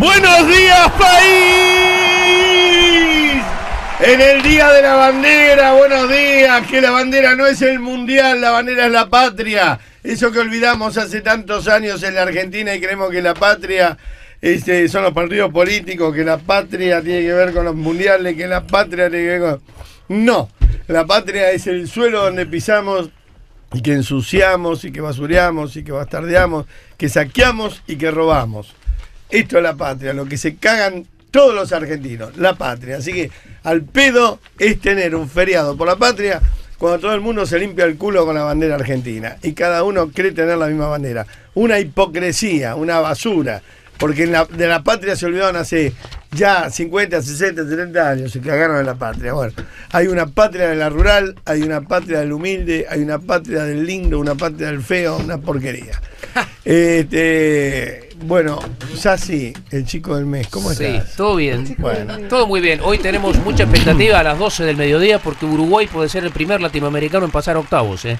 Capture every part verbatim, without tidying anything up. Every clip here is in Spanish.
¡Buenos días, país! En el día de la bandera, buenos días, que la bandera no es el mundial, la bandera es la patria. Eso que olvidamos hace tantos años en la Argentina y creemos que la patria este, son los partidos políticos, que la patria tiene que ver con los mundiales, que la patria tiene que ver con... No, la patria es el suelo donde pisamos y que ensuciamos y que basureamos y que bastardeamos, que saqueamos y que robamos. Esto es la patria, lo que se cagan todos los argentinos, la patria. Así que al pedo es tener un feriado por la patria cuando todo el mundo se limpia el culo con la bandera argentina y cada uno cree tener la misma bandera. Una hipocresía, una basura, porque en la, de la patria se olvidaron hace ya cincuenta, sesenta, setenta años, se cagaron de la patria. Bueno, hay una patria de la rural, hay una patria del humilde, hay una patria del lindo, una patria del feo, una porquería. Este... Bueno, Sassi, el chico del mes, ¿cómo estás? Sí, todo bien, bueno. Todo muy bien. Hoy tenemos mucha expectativa a las doce del mediodía porque Uruguay puede ser el primer latinoamericano en pasar octavos, ¿eh?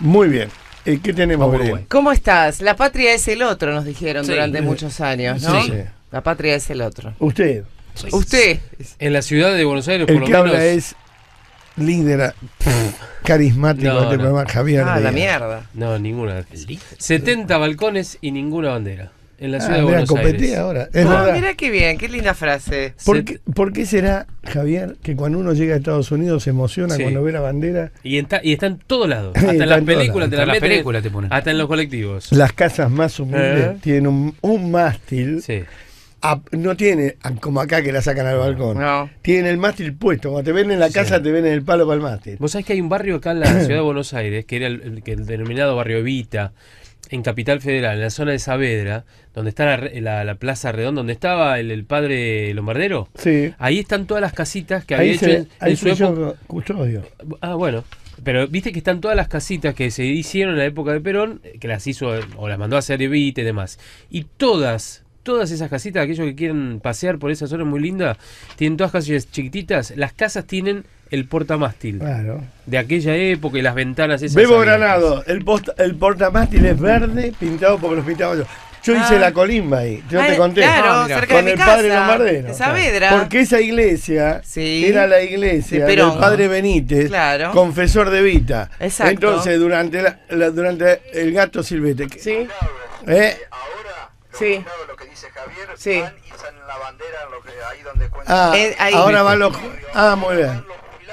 Muy bien. Eh, ¿Qué tenemos, Belén? ¿Cómo estás? La patria es el otro, nos dijeron sí. durante muchos años, ¿no? Sí, sí. La patria es el otro. Usted. Sí. Usted. En la ciudad de Buenos Aires, el por lo menos... habla es... líder carismático no, del no. programa Javier. Ah, la mierda. No, ninguna. setenta balcones y ninguna bandera. En la ciudad ah, de Buenos Aires. Ahora. Oh, mirá qué bien, qué linda frase. ¿Por qué, ¿Por qué será, Javier, que cuando uno llega a Estados Unidos se emociona sí. cuando ve la bandera? Y, enta, y está en todos lados. Hasta en las películas te la meten, película te ponen. Hasta en los colectivos. Las casas más humildes ¿Eh? tienen un, un mástil. Sí. A, no tiene, como acá que la sacan al balcón. No. Tienen el mástil puesto. Cuando te ven en la casa, sí. te ven en el palo para el mástil. Vos sabés que hay un barrio acá en la ciudad de Buenos Aires, que era el, el, el denominado barrio Evita, en Capital Federal, en la zona de Saavedra, donde está la, la, la Plaza Redonda, donde estaba el, el padre Lombardero. Sí. Ahí están todas las casitas que ahí había se, hecho en, ahí en su época. Custodio. Ah, bueno. Pero viste que están todas las casitas que se hicieron en la época de Perón, que las hizo o las mandó a hacer Evita y demás. Y todas. Todas esas casitas, aquellos que quieren pasear por esa zona muy linda, tienen todas casillas chiquititas. Las casas tienen el portamástil. Claro. De aquella época y las ventanas esas. Bebo abiertas. Granado, el, posta, el portamástil es verde pintado porque los pintaba yo. Yo ah. hice la colimba ahí, yo ah, te conté. Claro, ah, cerca con de mi el casa, padre Lombardero. Saavedra. Porque esa iglesia sí. era la iglesia sí, del padre Benítez, claro. confesor de Evita. Exacto. Entonces, durante, la, la, durante el gato Silvete. Sí. ¿Eh? Sí. Lo que dice Javier, sí. van y están en la bandera, lo que, ahí donde cuentan. Ah, eh, ahí. Ahora van los. Ah, muy bien.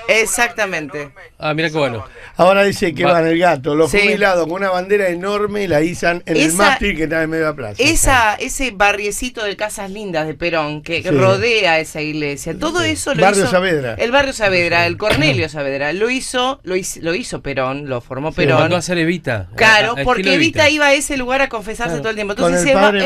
Exactamente. Ah, mira qué bueno. Ahora dice que va. van el gato, los sí. jubilados con una bandera enorme la izan en esa, el mástil que está en medio de la plaza. Esa, ese barriecito de casas lindas de Perón que sí. rodea esa iglesia. Todo sí. eso lo barrio hizo. Saavedra. El barrio Saavedra, el Cornelio Saavedra. Lo hizo, lo hizo, lo hizo Perón, lo formó Perón. Sí, mandó a hacer Evita. Claro, a, a porque Evita. Evita iba a ese lugar a confesarse claro. todo el tiempo. Entonces, el padre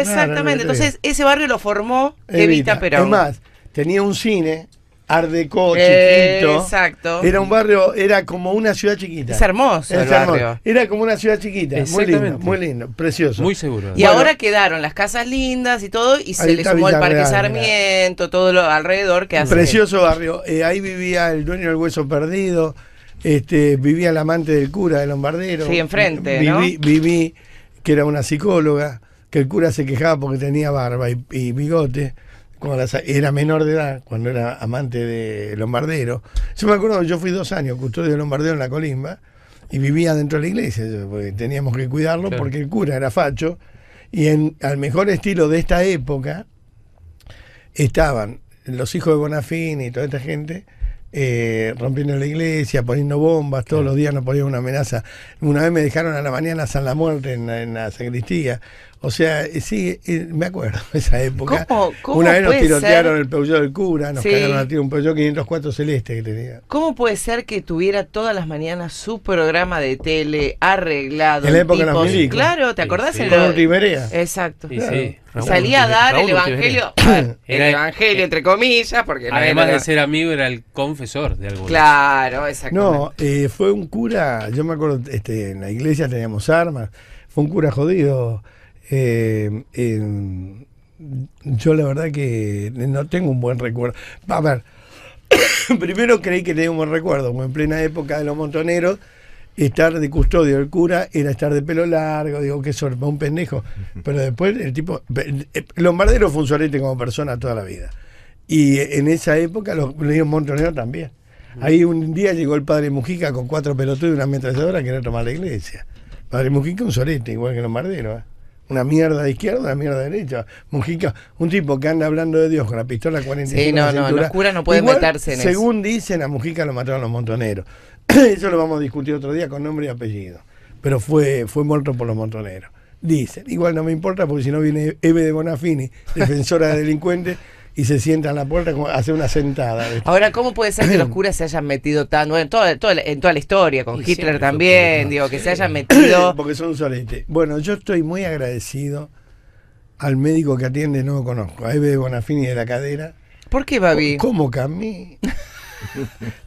eh, exactamente. Entonces, ese barrio lo formó Evita, Evita Perón. Además, tenía un cine. Art Deco, eh, chiquito. Exacto. Era un barrio, era como una ciudad chiquita. Es hermoso. Es el hermoso. Barrio. Era como una ciudad chiquita. Muy lindo, muy lindo, precioso. Muy seguro. Y bueno, ahora quedaron las casas lindas y todo, y se le sumó el Parque Real, Sarmiento, mira. todo lo alrededor que hace. Precioso barrio. Eh, ahí vivía el dueño del hueso perdido, este, vivía el amante del cura, del Lombardero. Sí, enfrente, viví, ¿no? Viví, que era una psicóloga, que el cura se quejaba porque tenía barba y, y bigote. Cuando era menor de edad, cuando era amante de Lombardero. Yo me acuerdo, yo fui dos años custodio de Lombardero en la colimba y vivía dentro de la iglesia, porque teníamos que cuidarlo claro. porque el cura era facho. Y en, al mejor estilo de esta época estaban los hijos de Bonafini y toda esta gente eh, rompiendo la iglesia, poniendo bombas, todos claro. los días nos ponían una amenaza. Una vez me dejaron a la mañana San La Muerte en, en la sacristía. O sea, sí, me acuerdo de esa época. ¿Cómo, cómo Una vez nos tirotearon ser? el Peugeot del cura, nos sí. cagaron a tiro un Peugeot quinientos cuatro celeste que tenía. ¿Cómo puede ser que tuviera todas las mañanas su programa de tele arreglado? En la época de los milicos. Claro, ¿te acordás? Sí, sí. En Tiberea. Exacto. Sí, claro. sí. Raúl, Salía a dar Raúl, el evangelio, el era, evangelio entre comillas, porque no además era... de ser amigo era el confesor de algunos. Claro, exactamente. No, eh, fue un cura, yo me acuerdo, este, en la iglesia teníamos armas, fue un cura jodido. Eh, eh, yo la verdad que no tengo un buen recuerdo. A ver, primero creí que tenía un buen recuerdo, como en plena época de los montoneros, estar de custodio del cura era estar de pelo largo, digo, qué sorpa, un pendejo. Pero después el tipo... Lombardero fue un solete como persona toda la vida. Y en esa época los medios montoneros también. Ahí un día llegó el padre Mujica con cuatro pelotudos y una ametralladora que era tomar la iglesia. Padre Mujica un solete, igual que Lombardero, ¿eh? Una mierda de izquierda, una mierda de derecha. Mujica, un tipo que anda hablando de Dios con la pistola cuarenta y cinco. Sí, no, no, los curas no pueden meterse en eso. Según dicen, a Mujica lo mataron los montoneros. Eso lo vamos a discutir otro día con nombre y apellido. Pero fue, fue muerto por los montoneros. Dicen, igual no me importa porque si no viene Eve de Bonafini, defensora de delincuentes, y se sienta en la puerta, como hace una sentada. ¿Ves? Ahora, ¿cómo puede ser que los curas se hayan metido tan... Bueno, en, toda, toda, en toda la historia, con y Hitler también, digo, que sí. se hayan metido... Porque son un solete. Bueno, yo estoy muy agradecido al médico que atiende, no lo conozco, a Eve de Bonafini de la cadera. ¿Por qué, Babi? ¿Cómo cambié?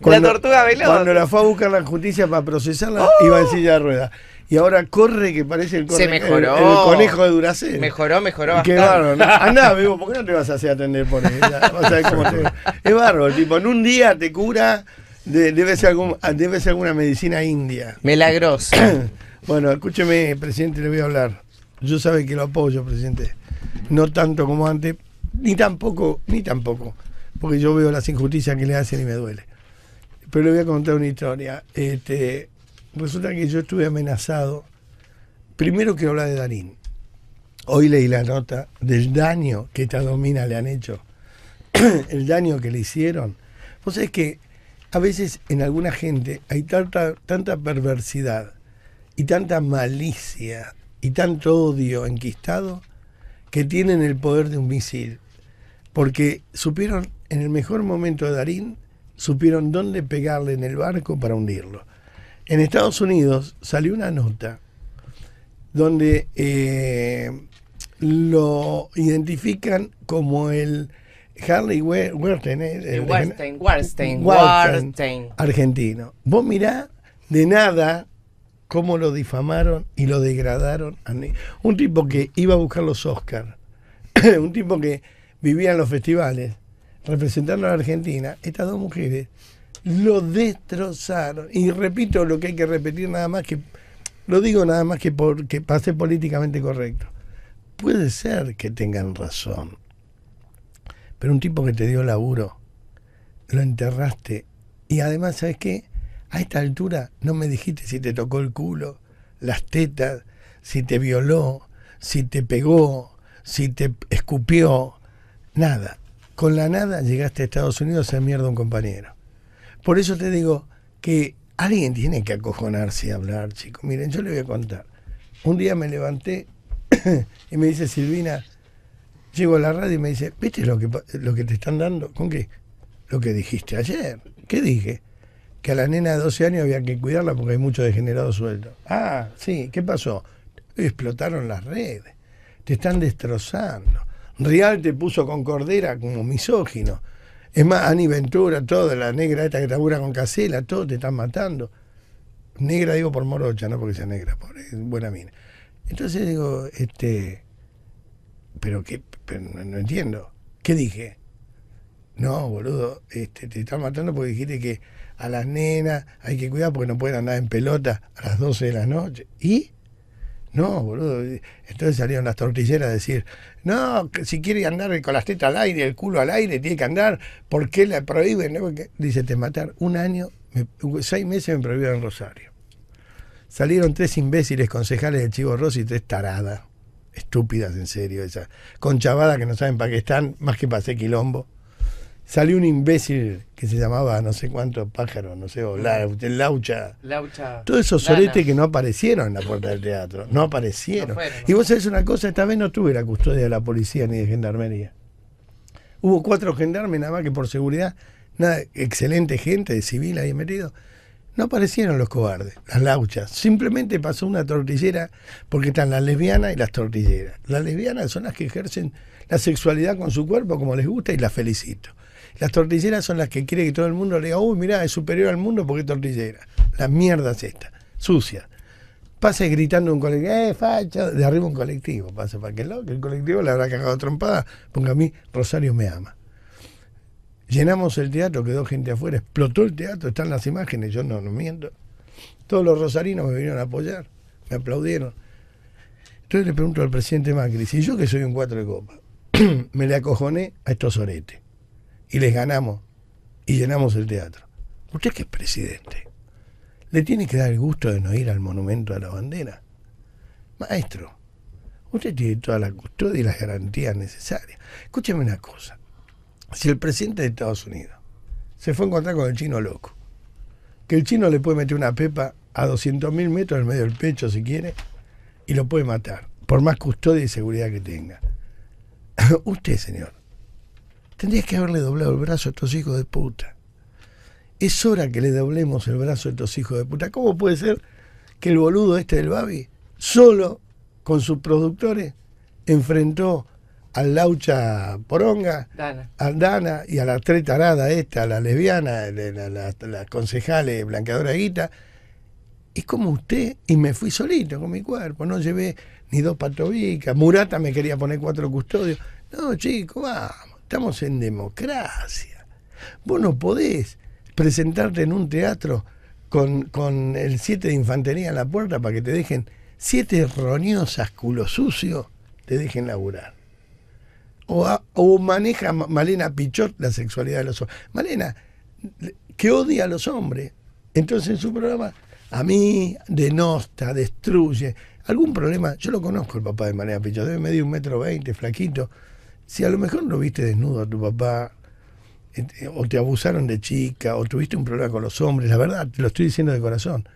Cuando, la tortuga veloz. Cuando la fue a buscar la justicia para procesarla, oh. iba en silla de ruedas. Y ahora corre que parece el, corre, Se mejoró. el, el conejo de Duracell. Mejoró, mejoró bastante. Qué bárbaro, ¿no? Andá, vivo, ¿por qué no te vas a hacer atender por él? Vas a ver cómo te... Es bárbaro, tipo, en un día te cura, de, debe, ser algún, debe ser alguna medicina india. Milagrosa. Bueno, escúcheme, presidente, le voy a hablar. Yo sabe que lo apoyo, presidente. No tanto como antes, ni tampoco, ni tampoco. Porque yo veo las injusticias que le hacen y me duele. Pero le voy a contar una historia. Este... Resulta que yo estuve amenazado. Primero quiero hablar de Darín. Hoy leí la nota del daño que estas dos minas le han hecho. El daño que le hicieron. Vos sabés que a veces en alguna gente hay tanta, tanta perversidad y tanta malicia y tanto odio enquistado que tienen el poder de un misil. Porque supieron, en el mejor momento de Darín, supieron dónde pegarle en el barco para hundirlo. En Estados Unidos salió una nota donde eh, lo identifican como el Harley Weinstein, eh, Weinstein, Weinstein, Weinstein argentino. Vos mirá de nada cómo lo difamaron y lo degradaron. Un tipo que iba a buscar los Oscars, un tipo que vivía en los festivales, representando a la Argentina, estas dos mujeres lo destrozaron. Y repito lo que hay que repetir, nada más que lo digo nada más que porque pase políticamente correcto. Puede ser que tengan razón, pero un tipo que te dio laburo lo enterraste. Y además, ¿sabes qué? A esta altura no me dijiste si te tocó el culo, las tetas, si te violó, si te pegó, si te escupió, nada. Con la nada llegaste a Estados Unidos a hacer mierda a un compañero. Por eso te digo que alguien tiene que acojonarse y hablar, chicos. Miren, yo les voy a contar. Un día me levanté y me dice Silvina, llego a la radio y me dice, ¿viste lo que, lo que te están dando? ¿Con qué? Lo que dijiste ayer. ¿Qué dije? Que a la nena de doce años había que cuidarla porque hay mucho degenerado suelto. Ah, sí, ¿qué pasó? Explotaron las redes. Te están destrozando. Rial te puso con Cordera como misógino. Es más, Ani Ventura, toda la negra esta que labura con Casela, todos te están matando. Negra digo por morocha, no porque sea negra, pobre, buena mina. Entonces digo, este, pero qué, pero no entiendo. ¿Qué dije? No, boludo, este, te están matando porque dijiste que a las nenas hay que cuidar porque no pueden andar en pelota a las doce de la noche. ¿Y? No, boludo. Entonces salieron las tortilleras a decir, no, que si quiere andar con las tetas al aire, el culo al aire, tiene que andar, ¿por qué la prohíben? ¿No? Dice, te matar un año, me, seis meses me prohibieron Rosario. Salieron tres imbéciles concejales del Chivo Rossi y tres taradas, estúpidas en serio, esas conchavadas que no saben para qué están, más que para hacer quilombo. Salió un imbécil que se llamaba no sé cuánto pájaro, no sé, o la, Laucha. Laucha. Todos esos soretes que no aparecieron en la puerta del teatro. No aparecieron. No fueron, no. Y vos sabés una cosa, esta vez no tuve la custodia de la policía ni de gendarmería. Hubo cuatro gendarmes nada más que por seguridad, nada, excelente gente de civil ahí metido. No aparecieron los cobardes, las lauchas. Simplemente pasó una tortillera, porque están las lesbianas y las tortilleras. Las lesbianas son las que ejercen la sexualidad con su cuerpo como les gusta y las felicito. Las tortilleras son las que quieren que todo el mundo le diga, uy, mirá, es superior al mundo porque es tortillera. La mierda es esta, sucia. Pasa gritando un colectivo, ¡eh, facha! De arriba un colectivo, pasa para aquel lado, que el colectivo le habrá cagado trompada, porque a mí Rosario me ama. Llenamos el teatro, quedó gente afuera, explotó el teatro, están las imágenes, yo no, no miento. Todos los rosarinos me vinieron a apoyar, me aplaudieron. Entonces le pregunto al presidente Macri, si yo que soy un cuatro de copa, me le acojoné a estos oretes y les ganamos y llenamos el teatro. Usted que es presidente, le tiene que dar el gusto de no ir al monumento a la bandera. Maestro, usted tiene toda la custodia y las garantías necesarias. Escúcheme una cosa, si el presidente de Estados Unidos se fue a encontrar con el chino loco, que el chino le puede meter una pepa a doscientos mil metros en medio del pecho si quiere y lo puede matar, por más custodia y seguridad que tenga. Usted, señor, tendría que haberle doblado el brazo a estos hijos de puta. Es hora que le doblemos el brazo a estos hijos de puta. ¿Cómo puede ser que el boludo este del Babi solo con sus productores enfrentó al Laucha Poronga, Dana. a Dana y a la tres tarada esta, a la lesbiana, las la, la concejales blanqueadora de guita? Es como usted, y me fui solito con mi cuerpo, no llevé ni dos patobicas, Murata me quería poner cuatro custodios. No, chico, vamos, estamos en democracia. Vos no podés presentarte en un teatro con, con el siete de infantería en la puerta para que te dejen siete roñosas culo sucio, te dejen laburar. O, a, o maneja Malena Pichot la sexualidad de los hombres. Malena, que odia a los hombres. Entonces en su programa, a mí, denosta, destruye. Algún problema, yo lo conozco el papá de Malena Pichot, debe medir un metro veinte, flaquito. Si a lo mejor lo viste desnudo a tu papá, o te abusaron de chica, o tuviste un problema con los hombres, la verdad, te lo estoy diciendo de corazón.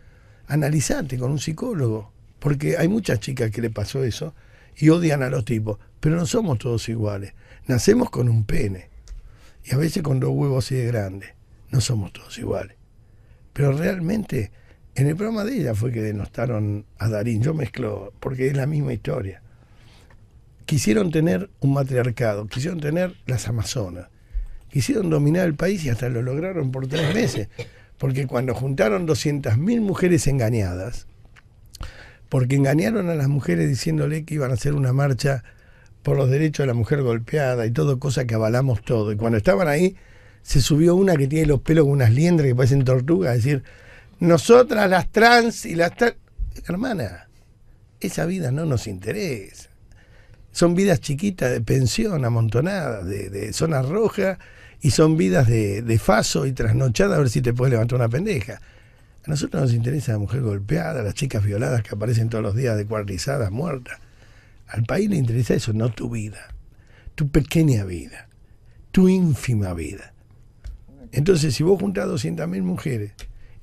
Analizate con un psicólogo, porque hay muchas chicas que le pasó eso y odian a los tipos. Pero no somos todos iguales. Nacemos con un pene y a veces con dos huevos así de grandes. No somos todos iguales. Pero realmente, en el programa de ella fue que denostaron a Darín. Yo mezclo, porque es la misma historia. Quisieron tener un matriarcado, quisieron tener las amazonas, quisieron dominar el país y hasta lo lograron por tres meses. Porque cuando juntaron doscientas mil mujeres engañadas, porque engañaron a las mujeres diciéndole que iban a hacer una marcha por los derechos de la mujer golpeada y todo, cosa que avalamos todo. Y cuando estaban ahí, se subió una que tiene los pelos con unas liendres que parecen tortugas, a decir, nosotras las trans y las trans... Hermana, esa vida no nos interesa. Son vidas chiquitas de pensión, amontonadas, de, de zona roja, y son vidas de, de faso y trasnochada, a ver si te puedes levantar una pendeja. A nosotros nos interesa la mujer golpeada, las chicas violadas que aparecen todos los días descuartizadas, muertas. Al país le interesa eso, no tu vida, tu pequeña vida, tu ínfima vida. Entonces, si vos juntás doscientas mil mujeres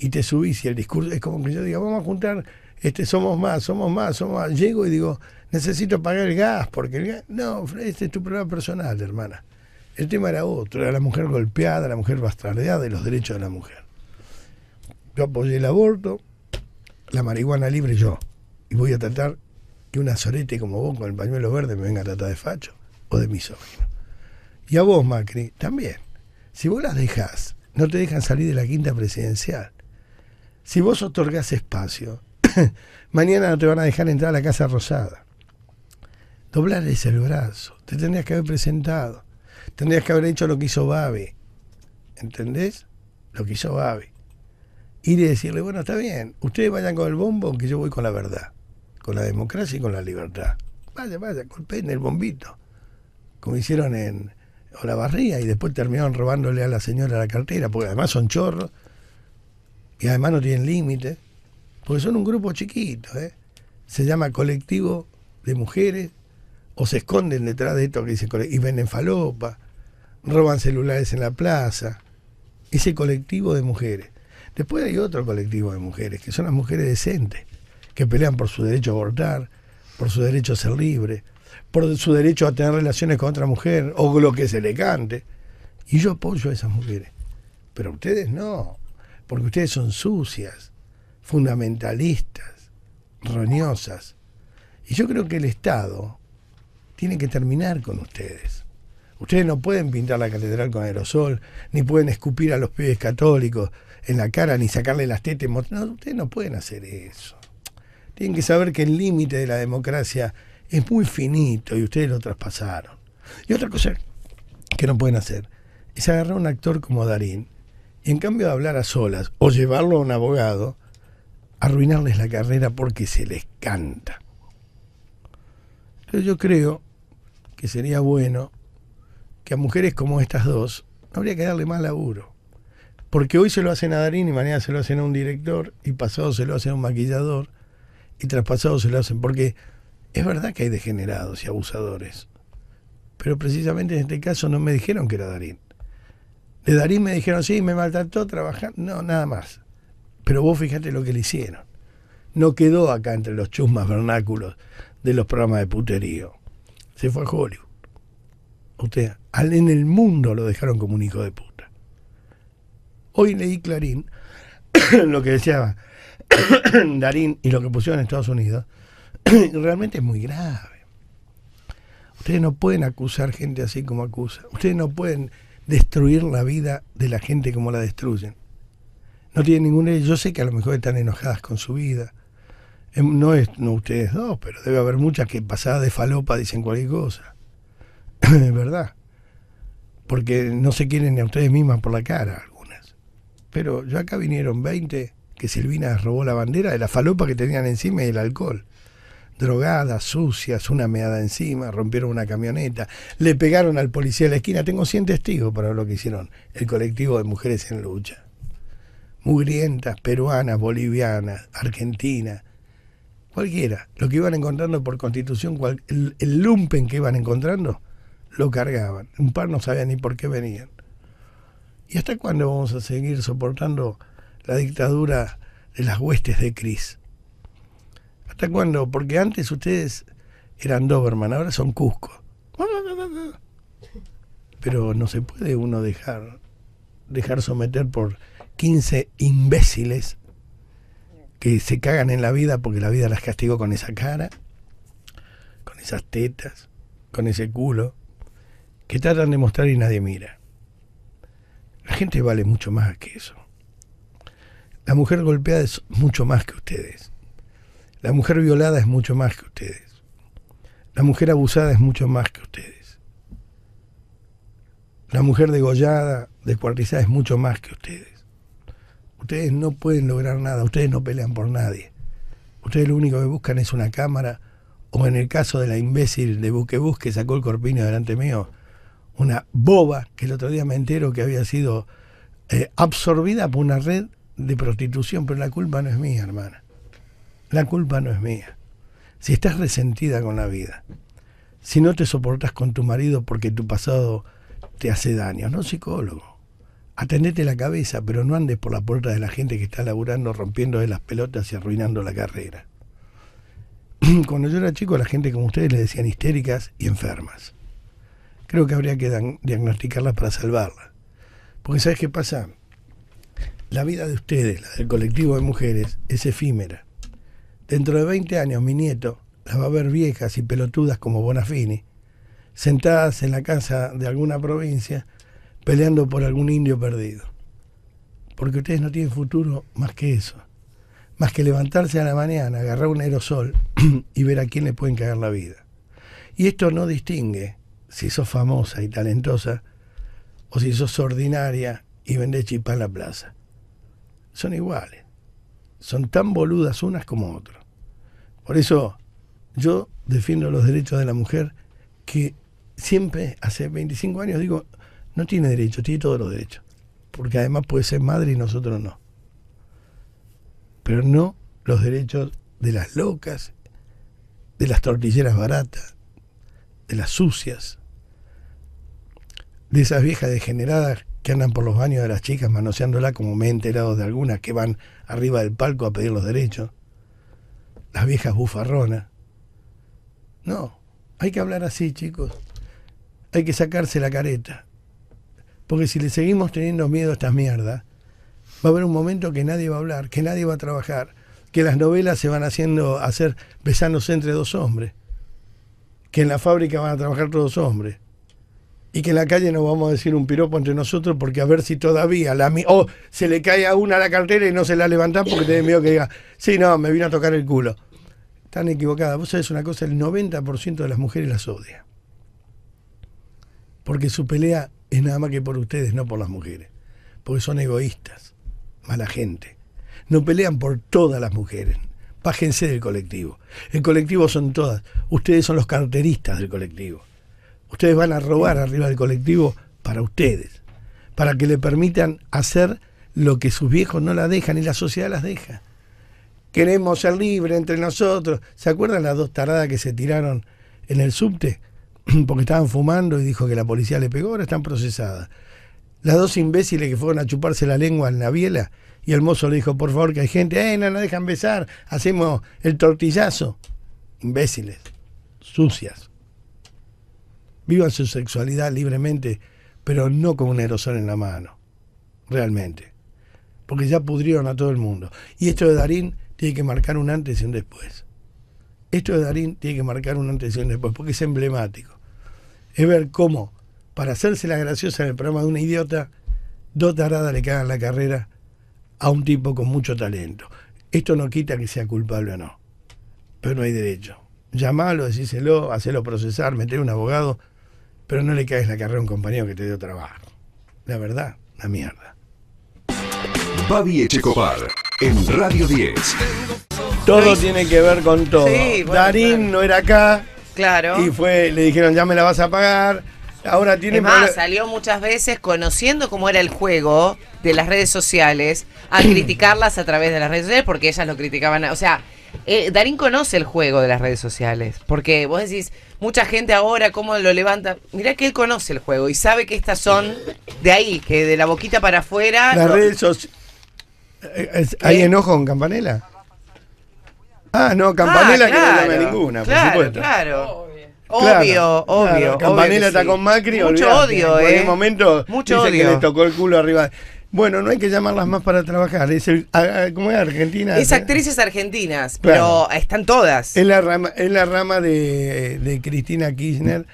y te subís y el discurso es como que yo diga, vamos a juntar, este, somos más, somos más, somos más. Llego y digo, necesito pagar el gas, porque el gas... No, este es tu problema personal, hermana. El tema era otro, era la mujer golpeada, la mujer bastardeada y los derechos de la mujer. Yo apoyé el aborto, la marihuana libre yo, y voy a tratar... una sorete como vos con el pañuelo verde me venga a tratar de facho o de misógino. Y a vos, Macri, también. Si vos las dejás, no te dejan salir de la quinta presidencial. Si vos otorgás espacio, mañana no te van a dejar entrar a la Casa Rosada. Doblarles el brazo. Te tendrías que haber presentado. Tendrías que haber hecho lo que hizo Babi. ¿Entendés? Lo que hizo Babi. Ir y decirle, bueno, está bien, ustedes vayan con el bombo que yo voy con la verdad, con la democracia y con la libertad. Vaya, vaya, golpeen el bombito, como hicieron en Olavarría, y después terminaron robándole a la señora la cartera, porque además son chorros, y además no tienen límites, porque son un grupo chiquito, ¿eh? Se llama colectivo de mujeres, o se esconden detrás de esto que dicen, y venden falopa, roban celulares en la plaza, ese colectivo de mujeres. Después hay otro colectivo de mujeres, que son las mujeres decentes, que pelean por su derecho a abortar, por su derecho a ser libre, por su derecho a tener relaciones con otra mujer, o lo que se le cante. Y yo apoyo a esas mujeres. Pero ustedes no, porque ustedes son sucias, fundamentalistas, roñosas. Y yo creo que el Estado tiene que terminar con ustedes. Ustedes no pueden pintar la catedral con aerosol, ni pueden escupir a los pibes católicos en la cara, ni sacarle las tetas. No, ustedes no pueden hacer eso. Tienen que saber que el límite de la democracia es muy finito y ustedes lo traspasaron. Y otra cosa que no pueden hacer es agarrar a un actor como Darín y en cambio de hablar a solas o llevarlo a un abogado, arruinarles la carrera porque se les canta. Pero yo creo que sería bueno que a mujeres como estas dos no habría que darle más laburo. Porque hoy se lo hacen a Darín y mañana se lo hacen a un director y pasado se lo hacen a un maquillador y traspasado se lo hacen. Porque es verdad que hay degenerados y abusadores. Pero precisamente en este caso no me dijeron que era Darín. De Darín me dijeron, sí, me maltrató trabajando. No, nada más. Pero vos fíjate lo que le hicieron. No quedó acá entre los chusmas vernáculos de los programas de puterío. Se fue a Hollywood. Usted, en el mundo lo dejaron como un hijo de puta. Hoy leí Clarín, lo que decía Darín y lo que pusieron en Estados Unidos, realmente es muy grave. Ustedes no pueden acusar gente así como acusa. Ustedes no pueden destruir la vida de la gente como la destruyen. No tienen ninguna... Yo sé que a lo mejor están enojadas con su vida. No es no ustedes dos, pero debe haber muchas que pasadas de falopa dicen cualquier cosa. Es verdad. Porque no se quieren ni a ustedes mismas por la cara algunas. Pero ya acá vinieron veinte que Silvina robó la bandera de la falopa que tenían encima y el alcohol. Drogadas, sucias, una meada encima, rompieron una camioneta, le pegaron al policía de la esquina. Tengo cien testigos para lo que hicieron el colectivo de mujeres en lucha. Mugrientas, peruanas, bolivianas, argentinas, cualquiera. Lo que iban encontrando por Constitución, cual, el, el lumpen que iban encontrando, lo cargaban. Un par no sabían ni por qué venían. ¿Y hasta cuándo vamos a seguir soportando la dictadura de las huestes de Cris? ¿Hasta cuándo? Porque antes ustedes eran Doberman, ahora son Cusco. Pero no se puede uno dejar, dejar someter por quince imbéciles que se cagan en la vida porque la vida las castigó con esa cara, con esas tetas, con ese culo, que tratan de mostrar y nadie mira. La gente vale mucho más que eso. La mujer golpeada es mucho más que ustedes. La mujer violada es mucho más que ustedes. La mujer abusada es mucho más que ustedes. La mujer degollada, descuartizada es mucho más que ustedes. Ustedes no pueden lograr nada, ustedes no pelean por nadie. Ustedes lo único que buscan es una cámara, o en el caso de la imbécil de Buquebus que sacó el corpiño delante mío, una boba que el otro día me entero que había sido eh, absorbida por una red de prostitución, pero la culpa no es mía, hermana. La culpa no es mía. Si estás resentida con la vida, si no te soportas con tu marido porque tu pasado te hace daño, no psicólogo, atendete la cabeza, pero no andes por la puerta de la gente que está laburando, rompiendo de las pelotas y arruinando la carrera. Cuando yo era chico, a la gente como ustedes le decían histéricas y enfermas. Creo que habría que diagnosticarlas para salvarlas. Porque ¿sabes qué pasa? La vida de ustedes, la del colectivo de mujeres, es efímera. Dentro de veinte años mi nieto las va a ver viejas y pelotudas como Bonafini, sentadas en la casa de alguna provincia peleando por algún indio perdido. Porque ustedes no tienen futuro más que eso. Más que levantarse a la mañana, agarrar un aerosol y ver a quién le pueden cagar la vida. Y esto no distingue si sos famosa y talentosa o si sos ordinaria y vendés chipá en la plaza. Son iguales. Son tan boludas unas como otras. Por eso yo defiendo los derechos de la mujer, que siempre, hace veinticinco años, digo, no tiene derecho, tiene todos los derechos. Porque además puede ser madre y nosotros no. Pero no los derechos de las locas, de las tortilleras baratas, de las sucias, de esas viejas degeneradas que andan por los baños de las chicas manoseándola, como me he enterado de algunas que van arriba del palco a pedir los derechos, las viejas bufarronas. No, hay que hablar así, chicos. Hay que sacarse la careta. Porque si le seguimos teniendo miedo a estas mierdas, va a haber un momento que nadie va a hablar, que nadie va a trabajar, que las novelas se van haciendo hacer besándose entre dos hombres, que en la fábrica van a trabajar todos hombres. Y que en la calle nos vamos a decir un piropo entre nosotros porque a ver si todavía la oh, se le cae a una la cartera y no se la levantan porque tiene miedo que diga, sí, no, me vino a tocar el culo. Están equivocadas. Vos sabés una cosa, el noventa por ciento de las mujeres las odia. Porque su pelea es nada más que por ustedes, no por las mujeres. Porque son egoístas, mala gente. no pelean por todas las mujeres. Bájense del colectivo. El colectivo son todas. Ustedes son los carteristas del colectivo. Ustedes van a robar arriba del colectivo para ustedes, para que le permitan hacer lo que sus viejos no la dejan y la sociedad las deja. Queremos ser libres entre nosotros. ¿Se acuerdan las dos taradas que se tiraron en el subte? Porque estaban fumando y dijo que la policía le pegó, ahora están procesadas. Las dos imbéciles que fueron a chuparse la lengua en la biela y el mozo le dijo, por favor, que hay gente, eh, no nos dejan besar, hacemos el tortillazo. Imbéciles, sucias. Vivan su sexualidad libremente, pero no con un aerosol en la mano, realmente. Porque ya pudrieron a todo el mundo. Y esto de Darín tiene que marcar un antes y un después. Esto de Darín tiene que marcar un antes y un después, porque es emblemático. Es ver cómo, para hacerse la graciosa en el programa de una idiota, dos taradas le cagan la carrera a un tipo con mucho talento. Esto no quita que sea culpable o no, pero no hay derecho. Llamalo, decíselo, hacelo procesar, meter un abogado, pero no le cagues la carrera a un compañero que te dio trabajo. La verdad, la mierda. Babi Echecopar, en Radio diez. Todo tiene que ver con todo. Sí, bueno, Darín claro. no era acá. Claro. Y fue, le dijeron, ya me la vas a pagar. Ahora tiene. Es más, salió muchas veces conociendo cómo era el juego de las redes sociales, a criticarlas a través de las redes sociales, porque ellas lo criticaban. O sea, eh, Darín conoce el juego de las redes sociales. Porque vos decís, mucha gente ahora, ¿cómo lo levanta? Mirá que él conoce el juego y sabe que estas son de ahí, que de la boquita para afuera. Las no. redes sociales. ¿Hay enojo con Campanella? Ah, no, Campanella ah, claro, que no llama ninguna, por claro, supuesto. Claro. Obvio, claro, obvio. Claro. Campanella está sí. con Macri. Mucho olvidate, odio, en ¿eh? En el momento Mucho dice odio. que le tocó el culo arriba. Bueno, no hay que llamarlas más para trabajar. Es el, ¿Cómo es Argentina? Es actrices argentinas, claro. pero están todas. Es la rama, es la rama de, de Cristina Kirchner,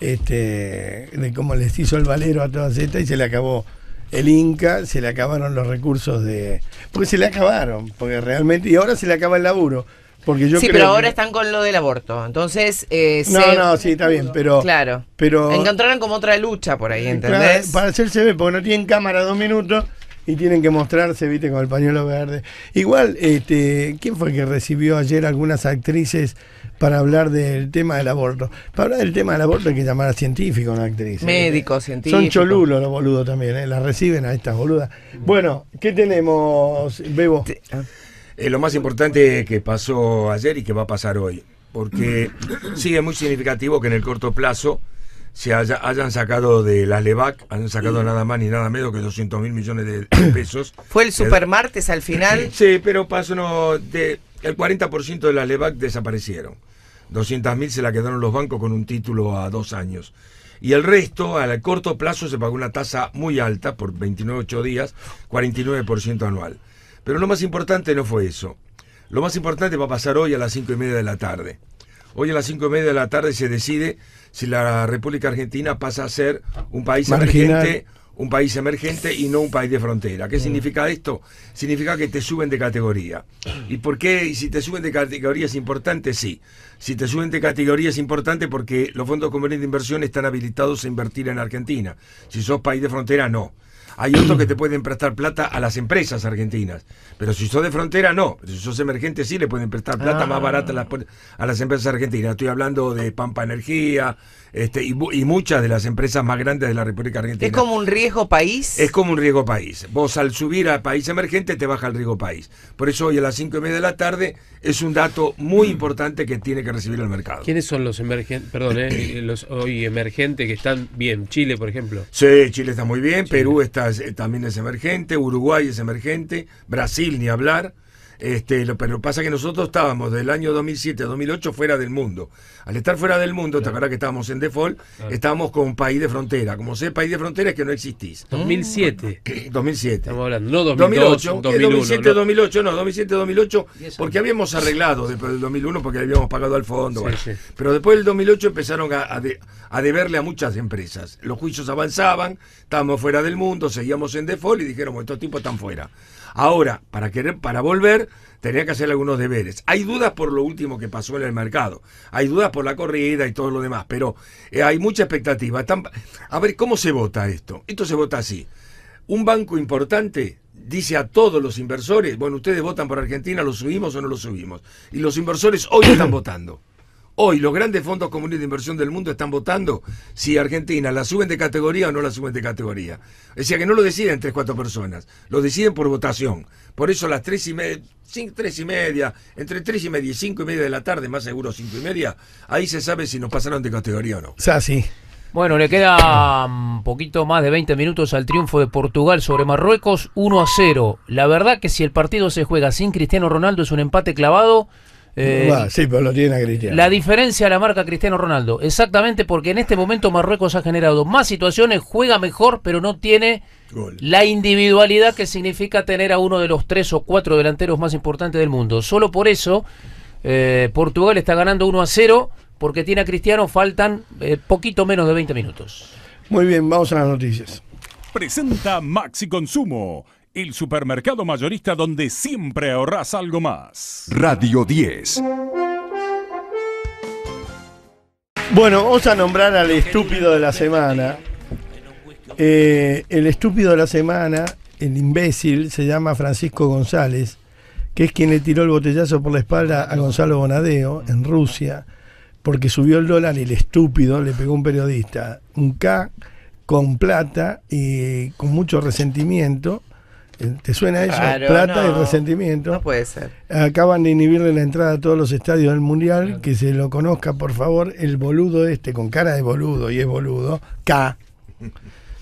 este, de cómo les hizo el valero a todas estas y se le acabó. El Inca, se le acabaron los recursos de... Porque se le acabaron, porque realmente... Y ahora se le acaba el laburo, porque yo Sí, creo pero ahora que... están con lo del aborto, entonces... Eh, no, se... no, sí, está bien, pero... Claro, pero... encontraron como otra lucha por ahí, ¿entendés? Claro, para hacerse ver, porque no tienen cámara dos minutos y tienen que mostrarse, viste, con el pañuelo verde. Igual, este ¿quién fue que recibió ayer algunas actrices para hablar del tema del aborto? Para hablar del tema del aborto hay que llamar a científico a una actriz. Médico, científico. Son cholulos los boludos también, ¿eh? Las reciben a estas boludas. Bueno, ¿qué tenemos, Bebo? Eh, lo más importante que pasó ayer y que va a pasar hoy, porque sí, es muy significativo que en el corto plazo se haya, hayan sacado de las LEVAC, hayan sacado sí. nada más ni nada menos que doscientos mil millones de pesos. Fue el supermartes al final. Sí, pero pasó no, de, el cuarenta por ciento de las LEVAC desaparecieron. doscientos mil se la quedaron los bancos con un título a dos años. Y el resto, a corto plazo, se pagó una tasa muy alta por veintinueve, ocho días, cuarenta y nueve por ciento anual. Pero lo más importante no fue eso. Lo más importante va a pasar hoy a las cinco y media de la tarde. Hoy a las cinco y media de la tarde se decide si la República Argentina pasa a ser un país emergente, un país emergente y no un país de frontera. ¿Qué mm. significa esto? Significa que te suben de categoría. ¿Y por qué? ¿Y si te suben de categoría es importante? Sí. Si te suben de categoría es importante porque los fondos comunes de inversión están habilitados a invertir en Argentina. Si sos país de frontera, no. Hay otros que te pueden prestar plata a las empresas argentinas, pero si sos de frontera no, si sos emergente sí le pueden prestar plata ah. más barata a las, a las empresas argentinas. Estoy hablando de Pampa Energía este, y, y muchas de las empresas más grandes de la República Argentina. ¿Es como un riesgo país? Es como un riesgo país. Vos al subir a país emergente te baja el riesgo país. Por eso hoy a las cinco y media de la tarde es un dato muy importante que tiene que recibir el mercado. ¿Quiénes son los emergentes, perdón, eh, los hoy emergentes que están bien? Chile, por ejemplo. Sí, Chile está muy bien, Chile. Perú está también es emergente, Uruguay es emergente, Brasil ni hablar, este, lo, pero pasa que nosotros estábamos del año dos mil siete a dos mil ocho fuera del mundo. Al estar fuera del mundo, claro. te acuerdas que estábamos en default, claro. estábamos con país de frontera. Como sé, país de frontera es que no existís. dos mil siete. dos mil siete. Estamos hablando, no dos mil dos, dos mil ocho. dos mil siete a dos mil ocho, no, dos mil siete a dos mil ocho, porque habíamos arreglado después del dos mil uno, porque habíamos pagado al fondo. Sí, bueno. sí. Pero después del dos mil ocho empezaron a, a, de, a deberle a muchas empresas. Los juicios avanzaban, estábamos fuera del mundo, seguíamos en default y dijeron, estos tipos están fuera. Ahora, para querer, para volver, tenía que hacer algunos deberes. Hay dudas por lo último que pasó en el mercado. Hay dudas por la corrida y todo lo demás, pero eh, hay mucha expectativa. Están, a ver, ¿cómo se vota esto? Esto se vota así. Un banco importante dice a todos los inversores, bueno, ustedes votan por Argentina, ¿lo subimos o no lo subimos? Y los inversores hoy están votando. Hoy los grandes fondos comunes de inversión del mundo están votando si Argentina la suben de categoría o no la suben de categoría. Es decir, que no lo deciden tres, cuatro personas, lo deciden por votación. Por eso a las tres y media, tres y media, entre tres y media y cinco y media de la tarde, más seguro cinco y media, ahí se sabe si nos pasaron de categoría o no. O sea, sí. Bueno, le queda un poquito más de veinte minutos al triunfo de Portugal sobre Marruecos, uno a cero. La verdad que si el partido se juega sin Cristiano Ronaldo es un empate clavado. Eh, bah, sí, pero lo tiene a Cristiano. La diferencia la marca Cristiano Ronaldo, exactamente, porque en este momento Marruecos ha generado más situaciones, juega mejor, pero no tiene gol. La individualidad que significa tener a uno de los tres o cuatro delanteros más importantes del mundo. Solo por eso eh, Portugal está ganando uno a cero, porque tiene a Cristiano, faltan eh, poquito menos de veinte minutos. Muy bien, vamos a las noticias. Presenta Maxi Consumo, el supermercado mayorista donde siempre ahorrás algo más. Radio diez. Bueno, vamos a nombrar al estúpido de la semana. Eh, el estúpido de la semana, el imbécil, se llama Francisco González, que es quien le tiró el botellazo por la espalda a Gonzalo Bonadeo en Rusia, porque subió el dólar y el estúpido le pegó a un periodista un K con plata y con mucho resentimiento. ¿Te suena eso? Claro, plata no. Y resentimiento. No puede ser. Acaban de inhibirle la entrada a todos los estadios del Mundial. Claro. Que se lo conozca, por favor, el boludo este, con cara de boludo, y es boludo, K,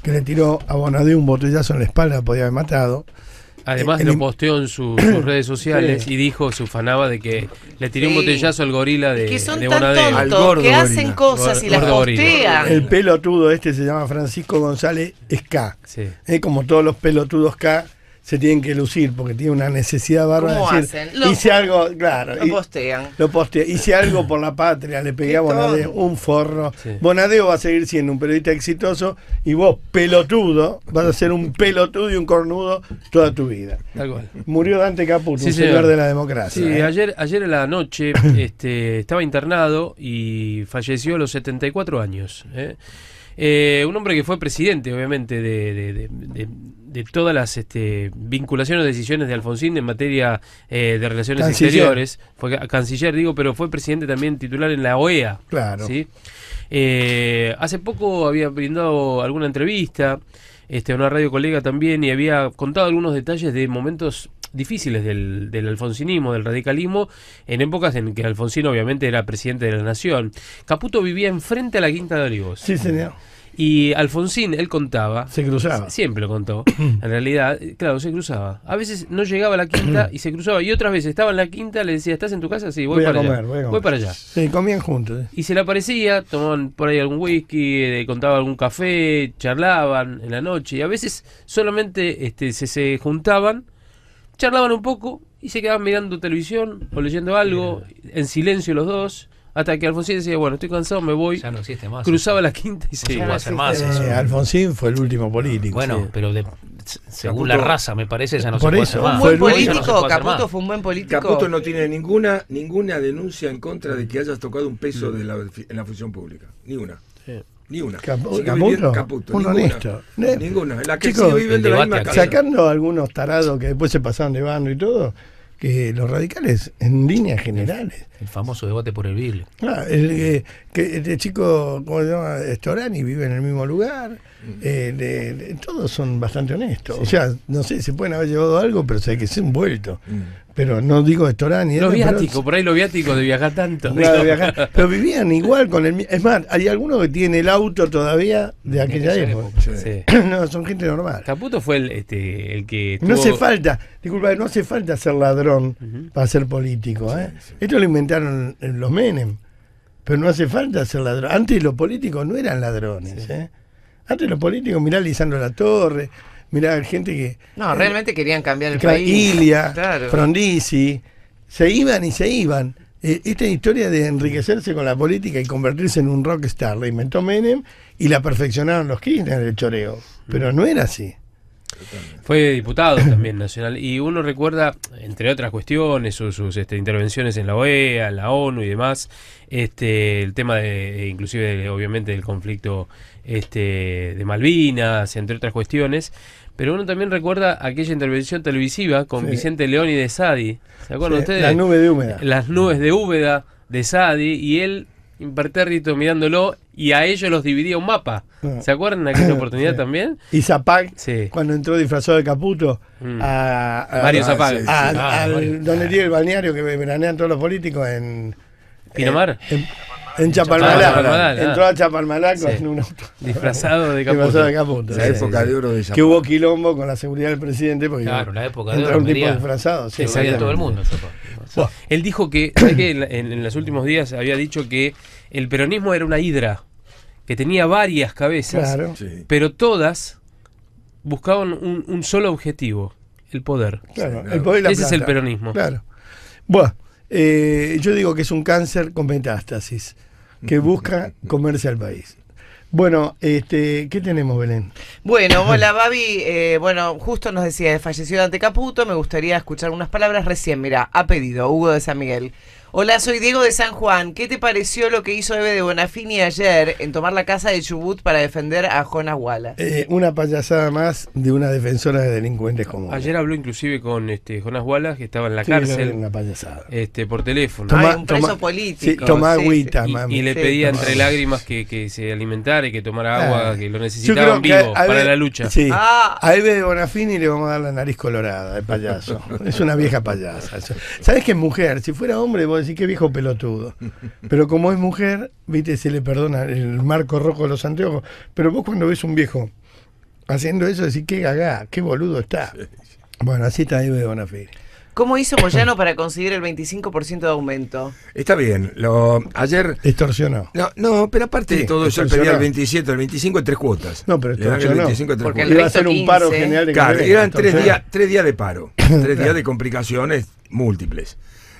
que le tiró a Bonadeo un botellazo en la espalda, podía haber matado. Además el, lo posteó en su, sus redes sociales, sí. Y dijo, se ufanaba de que le tiró, sí, un bottellazo al gorila de, que son de tan tontos, al gordo que hacen gorila. Cosas gordo, y las postean. El pelotudo este se llama Francisco González, es K. Sí. Eh, como todos los pelotudos K, se tienen que lucir porque tiene una necesidad bárbara de decir, hacen? Lo, hice algo, claro, lo postean. Lo postean. Hice algo por la patria, le pegué a Bonadeo, un forro. Sí. Bonadeo va a seguir siendo un periodista exitoso y vos, pelotudo, vas a ser un pelotudo y un cornudo toda tu vida. Tal cual. Murió Dante Caputo, sí, un señor de la democracia. Sí, ¿eh? ayer, ayer a la noche este, estaba internado y falleció a los setenta y cuatro años. ¿eh? Eh, un hombre que fue presidente, obviamente, de, de, de, de, de todas las este, vinculaciones o decisiones de Alfonsín en materia eh, de relaciones canciller. exteriores. Fue canciller, digo, pero fue presidente también titular en la O E A. Claro. ¿Sí? Eh, hace poco había brindado alguna entrevista este, a una radio colega también y había contado algunos detalles de momentos difíciles del, del alfonsinismo, del radicalismo, en épocas en que Alfonsín obviamente era presidente de la nación. Caputo vivía enfrente a la Quinta de Olivos. Sí, señor. Y Alfonsín, él contaba... Se cruzaba. Siempre lo contó. En realidad, claro, se cruzaba. A veces no llegaba a la Quinta y se cruzaba. Y otras veces estaba en la Quinta, le decía, ¿estás en tu casa? Sí, voy, voy para a comer, allá. Voy, a comer. voy para allá. Sí, comían juntos. Y se le aparecía, tomaban por ahí algún whisky, eh, contaban algún café, charlaban en la noche. Y a veces solamente este, se, se juntaban, charlaban un poco y se quedaban mirando televisión o leyendo algo, mira, en silencio los dos, hasta que Alfonsín decía, bueno, estoy cansado, me voy. Ya no existe más. Cruzaba eso. La Quinta y se iba. No existe más eso. Eh, Alfonsín fue el último político. Bueno, sí, pero de, según Caputo, la raza, me parece, ya no se puede hacer más. Fue un buen político, Caputo fue un buen político. Caputo no tiene ninguna ninguna denuncia en contra de que hayas tocado un peso de la, en la función pública. Ni una. Sí. Ni una. Caputo, Caputo, Caputo un honesto. Ninguna. ninguna. La que Chicos, sí el de la misma sacando algunos tarados que después se pasaron de bando y todo, que los radicales, en líneas generales. El famoso debate por el Bill. Ah, el, eh, que este chico, ¿cómo se llama? Storani, vive en el mismo lugar. Eh, de, de, todos son bastante honestos. Sí. O sea, no sé, se pueden haber llevado algo, pero o sea, que se han vuelto. Mm. Pero no digo Storani. Lo viático, pero... por ahí lo viático de viajar tanto. Claro, de viajar. Pero vivían igual con el... Es más, hay alguno que tiene el auto todavía de aquella época. Sí. No, son gente normal. Caputo fue el, este, el que... Estuvo... No hace falta, disculpa, no hace falta ser ladrón uh-huh. para ser político. ¿eh? Sí, sí. Esto lo inventaron los Menem, pero no hace falta ser ladrón. Antes los políticos no eran ladrones. Sí. ¿eh? Antes los políticos, mirá Lisandro Latorre... Mirá, gente que... No, realmente eh, querían cambiar el país. Ilia, claro. Frondizi, se iban y se iban. Eh, esta historia de enriquecerse con la política y convertirse en un rockstar la inventó Menem y la perfeccionaron los Kirchner, el choreo. Pero no era así. Fue diputado también nacional, y uno recuerda, entre otras cuestiones, sus, sus este, intervenciones en la O E A, en la ONU y demás, este, el tema de, inclusive, obviamente, del conflicto este, de Malvinas, entre otras cuestiones. Pero uno también recuerda aquella intervención televisiva con sí. Vicente León y de Sadi. ¿Se acuerdan sí, ustedes? Las nubes de Úbeda. Las nubes de Úbeda, de Sadi, y él, impertérrito, mirándolo, y a ellos los dividía un mapa. No. ¿Se acuerdan de aquella oportunidad sí. también? Y Zapag, sí. cuando entró disfrazado de Caputo, mm. a, a, Mario Zapag, sí, sí. ah, donde tiene el balneario que veranean todos los políticos en... ¿Pinamar? En, en, en Chaparmalá, entró a Chaparmalá sí. en un auto. Disfrazado de Caputo. Disfrazado de Caputo. La sí, época sí. de oro de Chaparmalá. Que hubo quilombo con la seguridad del presidente. Porque claro, la época de oro. Entró un tipo disfrazado. Sí, salía todo el mundo. O sea, él dijo que, que en, en, en los últimos días había dicho que el peronismo era una hidra, que tenía varias cabezas, claro. sí. pero todas buscaban un, un solo objetivo, el poder. Claro, sí, claro. El poder y la Ese plata. Es el peronismo. Claro. Bueno, eh, yo digo que es un cáncer con metástasis, que busca comerse al país. Bueno, este, ¿qué tenemos, Belén? Bueno, hola, Babi. Eh, bueno, justo nos decía, falleció Dante Caputo. Me gustaría escuchar unas palabras recién. Mirá, ha pedido Hugo de San Miguel. Hola, soy Diego de San Juan. ¿Qué te pareció lo que hizo Eve de Bonafini ayer en tomar la casa de Chubut para defender a Jonas Wallace? Eh, una payasada más de una defensora de delincuentes como él. Ayer habló inclusive con este, Jonas Wallace, que estaba en la sí, cárcel. Una payasada. Este, por teléfono. Toma, Ay, un preso toma, político. Sí, toma sí, agüita, sí, mami. Y, y le sí, pedía toma. entre lágrimas que, que se alimentara y que tomara agua, Ay, que lo necesitaban vivo Eve, para la lucha. Sí, ah. A Eve de Bonafini le vamos a dar la nariz colorada de payaso. Es una vieja payasa. ¿Sabés qué es mujer? Si fuera hombre, vos decís, qué viejo pelotudo. Pero como es mujer, viste, se le perdona el marco rojo de los anteojos. Pero vos cuando ves un viejo haciendo eso, decís, qué gagá, qué boludo está. Sí, sí. Bueno, así está Eve de Bonafini. ¿Cómo hizo Moyano para conseguir el veinticinco por ciento de aumento? Está bien. Lo, ayer... Extorsionó. No, no, pero aparte sí, de todo eso, él pedía el veintisiete, el veinticinco en tres cuotas. No, pero extorsionó. El veinticinco en tres cuotas. Iba a hacer un paro general. De claro, eran tres días, tres días de paro. Tres días claro. de complicaciones múltiples.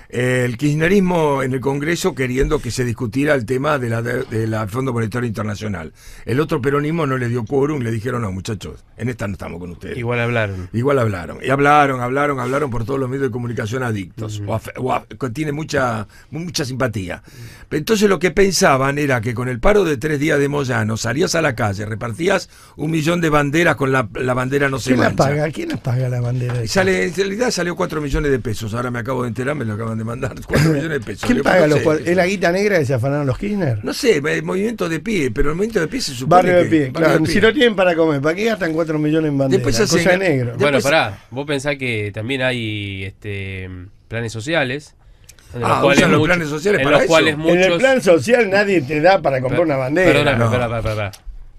El kirchnerismo en el Congreso queriendo que se discutiera el tema de la, de, de la Fondo Monetario Internacional. El otro peronismo no le dio quórum, le dijeron, no, muchachos, en esta no estamos con ustedes. Igual hablaron. Igual hablaron. Y hablaron, hablaron, hablaron por todos los medios de comunicación adictos. Mm. O a, o a, tiene mucha, mucha simpatía. Mm. Entonces lo que pensaban era que con el paro de tres días de Moyano salías a la calle, repartías un millón de banderas con la, la bandera no se ¿Quién mancha. La paga? ¿Quién la paga la bandera? Y sale, en realidad salió cuatro millones de pesos. Ahora me acabo de enterar, me lo acaban de mandar cuatro millones de pesos. ¿Quién paga los cuatro? ¿Es la guita negra que se afanaron los Kirchner? No sé, el movimiento de pie, pero el movimiento de pie se supone Barrio de pie, que, claro. De pie. Si no tienen para comer, ¿para qué gastan cuatro millones en banderas? Después cosa hacen, de negro. Después... Bueno, pará, vos pensás que también hay este, planes sociales. En ah, los, muchos, planes sociales en para los cuales muchos... En el plan social nadie te da para comprar per una bandera. Perdóname, no. pará, pará, pará.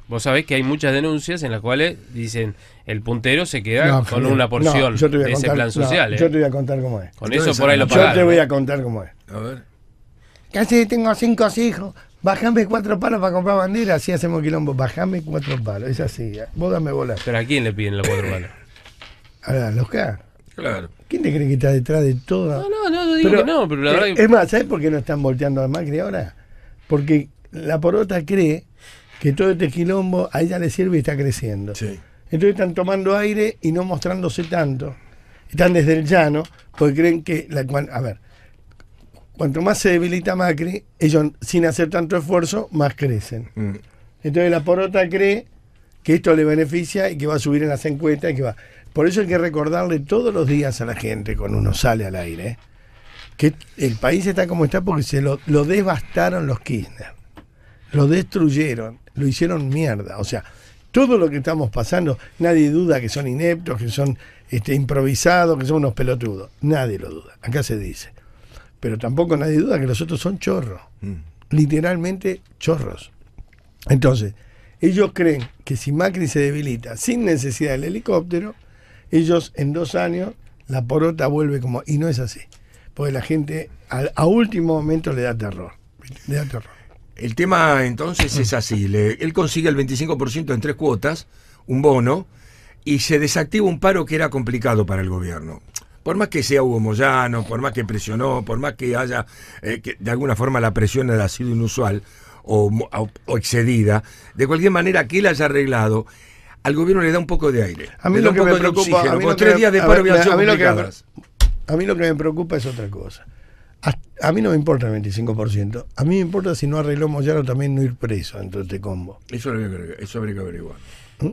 Vos sabés que hay muchas denuncias en las cuales dicen el puntero se queda no, con una porción no, de ese plan social. No, eh. Yo te voy a contar cómo es. Con eso por ahí lo pagás. Yo te voy a contar cómo es. A ver. Casi tengo cinco hijos. Bajame cuatro palos para comprar bandera. Así hacemos quilombo. Bajame cuatro palos. Es así. Vos dame bola. ¿Pero a quién le piden los cuatro palos? A los K. Claro. ¿Quién te cree que está detrás de todo? No, no, no, no digo pero, que no. Pero la verdad es, que... es más, ¿sabés por qué no están volteando a Macri ahora? Porque la porota cree que todo este quilombo a ella le sirve y está creciendo. Sí. Entonces están tomando aire y no mostrándose tanto. Están desde el llano, porque creen que... La, a ver, cuanto más se debilita Macri, ellos sin hacer tanto esfuerzo, más crecen. Mm. Entonces la porota cree que esto le beneficia y que va a subir en las encuestas y que va... Por eso hay que recordarle todos los días a la gente, cuando uno sale al aire, ¿eh? que el país está como está porque se lo, lo devastaron los Kirchner. Lo destruyeron. Lo hicieron mierda, o sea, todo lo que estamos pasando, nadie duda que son ineptos, que son este, improvisados, que son unos pelotudos, nadie lo duda, acá se dice, pero tampoco nadie duda que los otros son chorros, mm. literalmente chorros. Entonces, ellos creen que si Macri se debilita sin necesidad del helicóptero, ellos en dos años la porota vuelve como, y no es así, porque la gente a, a último momento le da terror, le da terror. El tema entonces es así, le, él consigue el veinticinco por ciento en tres cuotas, un bono, y se desactiva un paro que era complicado para el gobierno. Por más que sea Hugo Moyano, por más que presionó, por más que haya, eh, que de alguna forma la presión ha sido inusual o, o, o excedida, de cualquier manera que él haya arreglado, al gobierno le da un poco de aire. A mí lo que me preocupa, a mí lo que me preocupa es otra cosa. A, a mí no me importa el veinticinco por ciento. A mí me importa si no arreglamos ya o también no ir preso dentro de este combo. Eso habría que averiguar.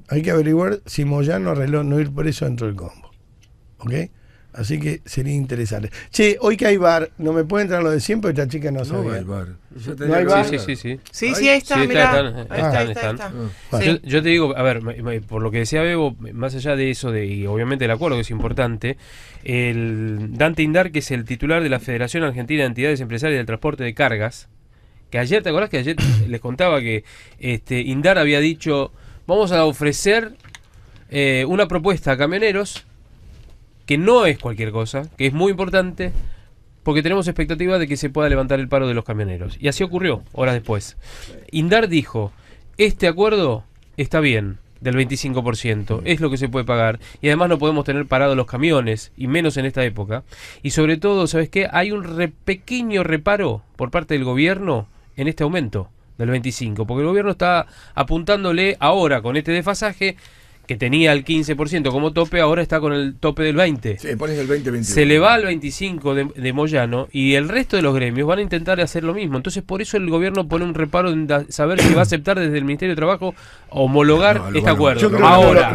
Hay que averiguar si Moyano arregló no ir preso dentro del combo. ¿Ok? Así que sería interesante. Che, hoy que hay bar, ¿no me puede entrar lo de siempre? Esta chica no sabe. No hay bar. ¿No hay bar? Sí, sí, sí. Sí, sí, ahí está, mirá. Ahí está, yo te digo, a ver, por lo que decía Bebo, más allá de eso, de, y obviamente el acuerdo que es importante, el Dante Indar, que es el titular de la Federación Argentina de Entidades Empresarias del Transporte de Cargas, que ayer, ¿te acordás que ayer les contaba que este Indar había dicho, vamos a ofrecer eh, una propuesta a camioneros que no es cualquier cosa, que es muy importante, porque tenemos expectativa de que se pueda levantar el paro de los camioneros? Y así ocurrió, horas después. Indar dijo, este acuerdo está bien, del veinticinco por ciento, es lo que se puede pagar, y además no podemos tener parados los camiones, y menos en esta época. Y sobre todo, ¿sabes qué? Hay un re pequeño reparo por parte del gobierno en este aumento del veinticinco por ciento, porque el gobierno está apuntándole ahora, con este desfasaje, que tenía el quince por ciento como tope, ahora está con el tope del veinte por ciento. Sí, pones el veinte, veinte. Se le va al veinticinco por ciento de, de Moyano, y el resto de los gremios van a intentar hacer lo mismo. Entonces, por eso el gobierno pone un reparo en da, saber si va a aceptar desde el Ministerio de Trabajo homologar no, este acuerdo. Yo ahora,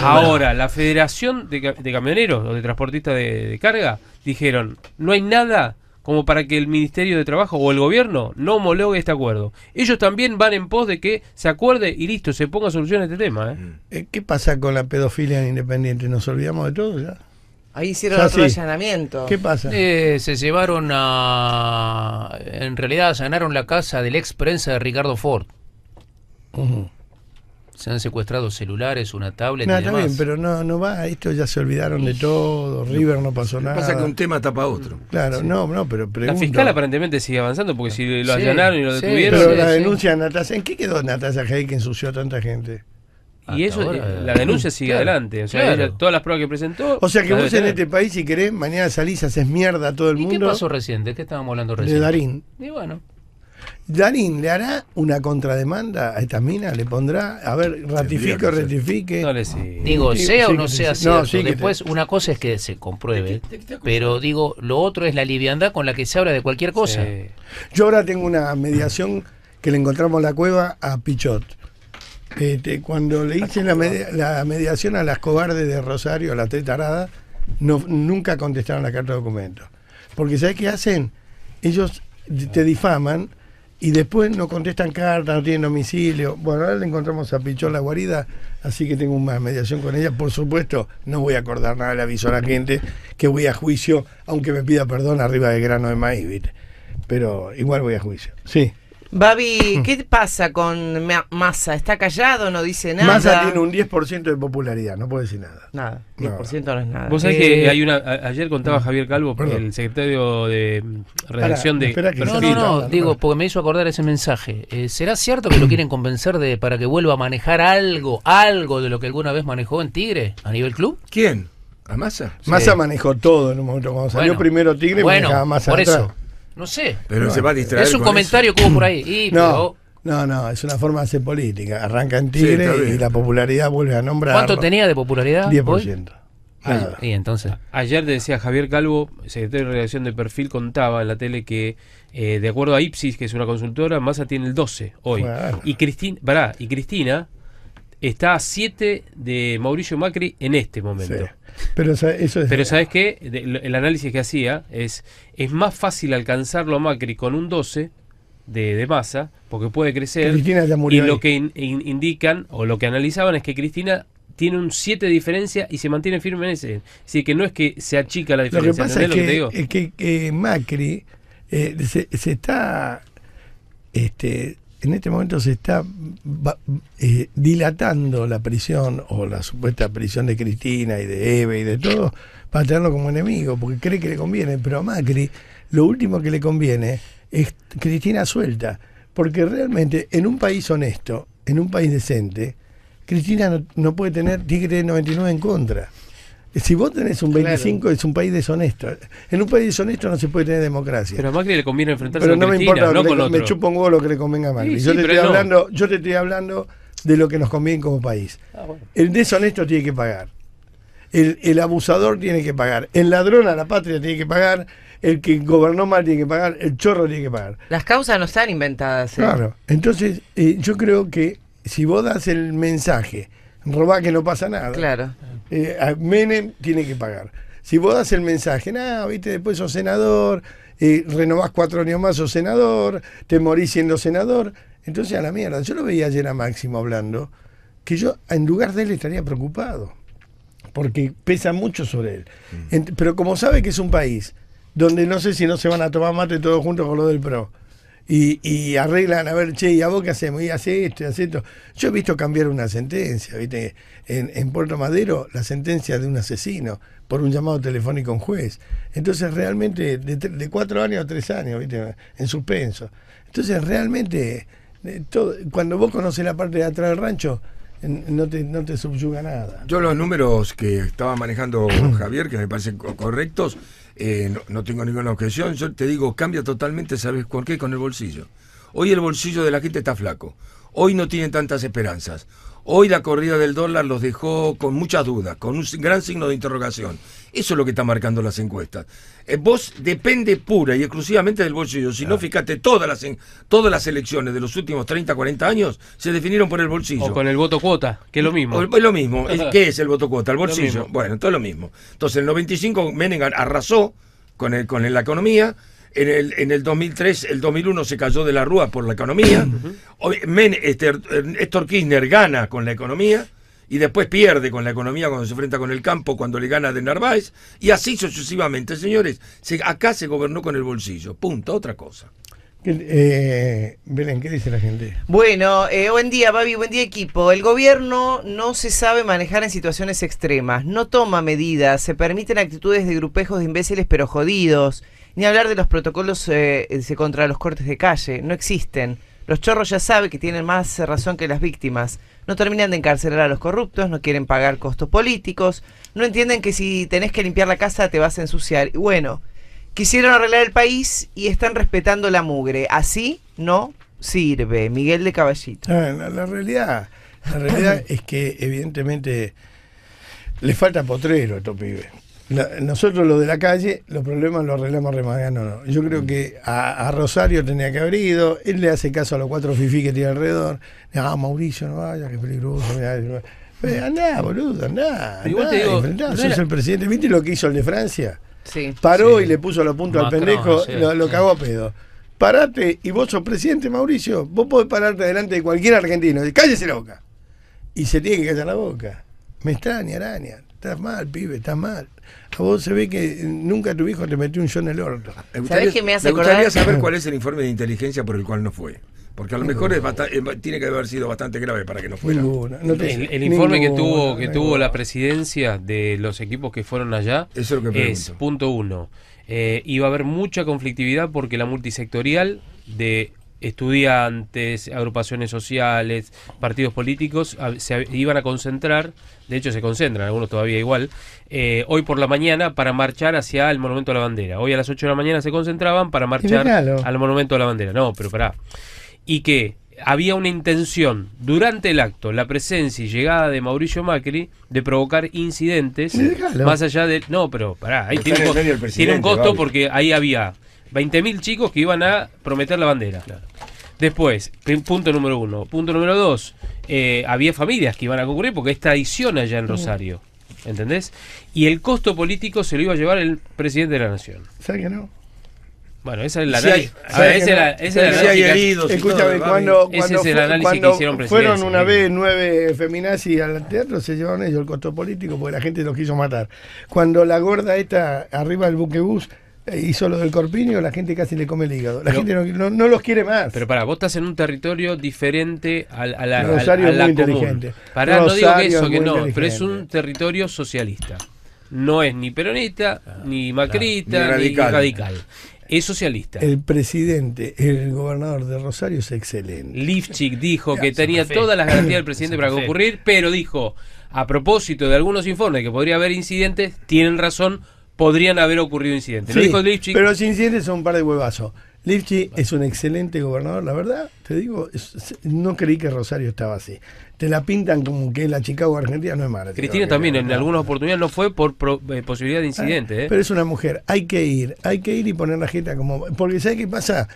ahora la Federación de, de Camioneros o de Transportistas de, de Carga dijeron, no hay nada como para que el Ministerio de Trabajo o el Gobierno no homologue este acuerdo. Ellos también van en pos de que se acuerde y listo, se ponga solución a este tema. ¿eh? ¿Qué pasa con la pedofilia en Independiente? ¿Nos olvidamos de todo ya? Ahí hicieron otro allanamiento. ¿Qué pasa? Eh, se llevaron a... En realidad allanaron la casa del ex prensa de Ricardo Ford. Uh-huh. Se han secuestrado celulares, una tablet. No, y demás. Bien, pero no, no va, esto ya se olvidaron de todo, River no pasó nada. Pasa que un tema tapa otro. Claro, sí. no, no, pero pregunto. La fiscal aparentemente sigue avanzando porque si lo sí, allanaron y lo sí, detuvieron. Pero sí, la denuncia de sí. Natalia, ¿en qué quedó Natalia Hay que ensució a tanta gente? Y hasta eso, ahora, la denuncia sigue claro, adelante. O sea, claro. ella, todas las pruebas que presentó. O sea, que vos en este país, si querés, mañana salís, haces mierda a todo el mundo. ¿Y qué pasó reciente? ¿Qué estábamos hablando reciente? De Darín. Y bueno. Darín, ¿le hará una contrademanda a esta mina? ¿Le pondrá? A ver, ratifique o rectifique. No digo, sea sí, o no sea sí, cierto. No, sí, después, te... una cosa es que se compruebe, te, te, te, te pero digo, lo otro es la liviandad con la que se habla de cualquier cosa. Sí. Yo ahora tengo una mediación que le encontramos en la cueva a Pichot. Este, cuando le hice la, media, la mediación a las cobardes de Rosario, a las tres taradas, no, nunca contestaron la carta de documento. Porque, ¿sabés qué hacen? Ellos te difaman. Y después no contestan cartas, no tienen domicilio. Bueno, ahora le encontramos a Pichón la guarida, así que tengo una mediación con ella. Por supuesto, no voy a acordar nada, le aviso a la gente que voy a juicio, aunque me pida perdón arriba de grano de maíz, ¿viste? Pero igual voy a juicio. Sí. Babi, ¿qué pasa con Massa? ¿Está callado? ¿No dice nada? Massa tiene un diez por ciento de popularidad, no puede decir nada. Nada, diez por ciento no, no es nada. Vos sabés eh, que hay una, a, ayer contaba Javier Calvo, perdón. el secretario de redacción para, de... Que no, no, no, no, digo, porque me hizo acordar ese mensaje. Eh, ¿Será cierto que lo quieren convencer de para que vuelva a manejar algo, algo de lo que alguna vez manejó en Tigre a nivel club? ¿Quién? ¿A Massa? Sí. Massa manejó todo en un momento cuando salió bueno, primero Tigre y bueno, manejaba Massa por atrás. Eso. No sé. Pero no, se va a distraer. Es un comentario eso. que hubo por ahí. Y, no, pero... no, no, es una forma de hacer política. Arranca en Tigre sí, y la popularidad vuelve a nombrar. ¿Cuánto tenía de popularidad? diez por ciento. Ah, y entonces. Ayer te decía Javier Calvo, secretario de redacción de Perfil, contaba en la tele que, eh, de acuerdo a Ipsis, que es una consultora, Massa tiene el doce hoy. Bueno. Y, Cristin, pará, y Cristina está a siete de Mauricio Macri en este momento. Sí. Pero, eso es... Pero ¿sabes qué? El análisis que hacía es es más fácil alcanzarlo a Macri con un doce de, de Massa, porque puede crecer. Cristina ya murió. Y ahí. Lo que in, in, indican, o lo que analizaban, es que Cristina tiene un siete de diferencia y se mantiene firme en ese. Así que no es que se achica la diferencia. Lo que pasa es que, lo que te digo? Es que eh, Macri eh, se, se está... este En este momento se está eh, dilatando la prisión o la supuesta prisión de Cristina y de Eve y de todo para tenerlo como enemigo, porque cree que le conviene. Pero a Macri lo último que le conviene es Cristina suelta, porque realmente en un país honesto, en un país decente, Cristina no, no puede tener Tigre noventa y nueve en contra. Si vos tenés un veinticinco, claro. es un país deshonesto. En un país deshonesto no se puede tener democracia. Pero a Macri le conviene enfrentarse pero a Cristina, no me importa, no le, con otro. Me chupo un huevo lo que le convenga a Macri. Sí, yo, sí, te estoy hablando, no. yo te estoy hablando de lo que nos conviene como país. Ah, bueno. El deshonesto tiene que pagar. El, el abusador tiene que pagar. El ladrón a la patria tiene que pagar. El que gobernó mal tiene que pagar. El chorro tiene que pagar. Las causas no están inventadas, ¿eh? Claro. Entonces, eh, yo creo que si vos das el mensaje, robá que no pasa nada. Claro. Eh, Menem tiene que pagar. Si vos das el mensaje, no, viste, después sos senador, eh, renovás cuatro años más, sos senador, te morís siendo senador. Entonces, a la mierda. Yo lo veía ayer a Máximo hablando, que yo en lugar de él estaría preocupado, porque pesa mucho sobre él. Mm. Pero como sabe que es un país donde no sé si no se van a tomar mate todos juntos con lo del PRO, y, y arreglan, a ver, che, ¿y a vos qué hacemos? Y hace esto, y hace esto. Yo he visto cambiar una sentencia, ¿viste? En, en Puerto Madero, la sentencia de un asesino por un llamado telefónico a un juez. Entonces, realmente, de, de cuatro años a tres años, ¿viste? En suspenso. Entonces, realmente, todo, cuando vos conocés la parte de atrás del rancho, no te, no te subyuga nada. Yo los números que estaba manejando Javier, que me parecen correctos, eh, no, no tengo ninguna objeción. Yo te digo, cambia totalmente, ¿sabes por qué? Con el bolsillo. Hoy el bolsillo de la gente está flaco. Hoy no tienen tantas esperanzas. Hoy la corrida del dólar los dejó con muchas dudas, con un gran signo de interrogación. Eso es lo que está marcando las encuestas. Eh, vos depende pura y exclusivamente del bolsillo. Si claro. no, fíjate, todas las, todas las elecciones de los últimos treinta, cuarenta años se definieron por el bolsillo. O con el voto cuota, que es lo mismo. Es lo mismo. ¿Qué es el voto cuota? El bolsillo. Bueno, todo lo mismo. Entonces, en el noventa y cinco Menem arrasó con, el, con la economía. En el, en el dos mil tres, el dos mil uno se cayó de la Rúa por la economía. Uh-huh. Menem, este, Néstor Kirchner gana con la economía. Y después pierde con la economía cuando se enfrenta con el campo, cuando le gana de Narváez, y así sucesivamente. Señores, se, acá se gobernó con el bolsillo, punto, otra cosa. Eh, Belén, ¿qué dice la gente? Bueno, eh, buen día, Babi, buen día, equipo. El gobierno no se sabe manejar en situaciones extremas, no toma medidas, se permiten actitudes de grupejos de imbéciles pero jodidos, ni hablar de los protocolos eh, contra los cortes de calle, no existen. Los chorros ya saben que tienen más razón que las víctimas. No terminan de encarcelar a los corruptos, no quieren pagar costos políticos, no entienden que si tenés que limpiar la casa te vas a ensuciar. Y bueno, quisieron arreglar el país y están respetando la mugre. Así no sirve. Miguel de Caballito. Ah, la, la realidad, la realidad es que evidentemente le falta potrero a estos pibes. La, nosotros los de la calle, los problemas los arreglamos remangando, no. Yo creo que a, a Rosario tenía que haber ido, él le hace caso a los cuatro fifí que tiene alrededor. Ah, Mauricio, no vaya, que peligroso. Mirá, andá, boludo, andá. Igual te digo, enfrentá, sos el presidente. ¿Viste lo que hizo el de Francia? Sí. Paró sí. y le puso los puntos Macron, al pendejo, sí, lo, lo sí. cagó a pedo. Parate y vos sos presidente, Mauricio. Vos podés pararte delante de cualquier argentino. Y cállese la boca. Y se tiene que callar la boca. Me extraña, araña. Estás mal, pibe, estás mal. A vos se ve que nunca tu hijo te metió un yo en el orto. Me gustaría, que me, hace me gustaría saber cuál es el informe de inteligencia por el cual no fue. Porque a lo mejor es tiene que haber sido bastante grave para que no fuera. Ninguna, no te, el, el informe ninguna, que tuvo que ninguna. tuvo la presidencia de los equipos que fueron allá. Eso es lo que es, punto uno. Eh, iba a haber mucha conflictividad porque la multisectorial de estudiantes, agrupaciones sociales, partidos políticos se iban a concentrar, de hecho se concentran, algunos todavía igual, eh, hoy por la mañana para marchar hacia el Monumento a la Bandera. Hoy a las ocho de la mañana se concentraban para marchar al Monumento a la Bandera. No, pero pará. Y que había una intención durante el acto, la presencia y llegada de Mauricio Macri, de provocar incidentes más allá de... No, pero pará, ahí tiene, costo, tiene un costo, vale. Porque ahí había veinte mil chicos que iban a prometer la bandera. Claro. Después, punto número uno. Punto número dos, eh, había familias que iban a concurrir porque es tradición allá en Rosario. ¿Entendés? Y el costo político se lo iba a llevar el presidente de la Nación. ¿Sabes que no? Bueno, esa es la análisis. Escúchame, cuando, cuando, fue, cuando fueron una vez nueve feminazis al teatro, se llevaron ellos el costo político porque la gente los quiso matar. Cuando la gorda esta arriba del buquebús hizo lo del corpiño, la gente casi le come el hígado. La pero, gente no, no, no los quiere más. Pero pará, vos estás en un territorio diferente a, a la, Rosario a, a la muy común. Inteligente. Pará, Rosario no digo que eso, que no, pero es un territorio socialista. No es ni peronista, ah, ni macrista, no, ni, radical. ni radical. Es socialista. El presidente, el gobernador de Rosario es excelente. Lifchik dijo que tenía todas las garantías del presidente para concurrir, pero dijo, a propósito de algunos informes que podría haber incidentes, tienen razón, podrían haber ocurrido incidentes. Sí, dijo Lipschitz, pero los incidentes son un par de huevazos. Lifchi es un excelente gobernador, la verdad, te digo, es, no creí que Rosario estaba así. Te la pintan como que la Chicago argentina no es mala. Cristina también en algunas oportunidades no fue por pro, eh, posibilidad de incidente. Ah, eh. Pero es una mujer, hay que ir, hay que ir y poner la jeta como... Porque ¿sabes qué pasa?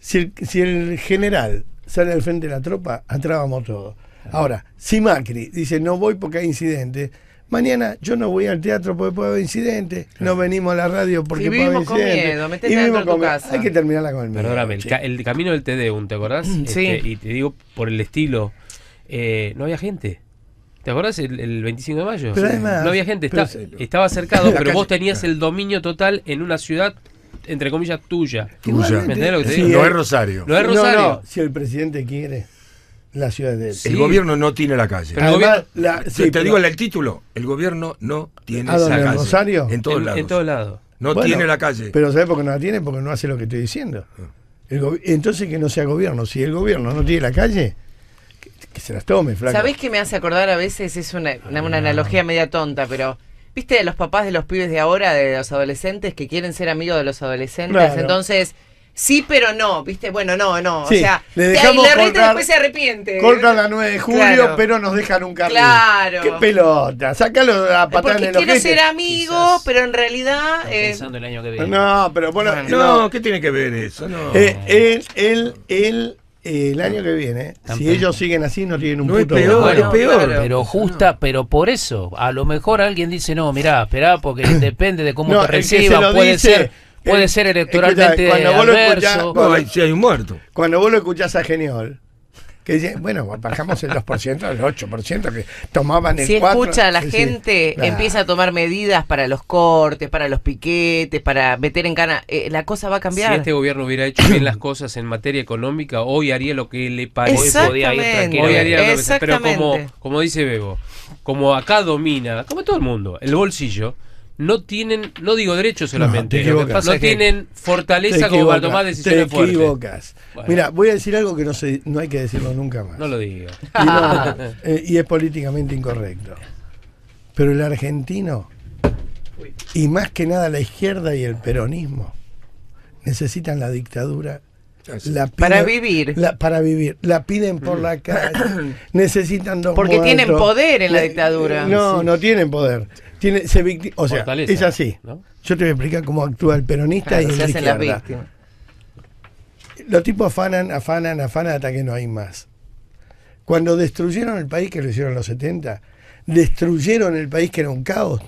Si el, si el general sale al frente de la tropa, atrabamos todo. Ahora, si Macri dice no voy porque hay incidentes... Mañana yo no voy al teatro porque puede haber incidentes, no venimos a la radio porque sí, puede haber incidentes. Y vivimos con miedo, hay que terminarla con el miedo. Perdóname, el, ca el camino del Tedeum, ¿te acordás? Sí. Este, y te digo, por el estilo, eh, no había gente. ¿Te acordás el, el veinticinco de mayo? Pero además, no había gente, está, pero, estaba cercado, pero vos tenías el dominio total en una ciudad, entre comillas, tuya. tuya. ¿Me entendés lo que te digo? Sí, no es Rosario. No es Rosario. No, no, si el presidente quiere... La ciudad de él. Sí. El gobierno no tiene la calle. Pero además, la, sí, te pero, digo el título, el gobierno no tiene esa calle. Rosario? En todos en, lados. En todo lado. No bueno, tiene la calle. Pero ¿sabés por qué no la tiene? Porque no hace lo que estoy diciendo. El Entonces que no sea gobierno. Si el gobierno no tiene la calle, que, que se las tome, flaco. ¿Sabés qué me hace acordar a veces? Es una, una, una analogía media tonta, pero... ¿Viste a los papás de los pibes de ahora, de los adolescentes, que quieren ser amigos de los adolescentes? Claro. Entonces... Sí, pero no, ¿viste? Bueno, no, no. Sí, o sea, le dejamos la reta después se arrepiente. Cortan la nueve de julio, claro. Pero nos dejan un carril. Claro. ¡Qué pelota! Sácalo a patada en el ojete. Quiero ser amigo, quizás, pero en realidad... Eh... Pensando el año que viene. No, pero bueno... No, no, no. ¿Qué tiene que ver eso? No. Eh, él, él, él... El año que viene, También. si ellos siguen así, no tienen un no puto... Es peor, bueno, es peor. Claro. Pero justa, no. pero por eso, a lo mejor alguien dice, no, mirá, esperá, porque depende de cómo no, te reciban, puede dice, ser... Puede ser electoralmente escuchá, cuando adverso. Vos lo escuchás, no, si hay un muerto. Cuando vos lo escuchás a Geniol, que dice, bueno, bajamos el dos por ciento, el ocho por ciento, que tomaban el si cuatro por ciento. Si escucha a la gente, sí, empieza nah. a tomar medidas para los cortes, para los piquetes, para meter en cana. Eh, la cosa va a cambiar. Si este gobierno hubiera hecho bien las cosas en materia económica, hoy haría lo que le parece. Hoy podía ir tranquilo. Hoy haría lo que sea. Pero como, como dice Bebo, como acá domina, como todo el mundo, el bolsillo. No tienen, no digo derecho solamente, no, lo que pasa no es que tienen fortaleza como para tomar decisiones fuertes. Te equivocas. Bueno. Mira, voy a decir algo que no sé, no hay que decirlo nunca más. No lo digo. Y, no, eh, y es políticamente incorrecto. Pero el argentino, y más que nada la izquierda y el peronismo, necesitan la dictadura. La piden, para vivir. La, para vivir. La piden por mm. la calle. Necesitan dos Porque muertos. tienen poder en la dictadura. No, sí. no tienen poder. Tiene, se victim, o sea, Fortaleza, es así. ¿no? Yo te voy a explicar cómo actúa el peronista claro, y el izquierda. Los tipos afanan, afanan, afanan hasta que no hay más. Cuando destruyeron el país, que lo hicieron en los setenta, destruyeron el país que era un caos,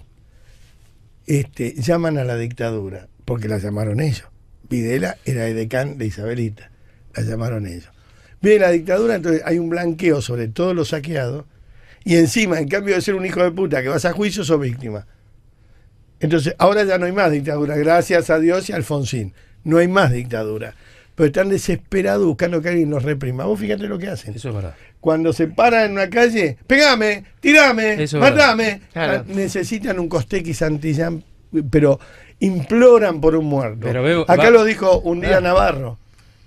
este, llaman a la dictadura, porque la llamaron ellos. Videla era edecán de Isabelita, la llamaron ellos. Viene la dictadura, entonces hay un blanqueo sobre todo lo saqueado. Y encima, en cambio de ser un hijo de puta que vas a juicio, sos víctima. Entonces, ahora ya no hay más dictadura, gracias a Dios y a Alfonsín. No hay más dictadura. Pero están desesperados buscando que alguien los reprima. Vos fíjate lo que hacen. Eso es verdad. Cuando se paran en una calle, pegame, tirame, Eso matame. Claro. Necesitan un Costequi Santillán, pero imploran por un muerto. Pero veo, Acá va. lo dijo un día Navarro.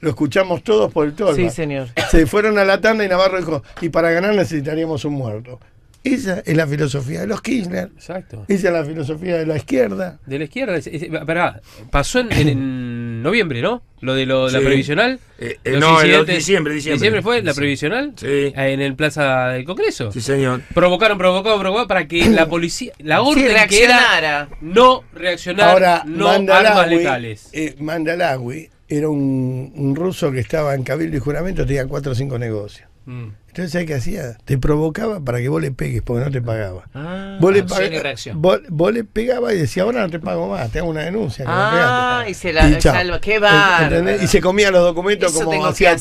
Lo escuchamos todos por el todo. Sí, señor. Se fueron a la tanda y Navarro dijo, y para ganar necesitaríamos un muerto. Esa es la filosofía de los Kirchner. Exacto. Esa es la filosofía de la izquierda. De la izquierda. Es, es, pará, pasó en, en noviembre, ¿no? Lo de lo, sí. la previsional. Eh, eh, no, en diciembre, diciembre. ¿Diciembre fue la previsional? Sí. En el Plaza del Congreso. Sí, señor. Provocaron, provocaron, provocaron para que la policía, la orden sí, que era no reaccionar, Ahora, no armas letales. Eh, Mandalagüi. Era un, un ruso que estaba en Cabildo y Juramento, tenía cuatro o cinco negocios. Mm. Entonces, ¿sabes qué hacía? Te provocaba para que vos le pegues, porque no te pagaba. Ah, vos, le pag... vos, vos le pegabas y decía, ahora no te pago más, te hago una denuncia. Ah, y se la y salva. Qué bárbaro. Y se comía los documentos como hacía,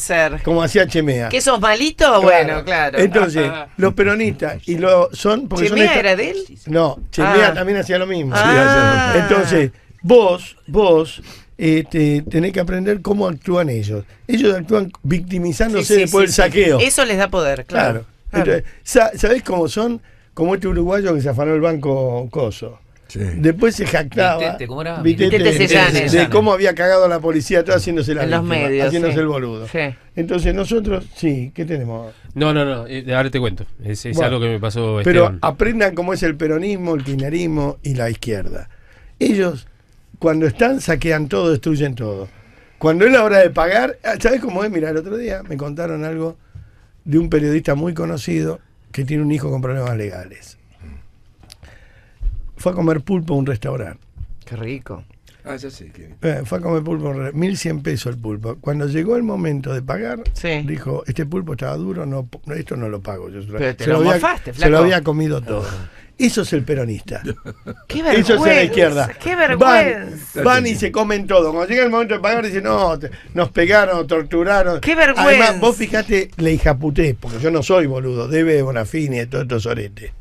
como hacía Chemea. ¿Que sos malito? Claro. Bueno, claro. Entonces, los peronistas, y lo son... Porque ¿Chemea son era de él? No, Chemea ah. también hacía lo mismo. Ah. Entonces, vos, vos... Este, tenés que aprender cómo actúan ellos. Ellos actúan victimizándose sí, sí, después sí, del saqueo. Sí. Eso les da poder, claro. claro. claro. ¿Sabés cómo son? Como este uruguayo que se afanó el banco Coso. Sí. Después se jactaba Vitete, ¿cómo era? Vitete, Vitete Sellane, de cómo había cagado a la policía, todo haciéndose la víctima, medios, haciéndose sí. el boludo. Sí. Entonces nosotros, sí, ¿qué tenemos? No, no, no, eh, ahora te cuento. Es, es bueno, algo que me pasó. Pero Esteban. Aprendan cómo es el peronismo, el kirchnerismo y la izquierda. Ellos... Cuando están, saquean todo, destruyen todo. Cuando es la hora de pagar, ¿sabes cómo es? Mira, el otro día me contaron algo de un periodista muy conocido que tiene un hijo con problemas legales. Fue a comer pulpo a un restaurante. Qué rico. Ah, ya sé. Que... Eh, fue a comer pulpo, mil cien pesos el pulpo. Cuando llegó el momento de pagar, sí, dijo, este pulpo estaba duro, no, esto no lo pago. Yo se, te lo lo había, mofaste, se lo había comido todo. Eso es el peronista. Qué vergüenza. Eso es la izquierda. Qué vergüenza. Van, van y se comen todo. Cuando llega el momento de pagar, dicen, no, te, nos pegaron, torturaron. Qué vergüenza. Además, vos fijate, le hijaputé, porque yo no soy boludo, debe Bonafini y todos estos oretes.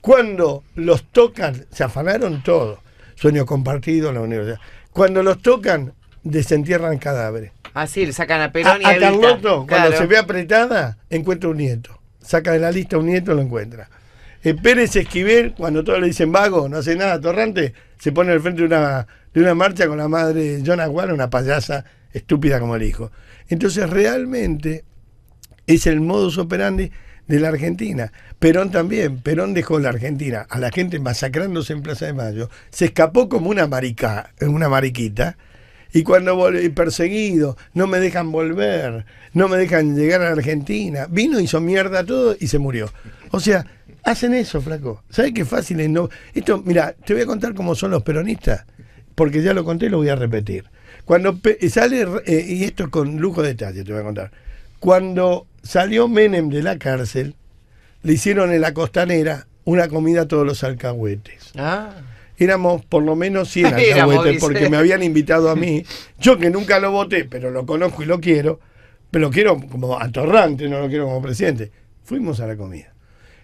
Cuando los tocan, se afanaron todo. Sueño compartido en la universidad. Cuando los tocan, desentierran cadáveres. Ah, sí, le sacan a Perón y a, a Carlotto, claro, cuando se ve apretada, encuentra un nieto. Saca de la lista un nieto, lo encuentra. Eh, Pérez Esquivel, cuando todos le dicen vago, no hace nada, torrante, se pone al frente de una, de una marcha con la madre de John Aguara, una payasa estúpida como el hijo. Entonces, realmente, es el modus operandi de la Argentina. Perón también, Perón dejó la Argentina, a la gente masacrándose en Plaza de Mayo, se escapó como una marica, una mariquita, y cuando volví perseguido, no me dejan volver, no me dejan llegar a la Argentina, vino, hizo mierda todo y se murió. O sea, hacen eso, flaco. ¿Sabés qué fácil es? No... Esto, mira, te voy a contar cómo son los peronistas, porque ya lo conté y lo voy a repetir. Cuando sale, eh, y esto con lujo de detalle te voy a contar, cuando salió Menem de la cárcel, le hicieron en la Costanera una comida a todos los alcahuetes. Ah. Éramos por lo menos cien alcahuetes porque me habían invitado a mí. Yo que nunca lo voté, pero lo conozco y lo quiero, pero lo quiero como atorrante, no lo quiero como presidente. Fuimos a la comida.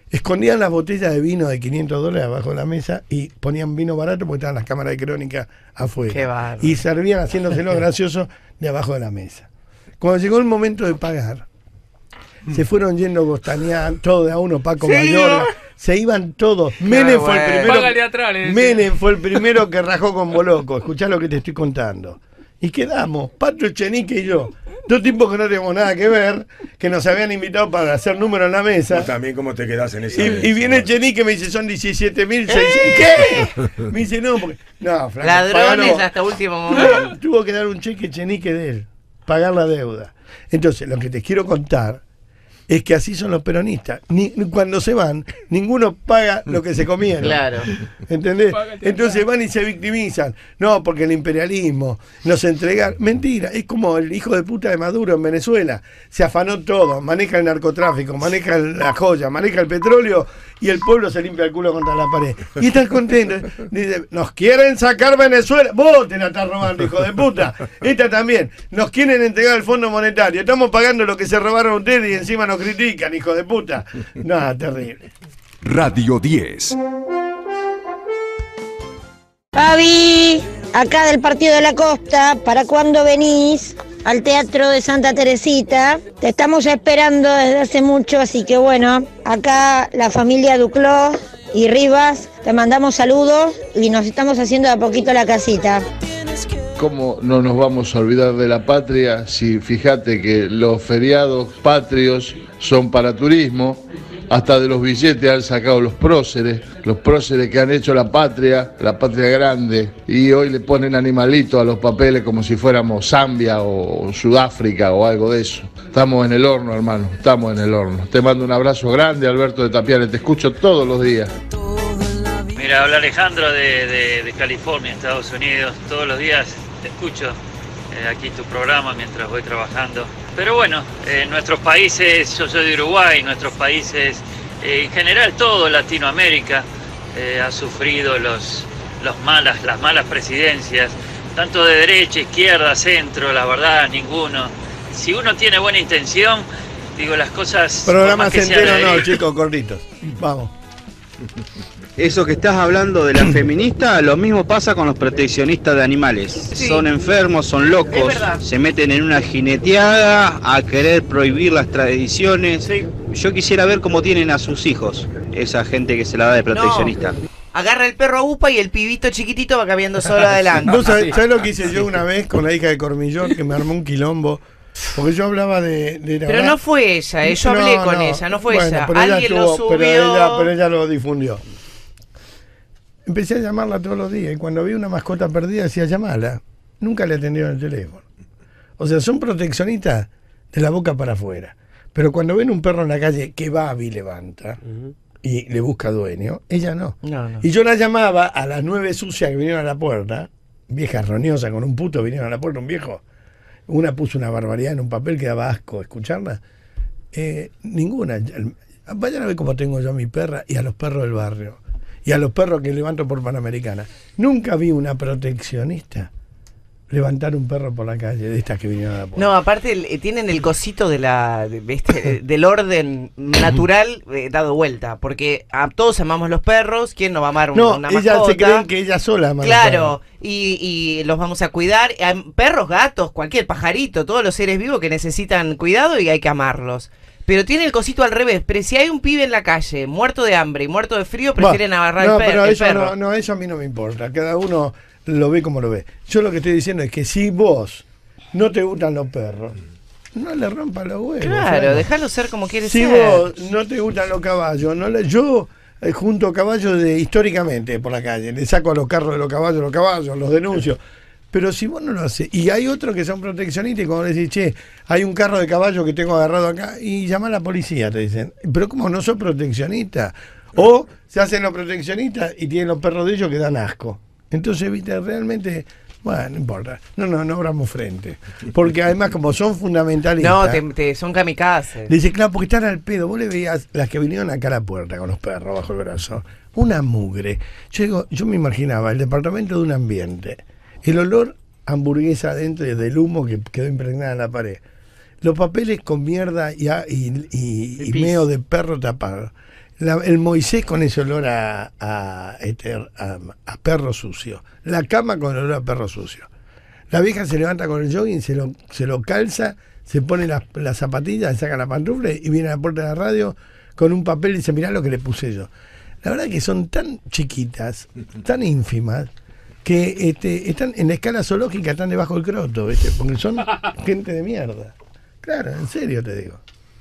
Escondían las botellas de vino de quinientos dólares abajo de la mesa y ponían vino barato porque estaban las cámaras de crónica afuera. Qué barro. Y servían haciéndoselo gracioso de abajo de la mesa. Cuando llegó el momento de pagar, se fueron yendo Gostanián, todo de a uno, Paco, ¿sí?, Mayorga, se iban todos. Menem, claro, fue, bueno, el primero, atrás, Menem fue el primero que rajó con Boloco. Escuchá lo que te estoy contando. Y quedamos, Pato Echenique y yo, dos tipos que no tenemos nada que ver, que nos habían invitado para hacer número en la mesa. También cómo te quedás en esa. Y, vez, y viene Echenique y me dice, son diecisiete mil seiscientos. ¿Eh? ¿Qué? Me dice, no, porque... No, Franco, ladrones pagalo, hasta último momento. Tuvo que dar un cheque Echenique de él, pagar la deuda. Entonces, lo que te quiero contar es que así son los peronistas. Ni, cuando se van, ninguno paga lo que se comieron. Claro. ¿Entendés? Entonces van y se victimizan. No, porque el imperialismo nos entrega... Mentira, es como el hijo de puta de Maduro en Venezuela. Se afanó todo, maneja el narcotráfico, maneja la joya, maneja el petróleo y el pueblo se limpia el culo contra la pared. Y están contentos. Dicen, nos quieren sacar Venezuela. Vos te la estás robando, hijo de puta. Esta también. Nos quieren entregar el Fondo Monetario. Estamos pagando lo que se robaron ustedes y encima nos critican, hijo de puta. Nada, no, terrible. Radio diez. Pabi, acá del Partido de la Costa, ¿para cuándo venís al Teatro de Santa Teresita? Te estamos ya esperando desde hace mucho, así que bueno, acá la familia Duclos y Rivas, te mandamos saludos y nos estamos haciendo de a poquito la casita. ¿Cómo no nos vamos a olvidar de la patria? Si fíjate que los feriados patrios son para turismo, hasta de los billetes han sacado los próceres, los próceres que han hecho la patria, la patria grande, y hoy le ponen animalitos a los papeles como si fuéramos Zambia o Sudáfrica o algo de eso. Estamos en el horno, hermano, estamos en el horno. Te mando un abrazo grande, Alberto de Tapiales, te escucho todos los días. Mira, habla Alejandro de, de, de California, Estados Unidos, todos los días. Te escucho eh, aquí tu programa mientras voy trabajando. Pero bueno, eh, nuestros países, yo soy de Uruguay, nuestros países, eh, en general todo Latinoamérica eh, ha sufrido los, los malas, las malas presidencias, tanto de derecha, izquierda, centro, la verdad, ninguno. Si uno tiene buena intención, digo, las cosas... Programas enteros no, chicos, cortitos. Vamos. Eso que estás hablando de la feminista, lo mismo pasa con los proteccionistas de animales. Sí. Son enfermos, son locos, se meten en una jineteada a querer prohibir las tradiciones. Sí. Yo quisiera ver cómo tienen a sus hijos, esa gente que se la da de proteccionista. No. Agarra el perro a upa y el pibito chiquitito va caminando solo adelante. ¿Vos sabés, sabés lo que hice yo una vez con la hija de Cormillón que me armó un quilombo? Porque yo hablaba de... de la pero verdad. No fue ella, eh. yo hablé no, con no. ella, no fue bueno, ella. Pero Alguien ella estuvo, lo subió. Pero ella, pero ella lo difundió. Empecé a llamarla todos los días y cuando vi una mascota perdida decía llamala. Nunca le atendieron el teléfono. O sea, son proteccionistas de la boca para afuera. Pero cuando ven un perro en la calle que va y levanta uh-huh. y le busca dueño, ella no. No, no. Y yo la llamaba a las nueve sucias que vinieron a la puerta, viejas roñosas con un puto vinieron a la puerta, un viejo. Una puso una barbaridad en un papel que daba asco escucharla. Eh, ninguna. Vayan a ver cómo tengo yo a mi perra y a los perros del barrio. Y a los perros que levanto por Panamericana. Nunca vi una proteccionista levantar un perro por la calle de estas que vinieron a la puerta. No, aparte tienen el cosito de la, de este, del orden natural eh, dado vuelta. Porque a todos amamos los perros. ¿Quién no va a amar un, no, una mascota? No, ellas se creen que ella sola ama. Claro, y, y los vamos a cuidar. Perros, gatos, cualquier pajarito, todos los seres vivos que necesitan cuidado y hay que amarlos. Pero tiene el cosito al revés, pero si hay un pibe en la calle muerto de hambre y muerto de frío, prefieren bah, agarrar no, el, per pero el eso perro. No, no, eso a mí no me importa, cada uno lo ve como lo ve. Yo lo que estoy diciendo es que si vos no te gustan los perros, no le rompas los huevos. Claro, o sea, déjalo ser como quieres si ser. Si vos no te gustan los caballos, no le, yo eh, junto caballos de, históricamente por la calle, le saco a los carros de los caballos, los caballos, los denuncio. Pero si vos no lo haces, y hay otros que son proteccionistas y cuando le decís, che, hay un carro de caballo que tengo agarrado acá, y llama a la policía, te dicen, pero como no sos proteccionista, o se hacen los proteccionistas y tienen los perros de ellos que dan asco. Entonces, viste, realmente, bueno, no importa, no, no, no abramos frente, porque además como son fundamentalistas. No, te, te, son kamikazes. Dice, claro, porque están al pedo, vos le veías las que vinieron acá a la puerta con los perros bajo el brazo, una mugre. Yo digo, yo me imaginaba el departamento de un ambiente. El olor hamburguesa adentro del humo que quedó impregnada en la pared. Los papeles con mierda y, y, y, y meo de perro tapado. La, el Moisés con ese olor a, a, a, a perro sucio. La cama con el olor a perro sucio. La vieja se levanta con el jogging, se lo, se lo calza, se pone las, las zapatillas, saca la pantufla y viene a la puerta de la radio con un papel y dice, mirá lo que le puse yo. La verdad que son tan chiquitas, tan ínfimas, que este, están en la escala zoológica, están debajo del croto, ¿viste? Porque son gente de mierda. Claro, en serio te digo.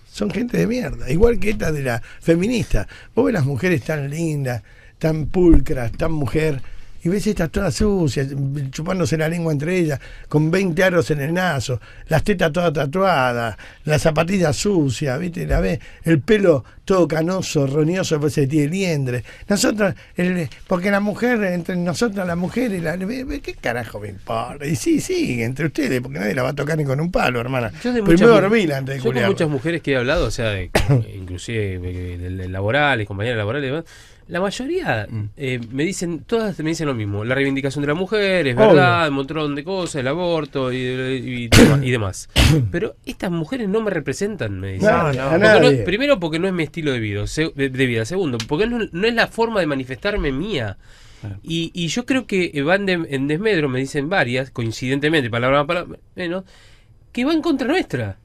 Son gente de mierda. Igual que esta de la feminista. Vos ves las mujeres tan lindas, tan pulcras, tan mujer, y ves estas todas sucias, chupándose la lengua entre ellas, con veinte aros en el naso, las tetas todas tatuadas, las zapatillas sucias, ¿viste? La ves, el pelo todo canoso, roñoso, después se tiene liendre. Nosotros, el, porque la mujer, entre nosotras las mujeres, la, ¿qué carajo me importa? Y sí, sí, entre ustedes, porque nadie la va a tocar ni con un palo, hermana. Primero dormila antes de culiar. Yo con muchas mujeres que he hablado, o sea, de, inclusive de, de, de laborales, compañeras laborales y demás, la mayoría eh, me dicen, todas me dicen lo mismo, la reivindicación de la mujer, es verdad, obvio, un montón de cosas, el aborto y, y, y demás. Pero estas mujeres no me representan, me dicen. No, no, no, primero porque no es mi estilo de vida, de, de vida. Segundo, porque no, no es la forma de manifestarme mía. Y, y yo creo que van de, en desmedro, me dicen varias, coincidentemente, palabra a palabra, menos, que va en contra nuestra.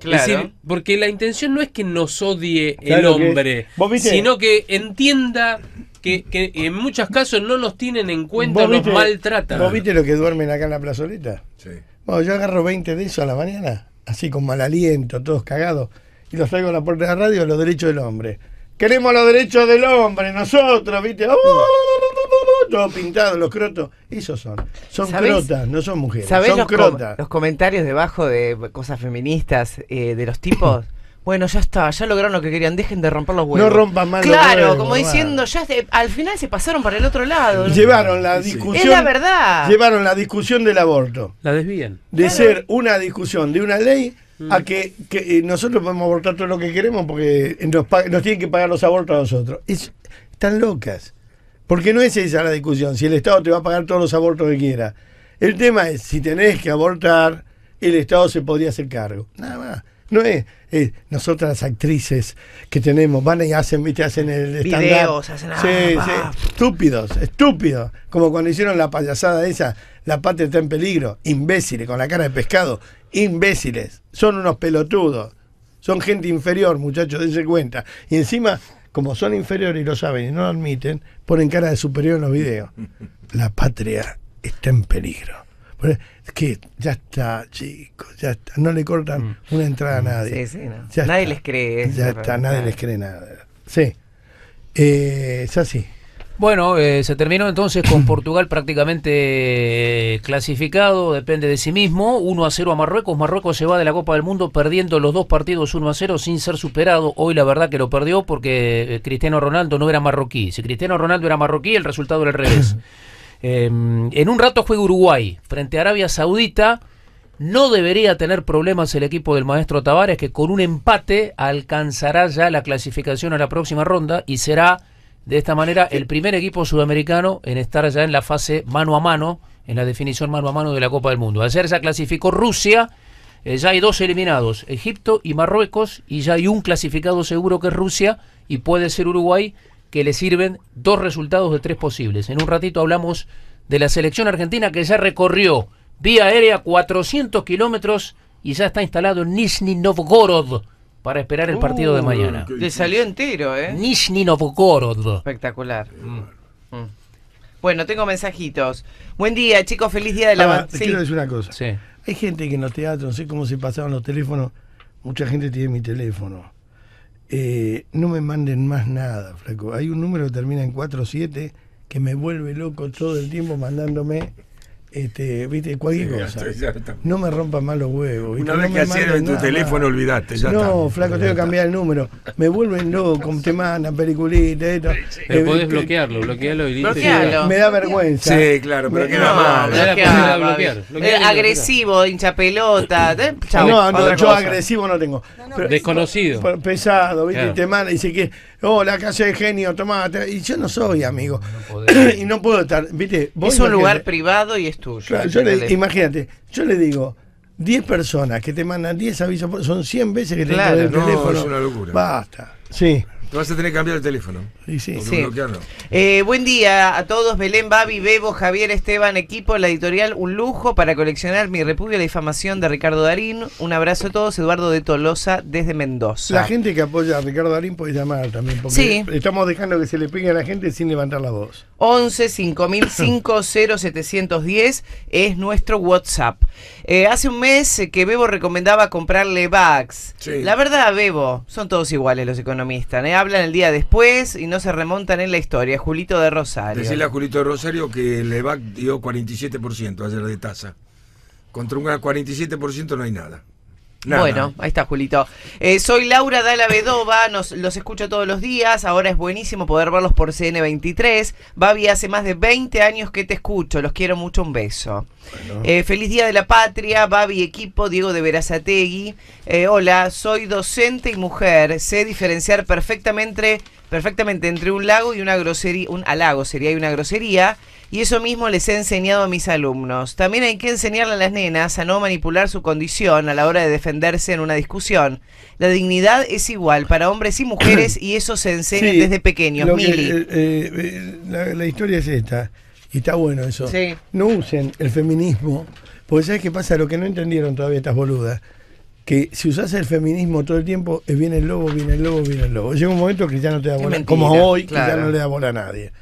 Claro. Es decir, porque la intención no es que nos odie el claro hombre, que sino que entienda que, que en muchos casos no nos tienen en cuenta, nos maltratan. ¿Vos viste lo que duermen acá en la plazoleta? Sí. Bueno, yo agarro veinte de eso a la mañana, así con mal aliento, todos cagados, y los traigo a la puerta de la radio, los derechos del hombre. Queremos los derechos del hombre, nosotros, viste. ¡Oh! Todos pintados, los crotos, esos son. Son crotas, no son mujeres. ¿Sabés son los, crotas. Com los comentarios debajo de cosas feministas eh, de los tipos? Bueno, ya está, ya lograron lo que querían, dejen de romper los huevos. No rompan más claro, los huevos, como mamá. Diciendo, ya se, al final se pasaron para el otro lado. Llevaron la discusión. Sí. Es la verdad. Llevaron la discusión del aborto. La desvían. De claro. Ser una discusión de una ley mm. a que, que nosotros podemos abortar todo lo que queremos porque nos, nos tienen que pagar los abortos a nosotros. Es, están locas. Porque no es esa la discusión, si el Estado te va a pagar todos los abortos que quiera. El tema es, si tenés que abortar, el Estado se podría hacer cargo. Nada más. No es, es nosotras las actrices que tenemos, van y hacen, viste, hacen el stand-up. Videos, hacen nada. Sí, sí, estúpidos, estúpidos. Como cuando hicieron la payasada esa, la patria está en peligro. Imbéciles, con la cara de pescado. Imbéciles. Son unos pelotudos. Son gente inferior, muchachos, dense cuenta. Y encima, como son inferiores y lo saben y no lo admiten, ponen cara de superior en los videos. La patria está en peligro. Que ya está, chicos, ya está. No le cortan una entrada a nadie. Sí, sí, no. Ya nadie está. Les cree. Ya está, nadie les cree nada. Sí. Eh, es así. Bueno, eh, se terminó entonces con Portugal prácticamente eh, clasificado, depende de sí mismo, uno a cero a Marruecos. Marruecos se va de la Copa del Mundo perdiendo los dos partidos uno a cero sin ser superado. Hoy la verdad que lo perdió porque eh, Cristiano Ronaldo no era marroquí. Si Cristiano Ronaldo era marroquí, el resultado era al revés. Eh, en un rato juega Uruguay frente a Arabia Saudita. No debería tener problemas el equipo del maestro Tavares, que con un empate alcanzará ya la clasificación a la próxima ronda y será de esta manera el primer equipo sudamericano en estar ya en la fase mano a mano, en la definición mano a mano de la Copa del Mundo. Ayer ya clasificó Rusia, eh, ya hay dos eliminados, Egipto y Marruecos, y ya hay un clasificado seguro que es Rusia y puede ser Uruguay, que le sirven dos resultados de tres posibles. En un ratito hablamos de la selección argentina que ya recorrió vía aérea cuatrocientos kilómetros y ya está instalado en Nizhny Novgorod para esperar el partido uh, de mañana. Le salió entero, ¿eh? Nizhny Novgorod. Espectacular. Mm. Mm. Bueno, tengo mensajitos. Buen día, chicos. Feliz día de la... Ah, te sí. quiero decir una cosa. Sí. Hay gente que en los teatros, no sé cómo se pasaban los teléfonos, mucha gente tiene mi teléfono. Eh, no me manden más nada, flaco. Hay un número que termina en cuatro siete que me vuelve loco todo el tiempo mandándome... Este, viste, cualquier sí, cosa. Estoy, ya está. No me rompan más los huevos. Una vez no que hacieron en tu nada. Teléfono, olvidaste. Ya no, está. Flaco, ya tengo que cambiar el número. Me vuelven loco, te mandan peliculitas, esto. Sí, sí. Pero eh, podés te... bloquearlo, bloquearlo y listo. Me da vergüenza. Sí, claro, pero queda no, mal. Bloquear, bloquear, bloquear, agresivo, hincha pelota. ¿Eh? Chau, no, no, yo cosa. agresivo no tengo. No, no, pero, desconocido. Pero pesado, viste, claro. Te mandan y dice que, oh, la casa de genio, tomá. Y yo no soy amigo. No y no puedo estar, viste. Es un lugar privado y es tuyo. Claro, yo le, imagínate, yo le digo, diez personas que te mandan diez avisos, son cien veces que te claro, mandan el no, teléfono. Es una locura. Basta. Sí. Te vas a tener que cambiar el teléfono. Sí, sí. sí. Eh, buen día a todos. Belén, Babi, Bebo, Javier, Esteban, equipo, la editorial, un lujo para coleccionar Mi Repudio a la Difamación de Ricardo Darín. Un abrazo a todos. Eduardo de Tolosa desde Mendoza. La gente que apoya a Ricardo Darín puede llamar también, porque sí. estamos dejando que se le pegue a la gente sin levantar la voz. once cinco mil cinco cero siete uno cero es nuestro WhatsApp. Eh, hace un mes que Bebo recomendaba comprarle Bax. Sí. La verdad, Bebo, son todos iguales los economistas, ¿eh? Hablan el día después y no se remontan en la historia. Julito de Rosario. Decirle a Julito de Rosario que el E V A C dio cuarenta y siete por ciento ayer de tasa. Contra un cuarenta y siete por ciento no hay nada. Nada. Bueno, ahí está Julito. Eh, soy Laura Dalla Vedova, nos, los escucho todos los días, ahora es buenísimo poder verlos por C N veintitrés. Babi, hace más de veinte años que te escucho, los quiero mucho, un beso. Bueno. Eh, feliz Día de la Patria, Babi, equipo, Diego de Verazategui. Eh, hola, soy docente y mujer, sé diferenciar perfectamente, perfectamente entre un lago y una grosería, un halago sería y una grosería. Y eso mismo les he enseñado a mis alumnos. También hay que enseñarle a las nenas a no manipular su condición a la hora de defenderse en una discusión. La dignidad es igual para hombres y mujeres y eso se enseña sí, desde pequeños. Lo Mili. Que, eh, eh, la, la historia es esta, y está bueno eso. Sí. No usen el feminismo, porque ¿sabes qué pasa? Lo que no entendieron todavía estas boludas, que si usas el feminismo todo el tiempo, es viene el lobo, viene el lobo, viene el lobo. Llega un momento que ya no te da bola, mentira, como hoy, claro. que ya no le da bola a nadie.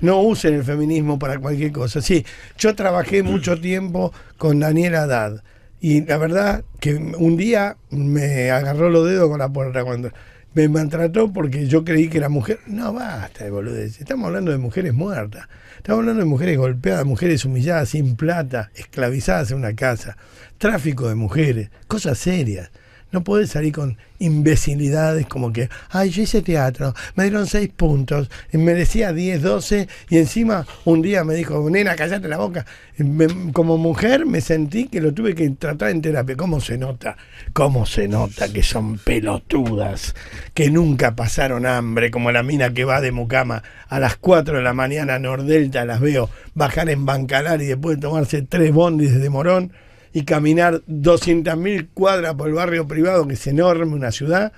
No usen el feminismo para cualquier cosa. Sí, yo trabajé mucho tiempo con Daniela Haddad y la verdad que un día me agarró los dedos con la puerta cuando me maltrató porque yo creí que era mujer. No, basta de boludez. Estamos hablando de mujeres muertas. Estamos hablando de mujeres golpeadas, mujeres humilladas, sin plata, esclavizadas en una casa, tráfico de mujeres, cosas serias. No podés salir con imbecilidades como que, ay, yo hice teatro, me dieron seis puntos, merecía diez, doce, y encima un día me dijo, nena, cállate la boca. Me, como mujer me sentí que lo tuve que tratar en terapia. ¿Cómo se nota? ¿Cómo se nota que son pelotudas, que nunca pasaron hambre, como la mina que va de Mucama a las cuatro de la mañana a Nordelta, las veo bajar en Bancalar y después tomarse tres bondis de Morón, y caminar doscientas mil cuadras por el barrio privado, que es enorme, una ciudad,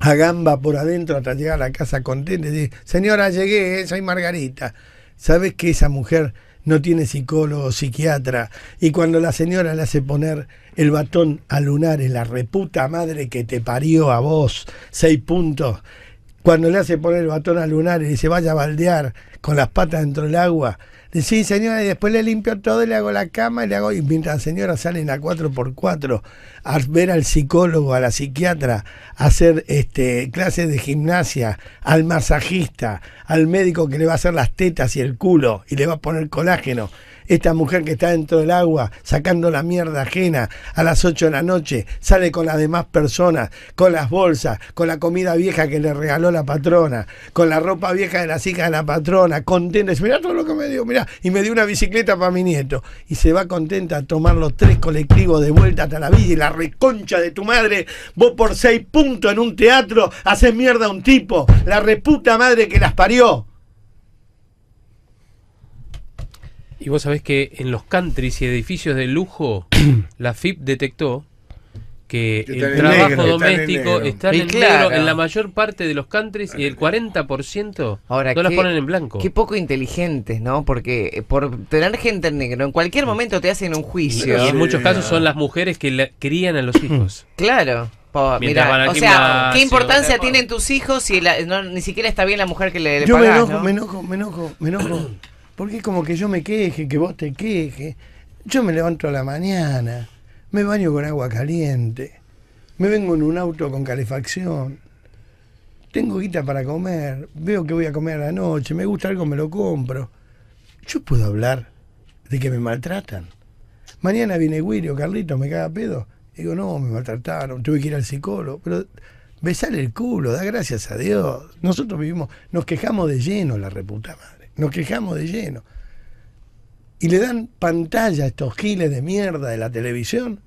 a gamba por adentro hasta llegar a la casa contenta y decir, señora, llegué, soy Margarita. ¿Sabes que esa mujer no tiene psicólogo, psiquiatra? Y cuando la señora le hace poner el batón a Lunares, la reputa madre que te parió a vos, seis puntos, cuando le hace poner el batón a Lunares y se vaya a baldear con las patas dentro del agua, Dice, sí, señora, y después le limpio todo, le hago la cama, le hago... Y mientras la señora sale en la cuatro por cuatro a ver al psicólogo, a la psiquiatra, a hacer este, clases de gimnasia, al masajista, al médico que le va a hacer las tetas y el culo y le va a poner colágeno. Esta mujer que está dentro del agua sacando la mierda ajena a las ocho de la noche, sale con las demás personas, con las bolsas, con la comida vieja que le regaló la patrona, con la ropa vieja de las hijas de la patrona, contenta, mirá todo lo que me dio, mirá, y me dio una bicicleta para mi nieto, y se va contenta a tomar los tres colectivos de vuelta hasta la villa, y la reconcha de tu madre, vos por seis puntos en un teatro haces mierda a un tipo, la reputa madre que las parió. Y vos sabés que en los countries y edificios de lujo, la F I P detectó que el trabajo negro, doméstico está en negro, están en, claro, negro en la mayor parte de los countries, y el cuarenta por ciento ahora no las ponen en blanco. Qué poco inteligentes, ¿no? Porque por tener gente en negro, en cualquier momento te hacen un juicio. Y en sí, muchos casos son las mujeres que la crían a los hijos. Claro. Po, mirá, o sea, ¿qué importancia tienen tus hijos si la, no, ni siquiera está bien la mujer que le, le Yo pagás, me enojo, ¿no? me enojo, me enojo, me enojo. Porque es como que yo me queje, que vos te quejes. Yo me levanto a la mañana, me baño con agua caliente, me vengo en un auto con calefacción, tengo guita para comer, veo que voy a comer a la noche, me gusta algo, me lo compro. Yo puedo hablar de que me maltratan. Mañana viene Guirio, Carlito, me caga pedo. Digo, no, me maltrataron, tuve que ir al psicólogo. Pero besale el culo, da gracias a Dios. Nosotros vivimos, nos quejamos de lleno, la reputa madre. Nos quejamos de lleno. Y le dan pantalla a estos giles de mierda de la televisión.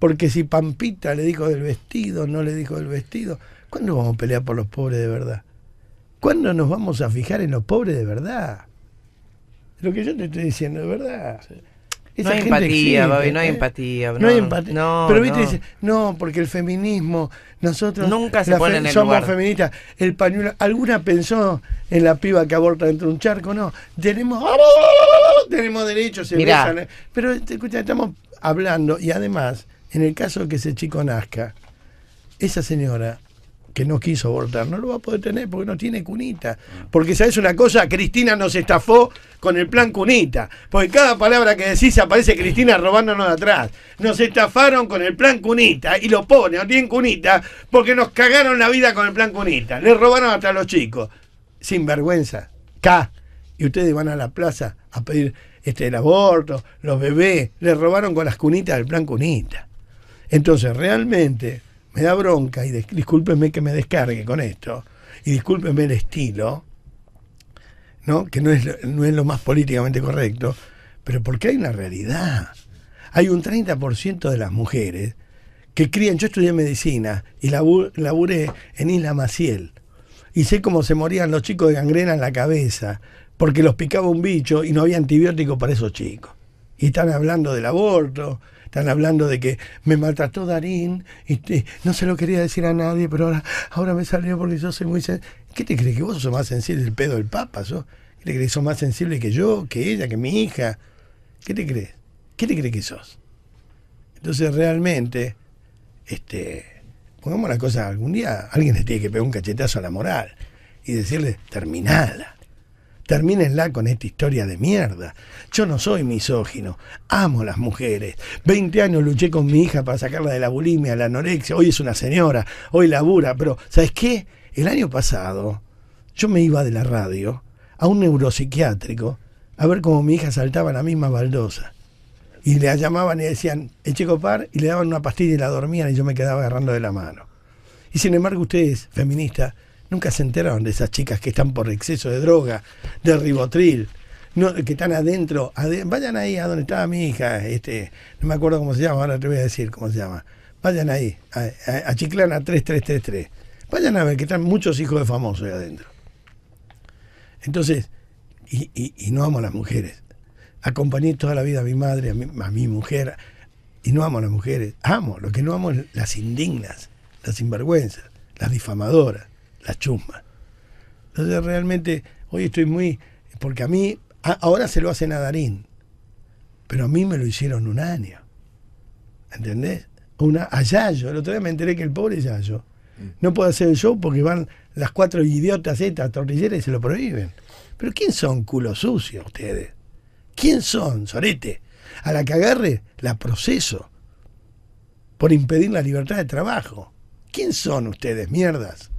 Porque si Pampita le dijo del vestido, no le dijo del vestido. ¿Cuándo vamos a pelear por los pobres de verdad? ¿Cuándo nos vamos a fijar en los pobres de verdad? Lo que yo te estoy diciendo es verdad. Esa no hay gente empatía, exige, Babi, no hay ¿eh? empatía. No, no hay empatía. No, pero viste, no. Dice, no, porque el feminismo, nosotros nunca se ponen en el somos lugar. feministas. El pañuelo, ¿alguna pensó en la piba que aborta dentro de un charco? No, tenemos, tenemos derechos, se besan, pero escucha, estamos hablando, y además, en el caso de que ese chico nazca, esa señora que no quiso abortar, no lo va a poder tener porque no tiene cunita. Porque, ¿sabes una cosa? Cristina nos estafó con el plan cunita. Porque cada palabra que decís aparece Cristina robándonos de atrás. Nos estafaron con el plan cunita y lo ponen, no tienen cunita, porque nos cagaron la vida con el plan cunita. Les robaron hasta los chicos. Sin vergüenza. K. Y ustedes van a la plaza a pedir este, el aborto, los bebés. Les robaron con las cunitas del plan cunita. Entonces, realmente... me da bronca, y discúlpenme que me descargue con esto, y discúlpenme el estilo, ¿no? Que no es, lo, no es lo más políticamente correcto, pero porque hay una realidad. Hay un treinta por ciento de las mujeres que crían. Yo estudié medicina y labur, laburé en Isla Maciel, y sé cómo se morían los chicos de gangrena en la cabeza, porque los picaba un bicho y no había antibiótico para esos chicos. Y están hablando del aborto... Están hablando de que me maltrató Darín, y te, no se lo quería decir a nadie, pero ahora, ahora me salió porque yo soy muy sensible. ¿Qué te crees? ¿Que vos sos más sensible del pedo del Papa? ¿Sos? ¿Qué te crees? ¿Sos más sensible que yo, que ella, que mi hija? ¿Qué te crees? ¿Qué te crees que sos? Entonces realmente, este, pongamos la cosa, algún día alguien le tiene que pegar un cachetazo a la moral y decirle, terminala. Termínenla con esta historia de mierda. Yo no soy misógino, amo a las mujeres. veinte años luché con mi hija para sacarla de la bulimia, la anorexia. Hoy es una señora, hoy labura. Pero, ¿sabes qué? El año pasado yo me iba de la radio a un neuropsiquiátrico a ver cómo mi hija saltaba en la misma baldosa. Y le llamaban y decían, eche copar, y le daban una pastilla y la dormían, y yo me quedaba agarrando de la mano. Y sin embargo, ustedes, feministas, nunca se enteraron de esas chicas que están por exceso de droga, de ribotril, no, que están adentro, adentro. Vayan ahí a donde estaba mi hija, este, no me acuerdo cómo se llama, ahora te voy a decir cómo se llama. Vayan ahí, a, a, a Chiclana tres tres tres tres. Vayan a ver que están muchos hijos de famosos ahí adentro. Entonces, y, y, y no amo a las mujeres. Acompañé toda la vida a mi madre, a mi, a mi mujer, y no amo a las mujeres. Amo, lo que no amo es las indignas, las sinvergüenzas, las difamadoras. La chusma. Entonces realmente hoy estoy muy... Porque a mí, a, ahora se lo hacen a Darín, pero a mí me lo hicieron un año. ¿Entendés? Una, a Yayo, el otro día me enteré que el pobre Yayo no puede hacer el show porque van las cuatro idiotas estas, tortilleras, y se lo prohíben. ¿Pero quién son culos sucios ustedes? ¿Quién son, sorete? A la que agarre, la proceso por impedir la libertad de trabajo. ¿Quién son ustedes, mierdas?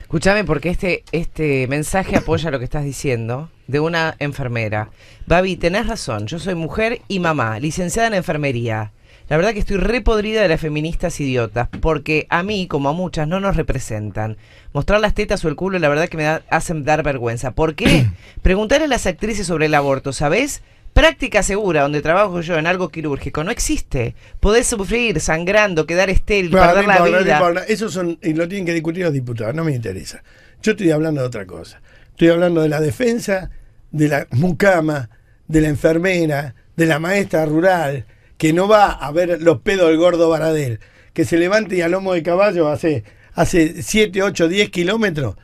Escúchame, porque este, este mensaje apoya lo que estás diciendo de una enfermera. Babi, tenés razón, yo soy mujer y mamá, licenciada en enfermería. La verdad que estoy re podrida de las feministas idiotas, porque a mí, como a muchas, no nos representan. Mostrar las tetas o el culo, la verdad que me da, hacen dar vergüenza. ¿Por qué? Preguntar a las actrices sobre el aborto, ¿sabés? Práctica segura, donde trabajo yo en algo quirúrgico, no existe. Podés sufrir sangrando, quedar estéril, claro, perder la vida. No, no, eso son, y lo tienen que discutir los diputados, no me interesa. Yo estoy hablando de otra cosa. Estoy hablando de la defensa de la mucama, de la enfermera, de la maestra rural, que no va a ver los pedos del gordo Baradel, que se levante y a lomo de caballo hace, hace siete, ocho, diez kilómetros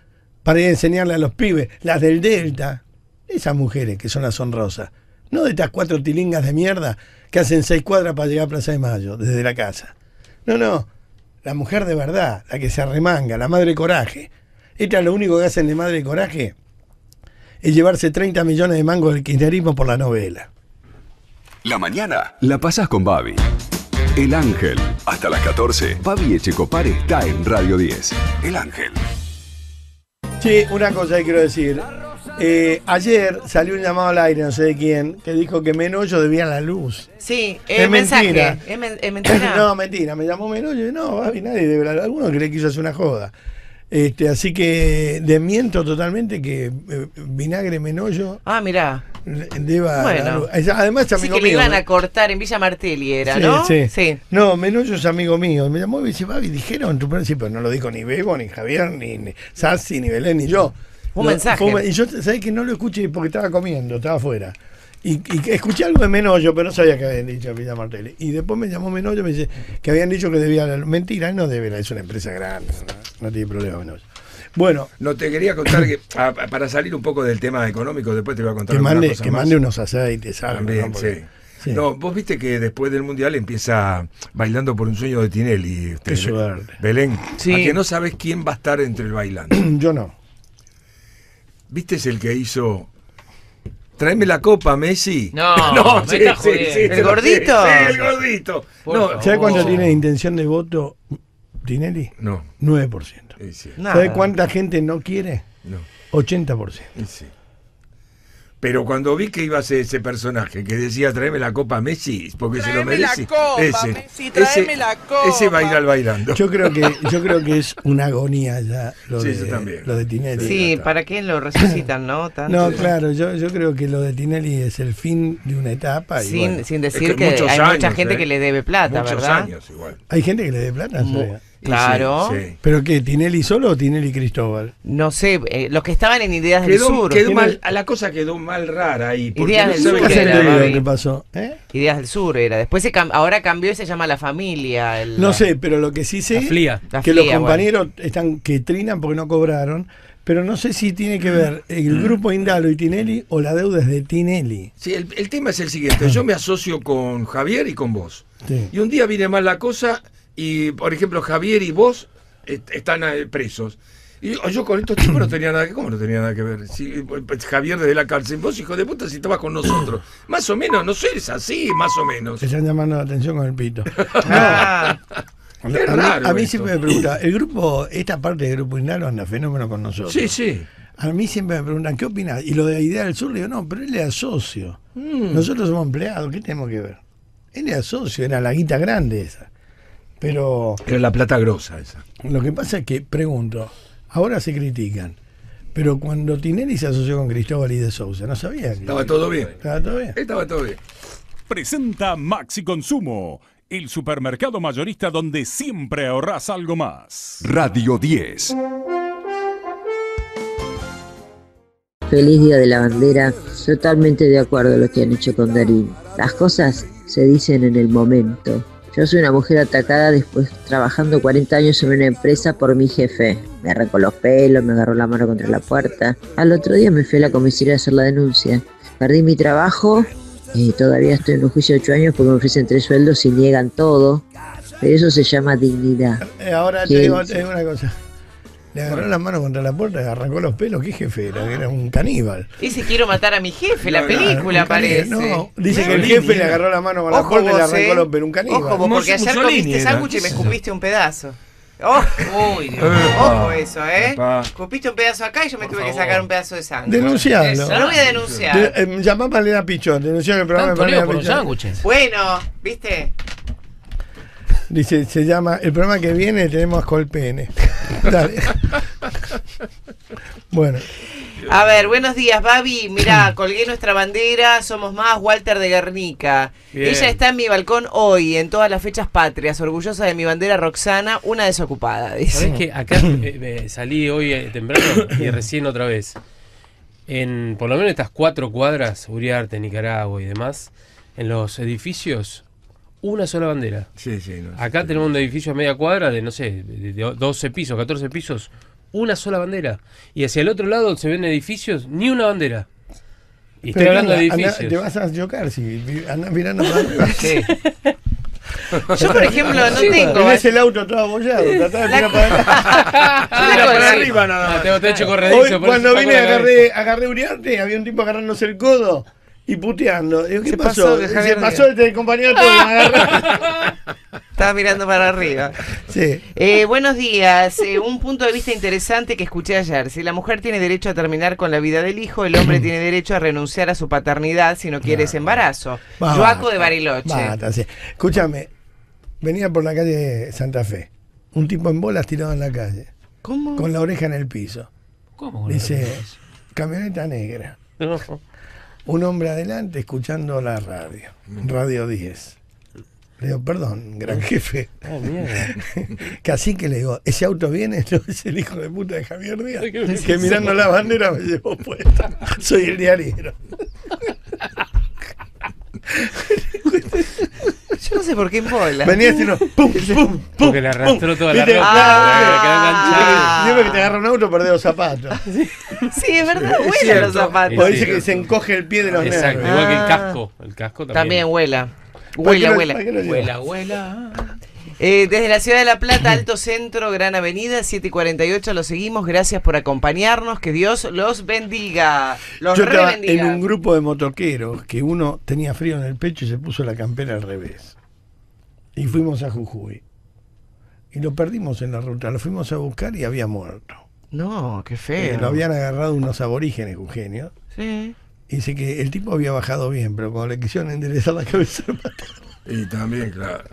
para ir a enseñarle a los pibes, las del Delta, esas mujeres que son las honrosas, no de estas cuatro tilingas de mierda que hacen seis cuadras para llegar a Plaza de Mayo desde la casa. No, no, la mujer de verdad, la que se arremanga, la madre coraje. Esta es lo único que hacen de madre coraje, es llevarse treinta millones de mangos del kirchnerismo por la novela. La mañana la pasás con Babi, El Ángel. Hasta las catorce, Babi Echecopar está en Radio diez. El Ángel. Sí, una cosa que quiero decir. Eh, ayer salió un llamado al aire, no sé de quién, que dijo que Menollo debía la luz. Sí, es, es mensaje, mentira. Es, men es mentira. No, mentira, me llamó Menollo y no, Babi, nadie debe la luz. Alguno que le quiso hacer una joda. Este, así que desmiento totalmente que eh, Vinagre Menollo. Ah, mirá. Deba, bueno. Además es amigo mío. Sí, que le iban mío, a cortar en Villa Martelli era, sí, ¿no? Sí. sí. No, Menollo es amigo mío. Me llamó y me dice, Babi, dijeron, tu sí, pero no lo dijo ni Bebo, ni Javier, ni, ni Sassi, ni Belén, ni yo. Un lo, mensaje. Fue, y yo, ¿sabés que no lo escuché porque estaba comiendo, estaba afuera? Y, y escuché algo de Menollo, pero no sabía que habían dicho Villa Martelli. Y después me llamó Menollo y me dice que habían dicho que debía la luz. Mentira, no debe, es una empresa grande, no, no tiene problema Menollo. Bueno, no te quería contar que a, para salir un poco del tema económico, después te voy a contar que mande, cosa que más. mande unos aceites, algo, también, ¿no? Porque, sí. Sí. No, vos viste que después del mundial empieza Bailando por un Sueño de Tinelli. Este, Qué suerte. Belén, sí. A que no sabes quién va a estar entre el bailando. Yo no. ¿Viste es el que hizo? Traeme la copa, Messi. No, no, sí, sí, sí, sí, ¿El gordito? Sí, el gordito. No. ¿Sabes cuánto tiene intención de voto Tinelli? No. nueve por ciento. Sí, sí. ¿Sabes cuánta gente no quiere? No. ochenta por ciento. Sí. Pero cuando vi que iba a ser ese personaje que decía traeme la copa, Messi, porque traeme se lo merece. La copa, ese, Messi, traeme ese, la copa. Ese va a ir al bailando. Yo creo que, yo creo que es una agonía ya lo, sí, de, lo de Tinelli. Sí, no, ¿para qué lo resucitan, no? Tanto. No, claro, yo, yo creo que lo de Tinelli es el fin de una etapa. Sin, y bueno, sin decir es que, que hay años, mucha gente eh, que le debe plata, muchos ¿verdad? Años igual. Hay gente que le debe plata, no. ¿sabes? Claro. Sí, sí. ¿Pero qué? ¿Tinelli solo o Tinelli Cristóbal? No sé, eh, los que estaban en Ideas quedó, del Sur. Quedó mal, la cosa quedó mal rara ahí. Ideas del Sur era, ¿qué pasó? ¿Eh? Ideas del Sur era. Después se cam ahora cambió y se llama La Familia. El, no sé, pero lo que sí sé es que los compañeros bueno. están que trinan porque no cobraron. Pero no sé si tiene que ver el grupo Indalo y Tinelli o la deuda es de Tinelli. Sí, el, el tema es el siguiente. Yo me asocio con Javier y con vos. Sí. Y un día viene mal la cosa. Y, por ejemplo, Javier y vos están presos. Y yo con estos tipos no tenía nada que ver. ¿Cómo no tenía nada que ver? Si, Javier desde la cárcel. Vos, hijo de puta, si estabas con nosotros. Más o menos, no sé, es así, más o menos. Se están llamando la atención con el pito. Ah, no, es a raro mí, a mí siempre me pregunta, el grupo, esta parte del grupo Indalo anda fenómeno con nosotros. Sí, sí. A mí siempre me preguntan, ¿qué opinás? Y lo de Idea del Sur, le digo, no, pero él era socio. Mm. Nosotros somos empleados, ¿qué tenemos que ver? Él era socio, era la guita grande esa. Pero era la plata grosa esa. Lo que pasa es que, pregunto, ahora se critican, pero cuando Tinelli se asoció con Cristóbal y de Sousa, no sabía. Que estaba todo bien. Estaba todo bien. Estaba todo bien. Presenta Maxi Consumo, el supermercado mayorista donde siempre ahorras algo más. Radio diez. Feliz Día de la Bandera. Totalmente de acuerdo a lo que han hecho con Darín. Las cosas se dicen en el momento. Yo soy una mujer atacada después trabajando cuarenta años en una empresa por mi jefe. Me arrancó los pelos, me agarró la mano contra la puerta. Al otro día me fui a la comisaría a hacer la denuncia. Perdí mi trabajo y todavía estoy en un juicio de ocho años porque me ofrecen tres sueldos y niegan todo. Pero eso se llama dignidad. Ahora te digo, te digo una cosa. Le agarró la mano contra la puerta, le arrancó los pelos. ¿Qué jefe era? Era un caníbal. Dice, quiero matar a mi jefe, la película parece. No, dice que el jefe le agarró la mano con la puerta y le arrancó los pelos. Un caníbal. Ojo, porque ayer comiste sándwich y me escupiste un pedazo. Oh, uy, Dios, ojo eso, ¿eh? Escupiste un pedazo acá y yo me por tuve favor. que sacar un pedazo de sándwich. Denunciarlo. No lo voy a denunciar. De, eh, llamá a Malena Pichón, denunciar el programa de Malena Pichón. Bueno, ¿viste? Dice, se llama, el programa que viene tenemos Colpene. Dale. Bueno. A ver, buenos días, Babi. Mirá, colgué nuestra bandera, somos más, Walter de Guernica. Bien. Ella está en mi balcón hoy, en todas las fechas patrias, orgullosa de mi bandera Roxana, una desocupada, dice. ¿Sabés que acá eh, eh, salí hoy eh, temprano y recién otra vez? En, por lo menos estas cuatro cuadras, Uriarte, Nicaragua y demás, en los edificios, una sola bandera. Sí, sí, no, acá sí, tenemos sí. un edificio a media cuadra de, no sé, de, de doce pisos, catorce pisos, una sola bandera. Y hacia el otro lado se ven edificios, ni una bandera. Y estoy hablando anda, de edificios. Anda, te vas a chocar si andas mirando para arriba. Sí. Yo, por ejemplo, no sí, tengo. Tenés el auto todo abollado, tratás de mirar para atrás. Mira para arriba nada más. Tengo techo corredizo. Hoy, cuando vine agarré, agarré Uriarte, había un tipo agarrándose el codo y puteando. Digo, ¿qué pasó? Se pasó, se pasó el compañero todo y me agarró. Estaba mirando para arriba. Sí. Eh, buenos días. Eh, un punto de vista interesante que escuché ayer. Si la mujer tiene derecho a terminar con la vida del hijo, el hombre tiene derecho a renunciar a su paternidad si no quiere ese embarazo. Joaco de Bariloche. Bata, sí. Escúchame, venía por la calle Santa Fe. Un tipo en bolas tirado en la calle. ¿Cómo? Con la oreja en el piso. ¿Cómo? Dice, camioneta negra. No. Un hombre adelante escuchando la radio. Radio diez. Le digo, perdón, gran jefe. Oh, mierda. Casi que le digo, ese auto viene, no es el hijo de puta de Javier Díaz, que, que mirando la bandera me llevó puesta. Soy el diarero. Yo no sé por qué en bola. Venía así, no, pum, pum, pum. Que le arrastró toda la ropa. Ah, que que te agarra un auto, perdés los zapatos. Sí, es verdad, sí, huelen es los zapatos. O dice que se encoge el pie de los nervios. Exacto, igual ah. que el casco. El casco también. También huela. Huela, huela, huela, huela. Eh, desde la ciudad de La Plata, Alto Centro, Gran Avenida, siete y cuarenta y ocho, los seguimos. Gracias por acompañarnos, que Dios los bendiga. Los Yo estaba en un grupo de motoqueros que uno tenía frío en el pecho y se puso la campera al revés. Y fuimos a Jujuy. Y lo perdimos en la ruta, lo fuimos a buscar y había muerto. No, qué feo. Eh, lo habían agarrado unos aborígenes, Eugenio. Sí. Dice que el tipo había bajado bien, pero cuando le quisieron enderezar la cabeza lo mataron. Y también, claro.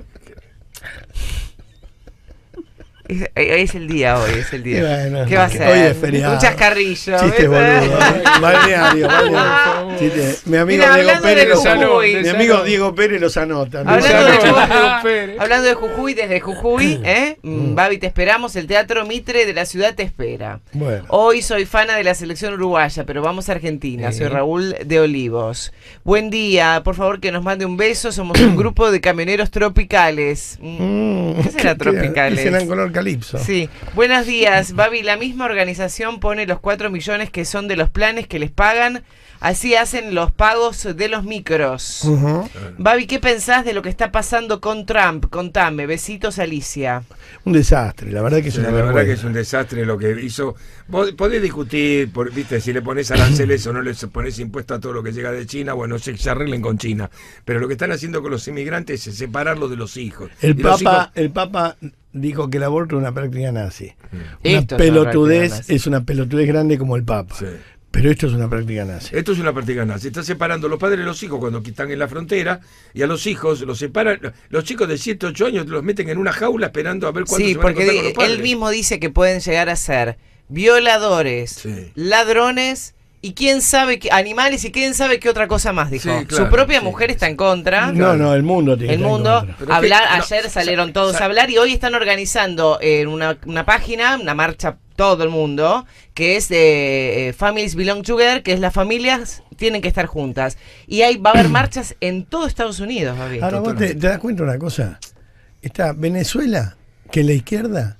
Es, es el día hoy, es el día. Bueno, ¿qué va a ser? Hoy es feriado. Un chascarrillo. Chiste, boludo. Balneario, balneario. Chiste. Mi amigo Mira, Diego Pérez los anota. Mi amigo Diego Pérez los anota. Hablando de Jujuy, hablando de Jujuy, desde Jujuy, ¿eh? Mm. Babi, te esperamos. El Teatro Mitre de la ciudad te espera. Bueno. Hoy soy fana de la selección uruguaya, pero vamos a Argentina. Sí. Soy Raúl de Olivos. Buen día. Por favor, que nos mande un beso. Somos un grupo de camioneros tropicales. Mm. ¿Qué será tropicales? ¿Qué será en color? Calipso. Sí. Buenos días, Babi. La misma organización pone los cuatro millones que son de los planes que les pagan. Así hacen los pagos de los micros. Uh-huh. Babi, ¿qué pensás de lo que está pasando con Trump? Contame. Besitos, Alicia. Un desastre. La verdad que es, sí, una la verdad que es un desastre lo que hizo. Vos podés discutir, por, viste, si le pones aranceles o no le pones impuestos a todo lo que llega de China. Bueno, se, se arreglen con China. Pero lo que están haciendo con los inmigrantes es separarlos de los hijos. El Papa... Hijos... El Papa dijo que el aborto es una práctica nazi. Una esto pelotudez es una, es una pelotudez grande como el Papa. Sí. Pero esto es una práctica nazi. Esto es una práctica nazi. Están separando los padres de los hijos cuando están en la frontera y a los hijos los separan. Los chicos de siete, ocho años los meten en una jaula esperando a ver cuándo sí, se van a encontrar con los padres. Él mismo dice que pueden llegar a ser violadores, sí. ladrones y quién sabe qué, animales y quién sabe qué otra cosa más, dijo. Sí, claro, Su propia sí. mujer está en contra. No, no, el mundo tiene el mundo en contra. Hablar, es que, ayer no, salieron todos sal, a hablar y hoy están organizando eh, una, una página, una marcha todo el mundo, que es de eh, Families Belong Together, que es las familias tienen que estar juntas. Y hay, va a haber marchas en todo Estados Unidos. David. Ahora vos te, te das cuenta una cosa. Está Venezuela, que la izquierda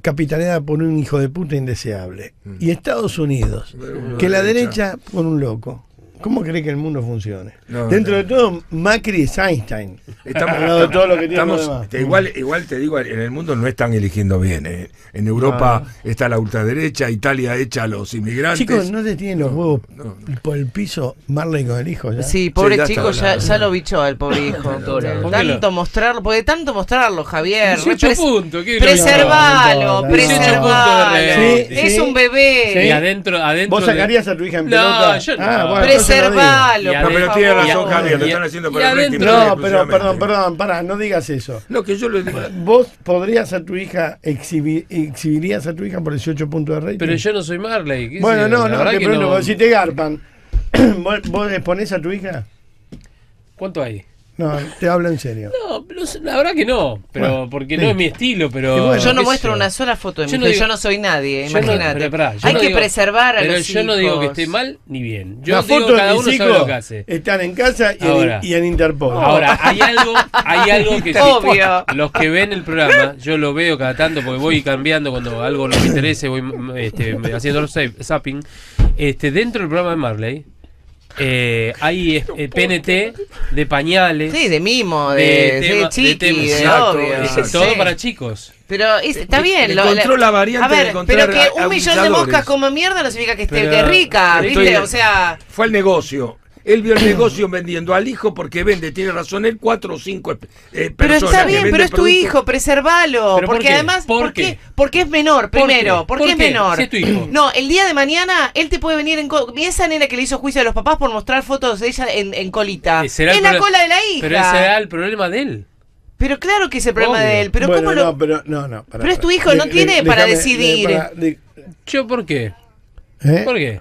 capitaneada por un hijo de puta indeseable. Y Estados Unidos, que la derecha por un loco. ¿Cómo cree que el mundo funcione? No, Dentro no. de todo, Macri es Einstein. Estamos hablando de todo lo que tiene estamos, igual, igual te digo, en el mundo no están eligiendo bien. Eh. En Europa ah. está la ultraderecha, Italia echa a los inmigrantes. Chicos, no te tienen los huevos no, no. por el piso Marley con el hijo. ¿Ya? Sí, pobre sí, ya chico, ya, ya lo bichó al pobre hijo. Pobre. Tanto mostrarlo, porque tanto mostrarlo, Javier. dieciocho puntos. Preservalo, preservalo. Es un bebé. Sí. Y adentro, adentro ¿Vos sacarías de... a tu hija en pelota? No, yo no. Ah, bueno, preservalo. No, pero tiene razón, Javier, lo están haciendo por el régimen. No, pero perdón, perdón, pará, no digas eso. No, que yo lo digo. ¿Vos podrías a tu hija, exhibir, exhibirías a tu hija por dieciocho puntos de rating? Pero yo no soy Marley. Bueno, no, no, te pregunto, no... si te garpan, ¿vos, vos le ponés a tu hija? ¿Cuánto hay? No, te hablo en serio. No, la verdad que no, pero bueno, porque sí. no es mi estilo, pero yo no muestro yo? una sola foto de mi yo, no digo, yo no soy nadie, imagínate. No, hay no que digo, preservar a los hijos. Pero yo no digo que esté mal ni bien. Yo la digo foto cada de uno sabe lo que hace. Están en casa y, ahora, en, y en Interpol. Ahora, hay algo, hay algo que obvio. Los que ven el programa, yo lo veo cada tanto porque voy cambiando cuando algo no me interese, voy este, haciendo los zapping. Este, dentro del programa de Marley Eh, hay eh, no P N T de pañales, sí, de mimo, de, de, tema, chiqui, de, temas, de exacto, obvio, es, todo sí. para chicos. Pero es, está eh, bien, lo, la, la variante a ver, de pero que un millón de moscas como mierda no significa que esté que rica, estoy, ¿viste? O sea, fue el negocio. Él vio el negocio vendiendo al hijo porque vende, tiene razón él, cuatro o cinco eh, personas. Pero está bien, pero es tu productos. hijo, preservalo. Porque ¿por qué? además, ¿por ¿por qué? Qué? Porque es menor, primero. ¿Por qué? Porque ¿Por es qué? menor. Si es tu hijo. No, el día de mañana él te puede venir en. Esa nena que le hizo juicio a los papás por mostrar fotos de ella en, en colita. Es la cola de la hija. Pero ese era el problema de él. Pero claro que es el problema Obvio. de él. Pero bueno, ¿cómo no, lo... pero, no, no, para, pero es tu hijo, de, no de, tiene de, para déjame, decidir. De, para, de... ¿Yo por qué? ¿Eh? ¿Por qué?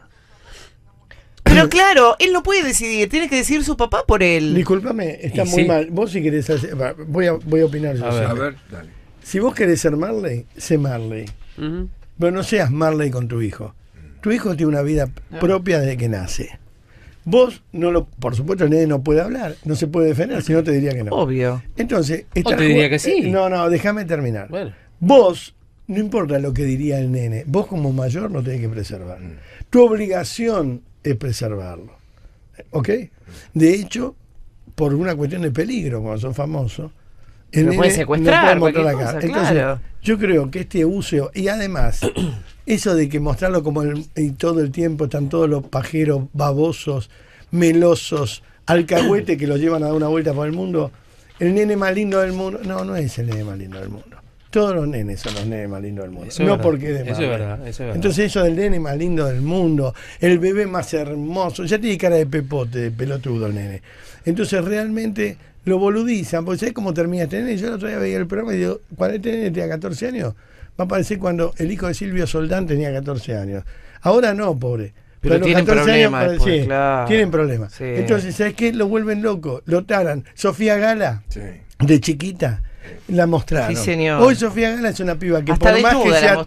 Pero claro, él no puede decidir, tiene que decidir su papá por él. Disculpame, está muy sí? mal. Vos si querés hacer... Voy a, voy a opinar yo. A ver, a ver, dale. Si vos querés ser Marley, sé Marley. Uh-huh. Pero no seas Marley con tu hijo. Tu hijo tiene una vida uh-huh. propia desde que nace. Vos, no lo, por supuesto, nadie no puede hablar, no se puede defender, si no te diría que no. Obvio. Entonces... Estás o te diría que sí. No, no, déjame terminar. Bueno. Vos... No importa lo que diría el nene, vos como mayor lo tenés que preservar. Tu obligación es preservarlo. ¿Ok? De hecho, por una cuestión de peligro, cuando son famosos, el nene puede secuestrar, no puede mostrar acá. Cosa, Entonces, claro. yo creo que este uso, y además, eso de que mostrarlo como el, y todo el tiempo están todos los pajeros babosos, melosos, alcahuete que los llevan a dar una vuelta por el mundo, el nene más lindo del mundo. No, no es el nene más lindo del mundo. Todos los nenes son los nenes más lindos del mundo. Eso no verdad, porque de eso es verdad, eso es verdad. Entonces eso del nene más lindo del mundo, el bebé más hermoso, ya tiene cara de pepote, de pelotudo el nene. Entonces realmente lo boludizan, porque ¿sabés cómo termina este nene? Yo el otro día veía el programa y digo, cuando este nene tenía catorce años, va a aparecer cuando el hijo de Silvio Soldán tenía catorce años. Ahora no, pobre. Pero, pero tienen problemas. Años, después, sí, claro. Tienen problemas. Sí. Entonces, ¿sabés qué? Lo vuelven loco, lo taran. Sofía Gala, sí. de chiquita, la mostraron. Sí, señor. Hoy Sofía Gala es una piba que, por más que, sea,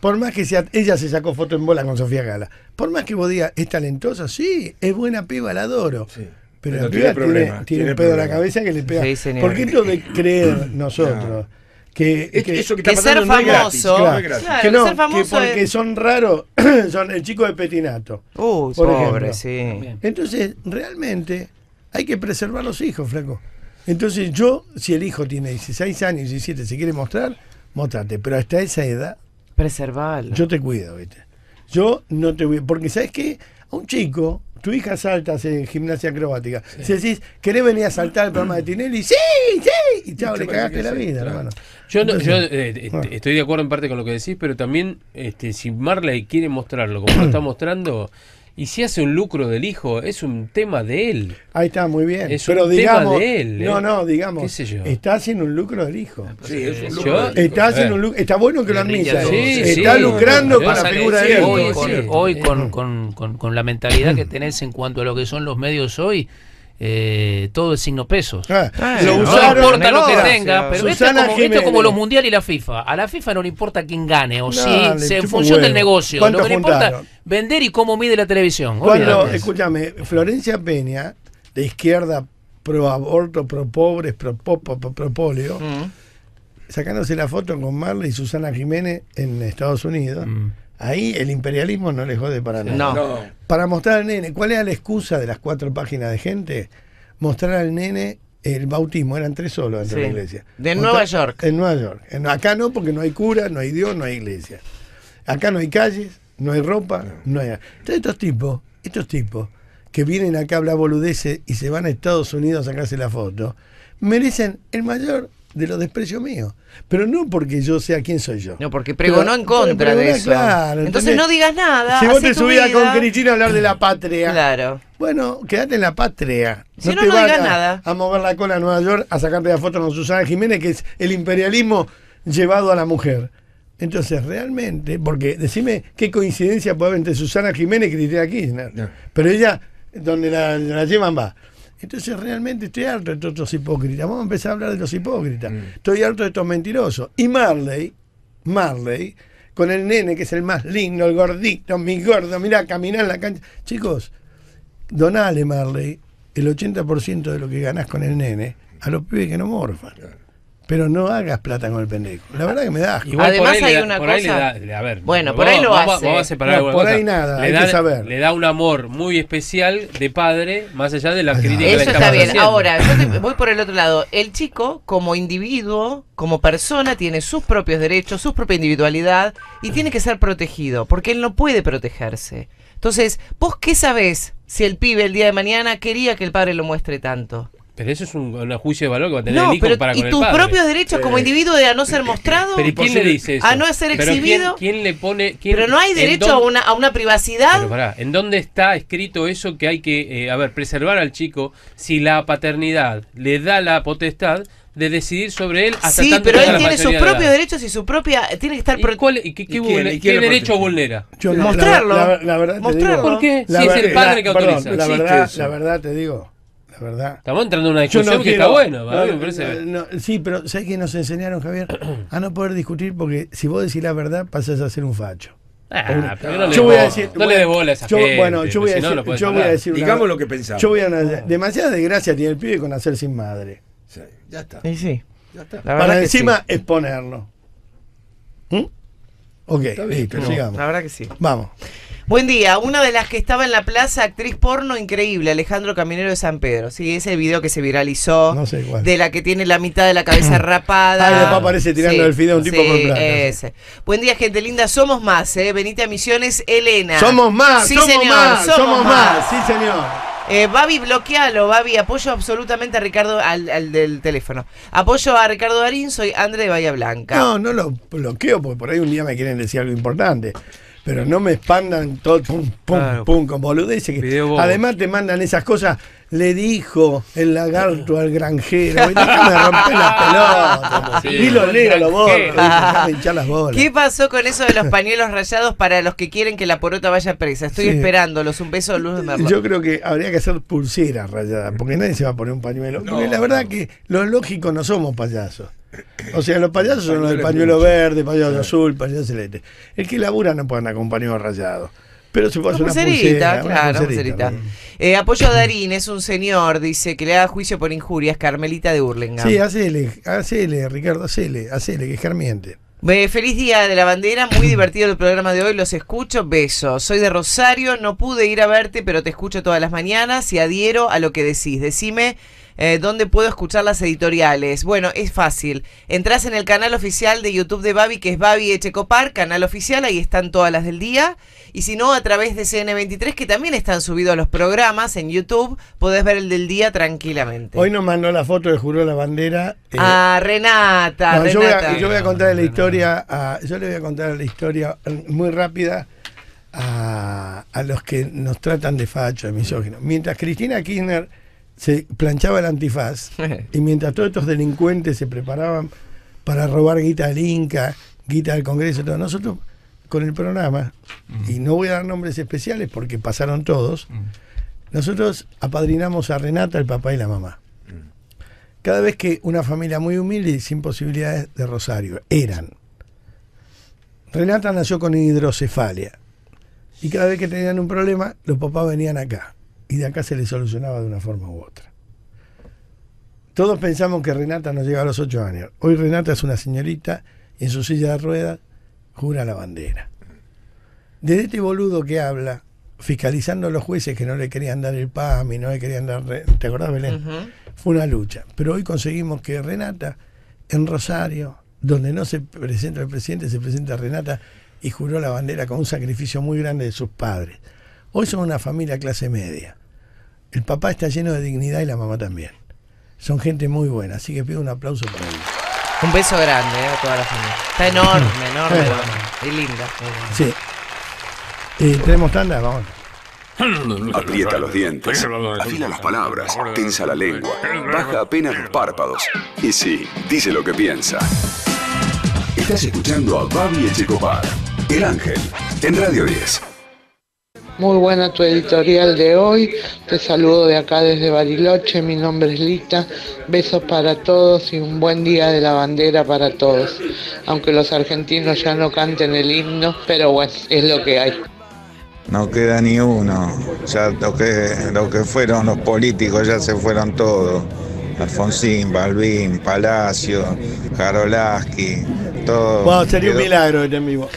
por más que sea, ella se sacó foto en bola con Sofía Gala. Por más que vos digas, es talentosa, sí, es buena piba, la adoro. Sí. Pero, pero la piba tiene, tiene, tiene, tiene pedo en la cabeza que le pega. Sí, porque esto de creer nosotros no. que, es, que, eso que, que está ser famoso, no es gratis, claro. Claro, que no, ser famoso que porque es... son raros, son el chico de Petinato. Uh, por pobre, ejemplo. Sí. Entonces, realmente, hay que preservar los hijos, flaco. Entonces yo, si el hijo tiene dieciséis años, diecisiete, se quiere mostrar, mostrate. Pero hasta esa edad... Preservalo. Yo te cuido, ¿viste? Yo no te voy... Porque, ¿sabes qué? A un chico, tu hija salta, hace gimnasia acrobática. Sí. Si decís, ¿querés venir a saltar al programa de Tinelli? ¡Sí! ¡Sí! Y chao, le cagaste la sí, vida, claro. hermano. Yo, no, Entonces, yo eh, bueno. estoy de acuerdo en parte con lo que decís, pero también este, si Marley quiere mostrarlo como lo está mostrando... Y si hace un lucro del hijo, es un tema de él. Ahí está, muy bien. Es Pero un digamos, tema de él. ¿eh? No, no, digamos. ¿Qué sé yo? Está haciendo un lucro del hijo. Sí, es un lucro del hijo. Está haciendo un lucro. Está bueno que lo admita. Sí, está sí, lucrando no, no, para la figura de él. Hoy, con, sí. hoy con, con, con, con la mentalidad que tenés en cuanto a lo que son los medios hoy... Eh, todo es signo pesos. Ah, lo no usaron, importa lo que tenga, no, pero esto es, como, esto es como los mundiales y la FIFA. A la FIFA no le importa quién gane o no, sí, se, en función bueno. del negocio. Lo que le importa vender y cómo mide la televisión. Cuando, escúchame, Florencia Peña, de izquierda, pro aborto, pro pobres, pro, pro, pro, pro polio, mm. sacándose la foto con Marley y Susana Jiménez en Estados Unidos. Mm. Ahí el imperialismo no les jode para nada. No. No. Para mostrar al nene, ¿cuál era la excusa de las cuatro páginas de gente? Mostrar al nene el bautismo, eran tres solos entre sí. la iglesia. De Mostrar, Nueva York. En Nueva York. En, acá no, porque no hay cura, no hay Dios, no hay iglesia. Acá no hay calles, no hay ropa, no hay... Entonces estos tipos, estos tipos que vienen acá a hablar boludeces y se van a Estados Unidos a sacarse la foto, merecen el mayor... de los desprecios míos, pero no porque yo sea quien soy yo. No, porque pregonó en contra de eso. Claro, entonces no digas nada. Si vos te subías con Cristina a hablar de la patria, claro. Bueno, quédate en la patria. Si no, no digas nada. A mover la cola a Nueva York, a sacarte la foto con Susana Jiménez, que es el imperialismo llevado a la mujer. Entonces, realmente, porque decime qué coincidencia puede haber entre Susana Jiménez y Cristina Kirchner. No. Pero ella, donde la, la llevan, va. Entonces realmente estoy harto de todos estos hipócritas. Vamos a empezar a hablar de los hipócritas. Mm. Estoy harto de estos mentirosos. Y Marley, Marley, con el nene que es el más lindo, el gordito, mi gordo, mirá, caminar en la cancha. Chicos, donale, Marley, el ochenta por ciento de lo que ganás con el nene a los pibes que no morfan. Pero no hagas plata con el pendejo. La verdad que me da asco. Igual además hay da, una por cosa... Ahí le da, a ver, bueno, por vos, ahí lo vamos, hace. Vamos a separar no, por cosa. Ahí nada, le hay da, que saber. Le da un amor muy especial de padre, más allá de la no, crítica. Eso que le está bien. Haciendo. Ahora, yo te, voy por el otro lado. El chico, como individuo, como persona, tiene sus propios derechos, su propia individualidad, y tiene que ser protegido, porque él no puede protegerse. Entonces, ¿vos qué sabés si el pibe el día de mañana quería que el padre lo muestre tanto? Pero eso es un, un juicio de valor que va a tener no, el hijo pero, para con el padre. ¿Y tus propios derechos eh, como individuo de a no ser mostrado? ¿Pero quién le dice eso? ¿A no ser exhibido? ¿Quién, quién le pone, quién, ¿Pero no hay derecho don, a, una, a una privacidad? Pero pará, ¿en dónde está escrito eso que hay que, eh, a ver, preservar al chico si la paternidad le da la potestad de decidir sobre él hasta sí, tanto pero él tiene sus propios de derechos y su propia tiene que estar ¿Y, cuál, y qué, qué, ¿Y quién, ¿qué, quién qué derecho vulnera? Yo, la, mostrarlo. La, la, la verdad mostrarlo. ¿Por qué? Si es el padre que autoriza. La verdad, la verdad te digo. ¿Verdad? Estamos entrando en una discusión no que quiero, está buena. No, me parece... no, no, sí, pero ¿sabes qué nos enseñaron, Javier? A no poder discutir porque si vos decís la verdad pasás a ser un facho. Ah, pero no le yo voy a decir, no le des bola a esa yo, gente, bueno, yo voy a, si decir, no yo voy a decir una, digamos lo que pensamos. Yo voy a una, demasiada desgracia tiene el pibe con hacer sin madre. Sí, ya está. Sí, sí. Ya está. Para encima sí. exponerlo. ¿Mm? Ok, está bien, listo, no, sigamos. La verdad que sí. Vamos. Buen día, una de las que estaba en la plaza, actriz porno increíble, Alejandro Caminero de San Pedro. Sí, ese video que se viralizó, no sé cuál. De la que tiene la mitad de la cabeza rapada. Ah, y después aparece tirando sí, el fideo un tipo sí, por plata. Ese. Buen día, gente linda, somos más, ¿eh? Venite a Misiones, Elena. Somos más, sí, somos señor, más, somos, somos más. más, sí señor. Eh, Babi, bloquealo, Babi, apoyo absolutamente a Ricardo, al, al del teléfono. Apoyo a Ricardo Darín, soy André de Bahía Blanca. No, no lo bloqueo porque por ahí un día me quieren decir algo importante. Pero no me expandan todo, pum, pum, claro, pum, con boludeces. Que además te mandan esas cosas, le dijo el lagarto al granjero, me romper las pelotas. Sí, y lo leo, lo borro, ah, hinchar las bolas. ¿Qué pasó con eso de los pañuelos rayados para los que quieren que la porota vaya presa? Estoy sí. esperándolos, un beso de Luz de Merlo. Yo creo que habría que hacer pulseras rayadas, porque nadie se va a poner un pañuelo. No. Porque la verdad que los lógicos no somos payasos. O sea, los payasos son los del pañuelo verde, pañuelo sí. azul, pañuelo celeste. El que labura no puede andar con pañuelo rayado. Pero se puede hacer una pulserita, claro, una pulserita. Eh, apoyo a Darín, es un señor, dice, que le haga juicio por injurias, Carmelita de Hurlingham. Sí, hacele, hacele, Ricardo, hacele, hacele, que escarmiente. Eh, feliz día de la bandera, muy divertido el programa de hoy, los escucho, besos. Soy de Rosario, no pude ir a verte, pero te escucho todas las mañanas y adhiero a lo que decís. Decime... Eh, ¿dónde puedo escuchar las editoriales? Bueno, es fácil. Entrás en el canal oficial de YouTube de Babi, que es Babi Echecopar, canal oficial, ahí están todas las del día. Y si no, a través de C N veintitrés, que también están subidos los programas en YouTube, podés ver el del día tranquilamente. Hoy nos mandó la foto de Juró la Bandera. Eh. Ah, Renata, no, Renata. Yo voy a, yo voy a contar la historia, a, yo le voy a contar la historia muy rápida a, a los que nos tratan de facho, de misóginos. Mientras Cristina Kirchner se planchaba el antifaz y mientras todos estos delincuentes se preparaban para robar guita del Inca, guita del Congreso, todo, nosotros con el programa, y no voy a dar nombres especiales porque pasaron todos, nosotros apadrinamos a Renata, el papá y la mamá. Cada vez que una familia muy humilde y sin posibilidades de Rosario, eran. Renata nació con hidrocefalia y cada vez que tenían un problema, los papás venían acá. Y de acá se le solucionaba de una forma u otra. Todos pensamos que Renata no llega a los ocho años. Hoy Renata es una señorita y en su silla de ruedas jura la bandera. Desde este boludo que habla, fiscalizando a los jueces que no le querían dar el PAMI, no le querían dar... ¿Te acordás, Belén? Uh-huh. Fue una lucha. Pero hoy conseguimos que Renata, en Rosario, donde no se presenta el presidente, se presenta Renata y juró la bandera con un sacrificio muy grande de sus padres. Hoy son una familia clase media. El papá está lleno de dignidad y la mamá también. Son gente muy buena, así que pido un aplauso para ellos. Un beso grande eh, a toda la familia. Está enorme, enorme, enorme. Y linda. Sí. Eh, ¿Tenemos tanda? Vamos. Aprieta los dientes, afila las palabras, tensa la lengua, baja apenas los párpados. Y sí, dice lo que piensa. Estás escuchando a Babi Echecopar, El Ángel, en Radio diez. Muy buena tu editorial de hoy. Te saludo de acá desde Bariloche. Mi nombre es Lita. Besos para todos y un buen día de la bandera para todos. Aunque los argentinos ya no canten el himno, pero bueno, es lo que hay. No queda ni uno. Ya lo que, lo que fueron los políticos ya se fueron todos. Alfonsín, Balbín, Palacio, Jarolaski, todo. Bueno, sería un milagro este mismo.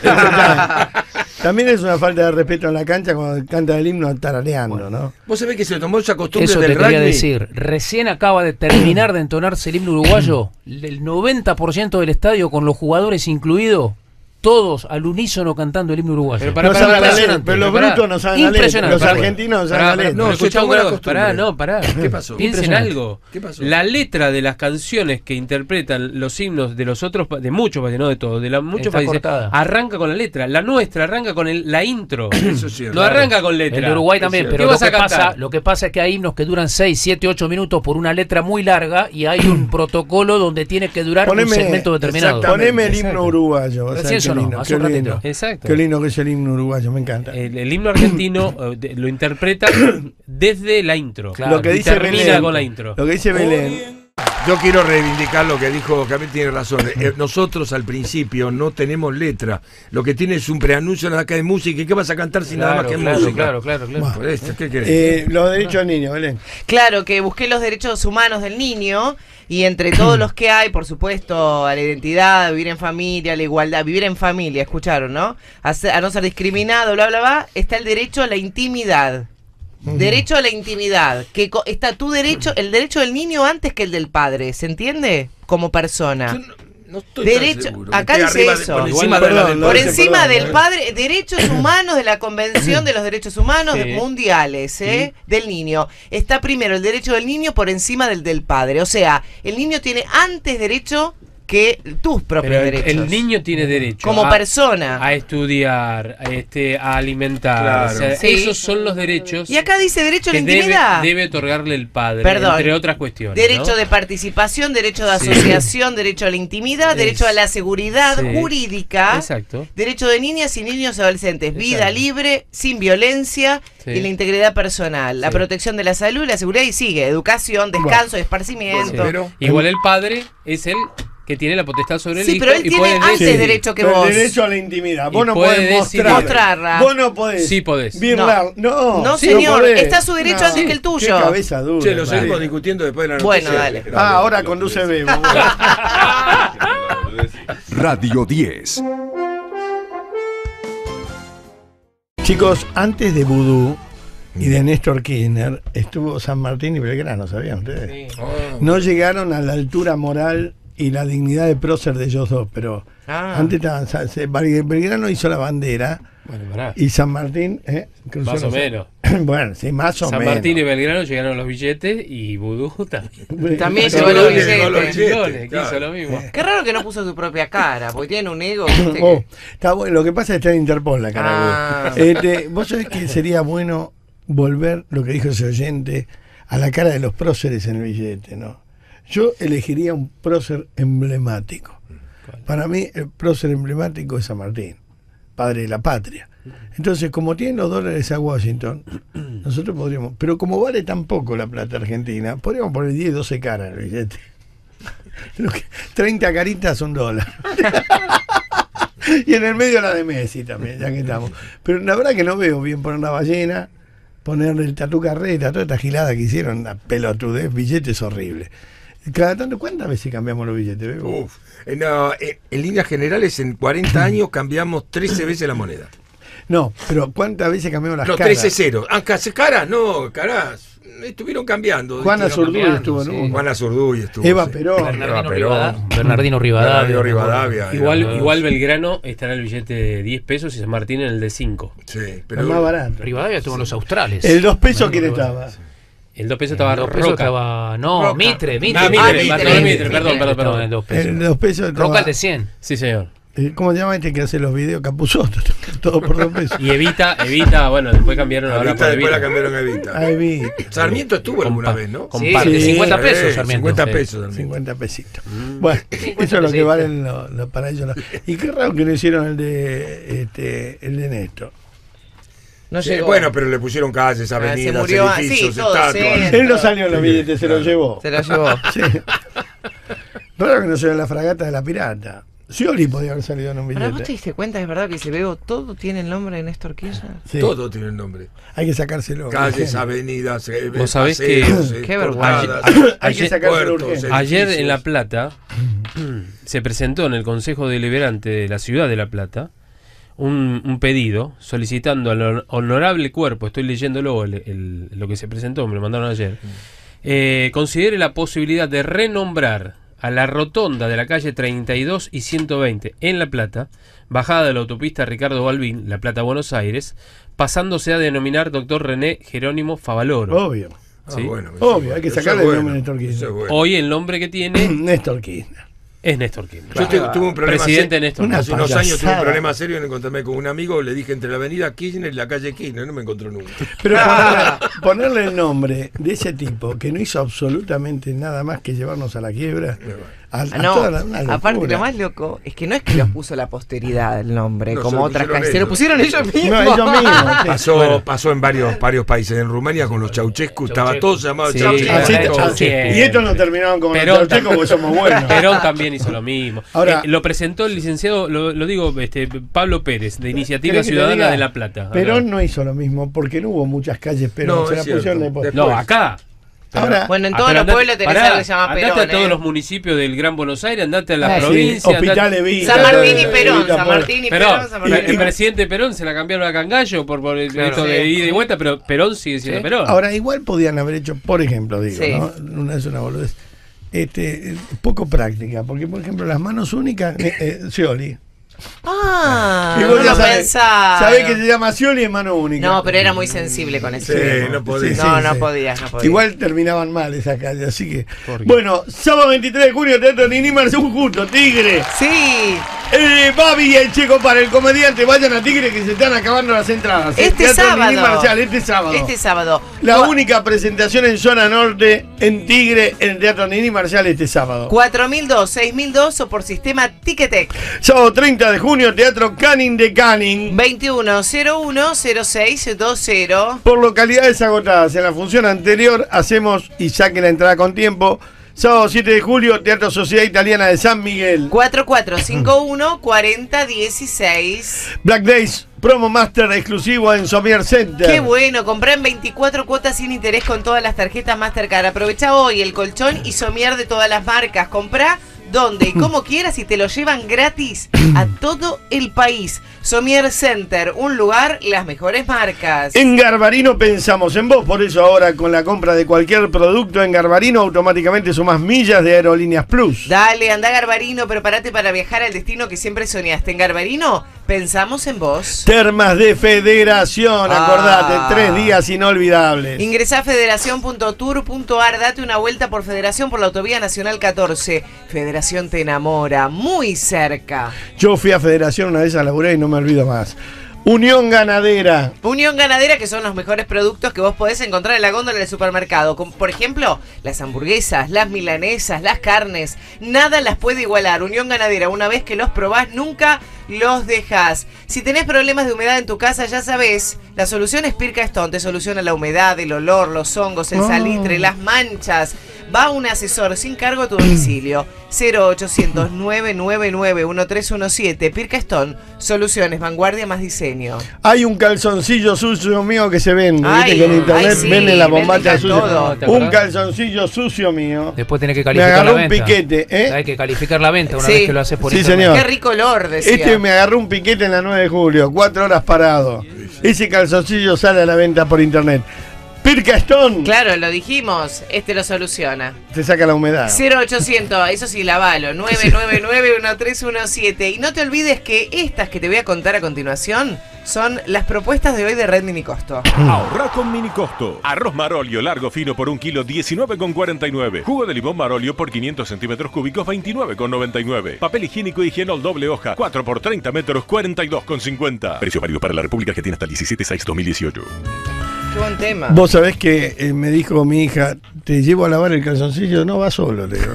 También es una falta de respeto en la cancha cuando canta el himno tarareando, bueno, ¿no? Vos sabés que se tomó esa costumbre del rugby. Eso te quería decir. Recién acaba de terminar de entonarse el himno uruguayo. El noventa por ciento del estadio, con los jugadores incluidos, todos al unísono cantando el himno uruguayo. Pero, para, para, no para, para, para, pero los brutos no saben la letra. Los argentinos no saben la letra. No, escuchamos una costumbre. Pará, no, pará. ¿Qué pasó? Piensen algo. ¿Qué pasó? La letra de las canciones que interpretan los himnos de los otros, de muchos países, no de todos, de la, muchos Está países, cortada. Arranca con la letra. La nuestra arranca con el, la intro. Eso sí, no raro. Arranca con letra. El de Uruguay también, pero lo que, pasa, lo que pasa es que hay himnos que duran seis, siete, ocho minutos por una letra muy larga y hay un protocolo donde tiene que durar poneme, un segmento determinado. Poneme el himno uruguayo. Qué lindo, no, qué, lindo. Exacto. Qué lindo que es el himno uruguayo, me encanta. El, el himno argentino lo interpreta desde la intro. Claro, lo que dice Belén, con la intro. Lo que dice Belén. Yo quiero reivindicar lo que dijo, Camil tiene razón. Eh, nosotros al principio no tenemos letra. Lo que tiene es un preanuncio nada que de música. ¿Y qué vas a cantar sin claro, nada más que claro, música? Claro, claro, claro. Bueno, esto, ¿qué querés? Eh, los derechos no. del niño, Belén. Claro, que busqué los derechos humanos del niño. Y entre todos los que hay, por supuesto, a la identidad, vivir en familia, la igualdad, vivir en familia, escucharon, ¿no? A, ser, a no ser discriminado, bla, bla, bla, está el derecho a la intimidad. Uh-huh. Derecho a la intimidad. Que está tu derecho, el derecho del niño antes que el del padre, ¿se entiende? Como persona. No estoy derecho, acá dice eso. Por encima, perdón, por encima del padre, derechos humanos de la Convención de los Derechos Humanos sí. Mundiales, ¿eh? Sí. Del niño. Está primero el derecho del niño por encima del del padre. O sea, el niño tiene antes derecho que tus propios el, derechos. El niño tiene derecho. Como a, persona. A estudiar, a, este, a alimentar. Claro. O sea, sí. Esos son los derechos. Y acá dice derecho a la intimidad. Debe, debe otorgarle el padre, Perdón. entre otras cuestiones. Derecho ¿no? de participación, derecho de asociación, sí. derecho a la intimidad, es, derecho a la seguridad sí. jurídica. Exacto. Derecho de niñas y niños adolescentes. Exacto. Vida libre, sin violencia sí. y la integridad personal. Sí. La protección de la salud, la seguridad y sigue. Educación, descanso, bueno. esparcimiento. Sí. Pero, igual el padre es el... que tiene la potestad sobre el sí, hijo. Sí, pero él y tiene antes decir, derecho que vos. El derecho a la intimidad. Vos y no podés mostrar, mostrarla. Vos no podés. Sí podés. Birlar. No, no, no señor. No está su derecho no. antes que el tuyo. Qué cabeza dura. Che, lo seguimos vale. discutiendo después de la noticia. Bueno, dale. Ah, ahora conduce Bebo. Radio diez. Chicos, antes de Vudú y de Néstor Kirchner, estuvo San Martín y Belgrano, ¿sabían ustedes? Sí. Oh. No llegaron a la altura moral y la dignidad de prócer de ellos dos, pero ah. antes estaban, Belgrano hizo la bandera bueno, y San Martín eh, más los... o menos bueno, sí, más o San menos San Martín y Belgrano llegaron los billetes y Vudú también también llegó los billetes, los billetes claro. hizo lo mismo. Qué raro que no puso su propia cara porque tiene un ego oh, que... Está bueno, lo que pasa es que está en Interpol la cara ah. este, vos sabés que sería bueno volver lo que dijo ese oyente a la cara de los próceres en el billete, ¿no? Yo elegiría un prócer emblemático. ¿Cuál? Para mí el prócer emblemático es San Martín, padre de la patria. Entonces, como tienen los dólares a Washington, nosotros podríamos... Pero como vale tan poco la plata argentina, podríamos poner diez, doce caras en el billete. treinta caritas un dólar. Y en el medio la de Messi también, ya que estamos. Pero la verdad que no veo bien poner la ballena, ponerle el Tatu Carreta, toda esta gilada que hicieron, una pelotudez, billetes horribles. Cada tanto, ¿cuántas veces cambiamos los billetes? Uf, no, en, en líneas generales, en cuarenta años cambiamos trece veces la moneda. No, pero ¿cuántas veces cambiaron las los caras? Los trece ceros. Ah, caras, no, caras. Estuvieron cambiando. Juan Azurduy estuvo, ¿no? Sí. Juan Azurduy estuvo. Eva Perón. Bernardino, Eva Perón. Bernardino Rivadavia. Bernardino Rivadavia. Igual, era, igual no. Belgrano estará en el billete de diez pesos y San Martín en el de cinco. Sí, pero. El más barato. Rivadavia estuvo en los australes. ¿El dos pesos quién estaba? Sí. El dos pesos estaba Roca. Pesos estaba, no, Roca. Mitre, Mitre. Ah, Mitre, ah, Mitre, Mitre, Mitre, Mitre. Perdón, perdón, perdón. El dos pesos. El dos pesos estaba. Roca el de cien. Sí, señor. ¿Cómo se llama este que hace los videos? Capuzotto, todo por dos pesos. Y Evita, Evita, bueno, después cambiaron ahora Evita, por Evita. Después la cambiaron a Evita. A Evita. Sarmiento estuvo con alguna vez, ¿no? Con sí, sí, cincuenta pesos, Sarmiento. cincuenta pesos, cincuenta pesitos. Mm. Bueno, cincuenta eso es lo que valen lo, lo, para ellos. Lo. Y qué raro que no hicieron el de, este, el de Néstor. No sí, bueno, pero le pusieron calles, avenidas, ah, se murió, edificios, sí, estatuas. Sí, él no salió en los billetes, se los llevó. Se los llevó. Sí. Raro que no se ve la fragata de la pirata. Scioli podía haber salido en un billete. ¿Pero vos te diste cuenta? ¿Es verdad que si veo todo tiene el nombre de Néstor Kirchner? Sí. Todo tiene el nombre. Hay que sacárselo. Calles, avenidas, vos sabés paseos, que... Qué vergüenza. Ayer, hay que sacárselo puertos, ayer en La Plata se presentó en el Consejo Deliberante de la Ciudad de La Plata un, un pedido solicitando al honorable cuerpo, estoy leyendo luego el, el, lo que se presentó, me lo mandaron ayer, eh, considere la posibilidad de renombrar a la rotonda de la calle treinta y dos y ciento veinte en La Plata, bajada de la autopista Ricardo Balbín, La Plata, Buenos Aires, pasándose a denominar doctor René Jerónimo Favaloro. Obvio. ¿Sí? Ah, bueno, obvio, sí, hay que sacarle bueno, el nombre de Néstor Kirchner. Bueno. Hoy el nombre que tiene Néstor Kirchner. Es Néstor Kirchner. Yo claro. tuve un problema Presidente Néstor Kirchner. Hace unos años tuve un problema serio en encontrarme con un amigo, le dije entre la avenida Kirchner y la calle Kirchner, no me encontró nunca. Pero ah. ponerle, ponerle el nombre de ese tipo que no hizo absolutamente nada más que llevarnos a la quiebra. A, a no, toda la, una aparte lo más loco es que no es que los puso la posteridad el nombre, no, como otras calles. Se lo pusieron ellos mismos. No, ellos mismos sí. pasó, bueno. pasó en varios, varios países. En Rumania con los Ceaușescu, estaba todo llamado sí, Ceaușescu. Sí, y estos no terminaron como los Ceaușescu porque somos buenos. Perón también hizo lo mismo. Ahora, eh, lo presentó el licenciado, lo, lo digo, este Pablo Pérez, de Iniciativa Ciudadana diga, de La Plata. Perón acá. no hizo lo mismo porque no hubo muchas calles, pero no, se la pusieron después. No, acá. Ahora, bueno, en todos los pueblos tenés algo que se llama Perón. Andate a todos eh. los municipios del Gran Buenos Aires, andate a las sí, provincias. Hospital Evita, San Martín y Perón, San Martín y Perón. San Martín. El, el presidente Perón se la cambiaron a Cangallo por, por el claro, esto sí. de ida y vuelta, pero Perón sigue siendo ¿sí? Perón. Ahora, igual podían haber hecho, por ejemplo, digo, sí. ¿no? Una es una boludez. Este, poco práctica, porque, por ejemplo, las manos únicas, eh, eh, Scioli. Ah, y vos no ya sabés, sabés que se llama Scioli en mano única. No, pero era muy sensible con eso. Sí, no podías. Sí, sí, no, sí, no, sí. Podías, no podías. Igual terminaban mal esas calles, así que. Bueno, sábado veintitrés de junio, Teatro Ninímar, un justo, Tigre. Sí. Eh, Babi y el Checo para el comediante, vayan a Tigre que se están acabando las entradas. Este Teatro sábado. Niní Marcial, este sábado. Este sábado. La Cu única presentación en zona norte, en Tigre, en el Teatro Niní Marcial este sábado. cuatro mil dos, seis mil dos o por sistema Ticketek. Sábado treinta de junio, Teatro Canning de Canning. veintiuno cero uno cero seis veinte. Por localidades agotadas. En la función anterior hacemos y saquen la entrada con tiempo. Sábado siete de julio, Teatro Sociedad Italiana de San Miguel. cuatro cuatro cinco uno cuatro cero uno seis. Black Days, promo master exclusivo en Somier Center. Qué bueno, comprá en veinticuatro cuotas sin interés con todas las tarjetas Mastercard. Aprovechá hoy el colchón y somier de todas las marcas. Comprá donde y como quieras y te lo llevan gratis a todo el país. Somier Center, un lugar, las mejores marcas. En Garbarino pensamos en vos, por eso ahora con la compra de cualquier producto en Garbarino automáticamente sumás millas de Aerolíneas Plus. Dale, anda Garbarino, prepárate para viajar al destino que siempre soñaste. En Garbarino pensamos en vos. Termas de Federación, acordate, ah. tres días inolvidables. Ingresá a federación punto tour punto ar, date una vuelta por Federación por la Autovía Nacional catorce. Federación te enamora, muy cerca. Yo fui a Federación una vez a laburar y no me olvido más. Unión Ganadera. Unión Ganadera, que son los mejores productos que vos podés encontrar en la góndola del supermercado. Como, por ejemplo, las hamburguesas, las milanesas, las carnes. Nada las puede igualar. Unión Ganadera, una vez que los probás, nunca los dejás. Si tenés problemas de humedad en tu casa, ya sabés, la solución es Pirca Stone. Te soluciona la humedad, el olor, los hongos, el salitre, oh. las manchas. va un asesor sin cargo a tu domicilio. cero ochocientos, nueve nueve nueve, uno tres uno siete. Pircastón, soluciones, vanguardia más diseño. Hay un calzoncillo sucio mío que se vende. Ay, viste que en internet ay, sí, venden la bombacha sucia. Todo. Un calzoncillo sucio mío. Después tenés que calificar. Me agarró la venta. un piquete, ¿eh? Hay que calificar la venta una sí. vez que lo haces por sí, señor. Qué rico olor, decía. Este me agarró un piquete en la nueve de julio, cuatro horas parado. Ese calzoncillo sale a la venta por internet. Pircastón. Claro, lo dijimos. Este lo soluciona. Te saca la humedad. cero ochocientos, eso sí, lavalo. nueve nueve nueve, uno tres uno siete. Y no te olvides que estas que te voy a contar a continuación son las propuestas de hoy de Red Minicosto. Ahorra con Minicosto. Arroz Marolio largo fino por un kilo, diecinueve con cuarenta y nueve. Jugo de limón Marolio por quinientos centímetros cúbicos, veintinueve con noventa y nueve. Papel higiénico Higienol doble hoja, cuatro por treinta metros, cuarenta y dos con cincuenta. Precio válido para la República Argentina hasta el diecisiete seis dos mil dieciocho. Qué buen tema. Vos sabés que eh, me dijo mi hija, te llevo a lavar el calzoncillo, no va solo, le digo.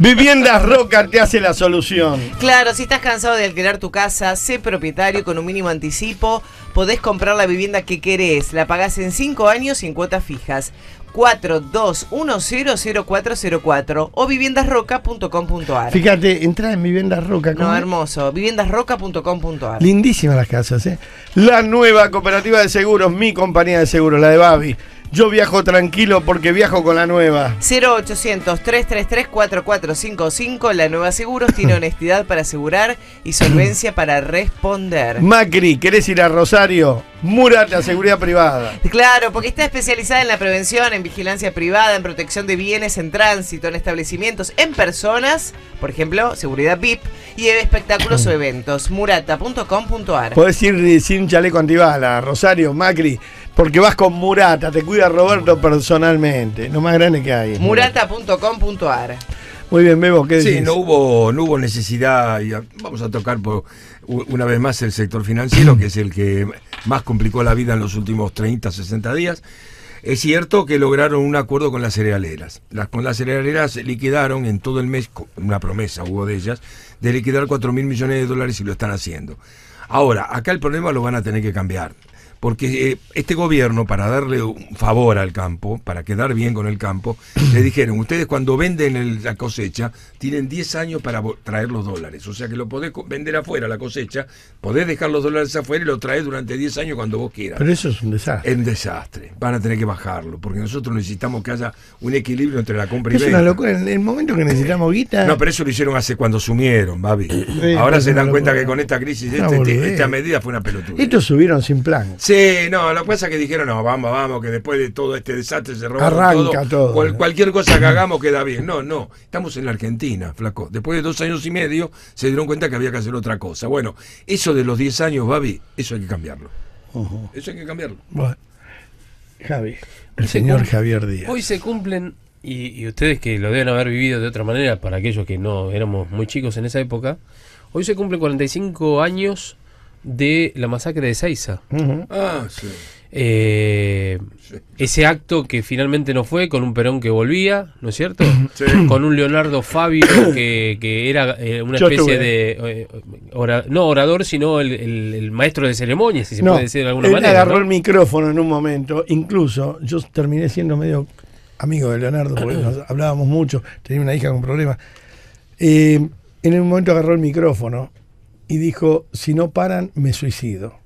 Viviendas Roca te hace la solución. Claro, si estás cansado de alquilar tu casa, sé propietario con un mínimo anticipo, podés comprar la vivienda que querés, la pagás en cinco años sin cuotas fijas. cuatro dos uno cero cero cuatro cero cuatro o viviendas roca punto com punto ar. Fíjate, entra en Viviendas Roca. ¿Cómo? No, hermoso. viviendas roca punto com punto ar. Lindísimas las casas, ¿eh? La nueva cooperativa de seguros, mi compañía de seguros, la de Babi. Yo viajo tranquilo porque viajo con la nueva. cero ochocientos, tres tres tres, cuatro cuatro cinco cinco. La nueva seguros tiene honestidad para asegurar y solvencia para responder. Macri, ¿querés ir a Rosario? Murata, seguridad privada. Claro, porque está especializada en la prevención, en vigilancia privada, en protección de bienes en tránsito, en establecimientos, en personas, por ejemplo, seguridad V I P, y en espectáculos o eventos. murata punto com punto ar. Podés ir sin chaleco antibala, Rosario, Macri, porque vas con Murata, te cuida Roberto personalmente, lo más grande que hay. murata punto com punto ar. Muy bien, Bebo, ¿qué decís? Sí, no hubo, no hubo necesidad, y vamos a tocar por, una vez más el sector financiero, que es el que más complicó la vida en los últimos treinta, sesenta días. Es cierto que lograron un acuerdo con las cerealeras. Las, con las cerealeras liquidaron en todo el mes, una promesa hubo de ellas, de liquidar cuatro mil millones de dólares, y lo están haciendo. Ahora, acá el problema lo van a tener que cambiar. Porque eh, este gobierno, para darle un favor al campo, para quedar bien con el campo, le dijeron, ustedes cuando venden el, la cosecha, tienen diez años para traer los dólares. O sea que lo podés vender afuera, la cosecha, podés dejar los dólares afuera y lo traes durante diez años cuando vos quieras. Pero eso es un desastre. Es un desastre. Van a tener que bajarlo, porque nosotros necesitamos que haya un equilibrio entre la compra y venta. Es una locura. En el momento que necesitamos guita... No, pero eso lo hicieron hace cuando sumieron, Babi. Sí, Ahora se dan cuenta que con esta crisis, no, este, este, esta medida fue una pelotuda. Estos subieron sin plan. Sí, no, lo que pasa es que dijeron, no, vamos, vamos, que después de todo este desastre se roba todo, todo. Cual, cualquier cosa que hagamos queda bien. No, no, estamos en la Argentina, flaco. Después de dos años y medio se dieron cuenta que había que hacer otra cosa. Bueno, eso de los diez años, Babi, eso hay que cambiarlo. Uh-huh. Eso hay que cambiarlo. Bueno, Javi, el señor cumple, Javier Díaz. Hoy se cumplen, y, y ustedes que lo deben haber vivido de otra manera, para aquellos que no éramos muy chicos en esa época, hoy se cumplen cuarenta y cinco años... de la masacre de Ezeiza. Uh-huh. Ah, sí. Eh, sí. Ese acto que finalmente no fue, con un Perón que volvía, ¿no es cierto? Sí. Con un Leonardo Fabio que, que era eh, una Yo especie tuve. de eh, ora, no orador, sino el, el, el maestro de ceremonias, si se no, puede decir de alguna él manera. Agarró ¿no? el micrófono en un momento, incluso yo terminé siendo medio amigo de Leonardo, porque nos hablábamos mucho, tenía una hija con problemas. Eh, en un momento agarró el micrófono y dijo, si no paran, me suicido.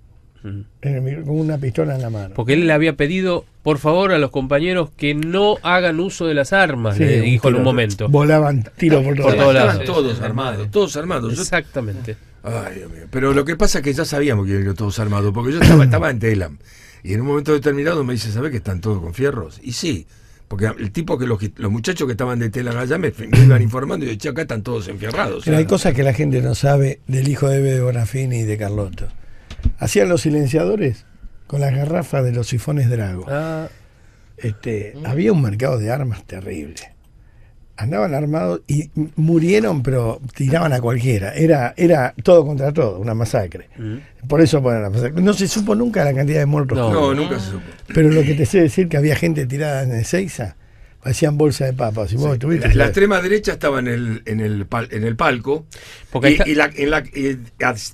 Uh-huh. En el, con una pistola en la mano. Porque él le había pedido, por favor, a los compañeros que no hagan uso de las armas, sí, le dijo en un momento. Volaban tiros por todos lados. Estaban todos armados, todos armados. Exactamente. Ay, Dios mío. Pero lo que pasa es que ya sabíamos que eran todos armados, porque yo estaba, estaba en Telam. Y en un momento determinado me dice, ¿sabés que están todos con fierros? Y sí. Porque el tipo que los, los muchachos que estaban de tela allá me, me iban informando y yo, che, acá están todos enfierrados. Pero hay cosas que la gente no sabe del hijo de Bebe Bonafini y de Carlotto. Hacían los silenciadores con las garrafas de los sifones Drago. Ah. Este, mm. Había un mercado de armas terrible. Andaban armados y murieron, pero tiraban a cualquiera. Era, era todo contra todo, una masacre. Mm. Por eso ponen la masacre. No se supo nunca la cantidad de muertos. No, no, nunca se supo. Pero lo que te sé decir, que había gente tirada en Ezeiza, hacían bolsa de papas. Si sí. la, la extrema derecha estaba en el, en el, pal, en el palco y, está... y, la, en la, y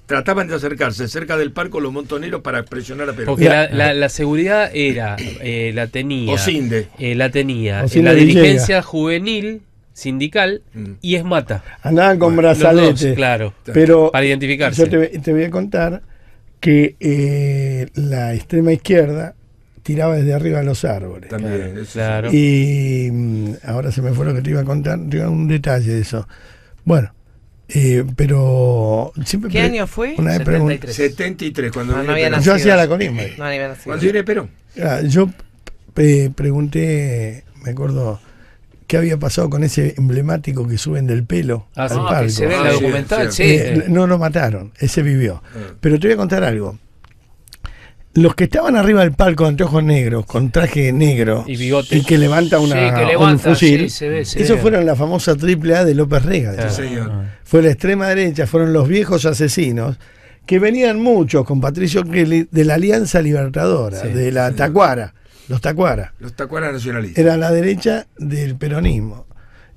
trataban de acercarse cerca del palco los montoneros para presionar a Perón. Porque la, la, la seguridad era, eh, la tenía, Ocinde. Eh, la tenía Ocinde, la dirigencia juvenil sindical y es Mata. Andaban con bueno, brazaletes, los dos, claro, pero para identificarse. Yo te, te voy a contar que eh, la extrema izquierda tiraba desde arriba los árboles. También, claro. Y ahora se me fue lo que te iba a contar, un detalle de eso. Bueno, eh, pero... siempre ¿Qué año fue? Una setenta y tres. setenta y tres, cuando no, no había nacido. Yo hacía la columna. No había nacido. Cuando viene Perón. Ah, yo eh, pregunté, me acuerdo, qué había pasado con ese emblemático que suben del pelo. Ah, al no, palco. Que se ve en ah, la documental, sí. Eh, sí. No lo mataron, ese vivió. Ah. Pero te voy a contar algo. Los que estaban arriba del palco de anteojos negros, con traje negro y bigotes, y que levanta, una, sí, que levanta un fusil, sí, ve, esos ve. fueron la famosa triple A de López Rega. Ah, señor. Fue la extrema derecha, fueron los viejos asesinos, que venían muchos con Patricio Kelly de la Alianza Libertadora, sí, de la sí. Tacuara, los Tacuara. Los Tacuara nacionalistas. Era la derecha del peronismo.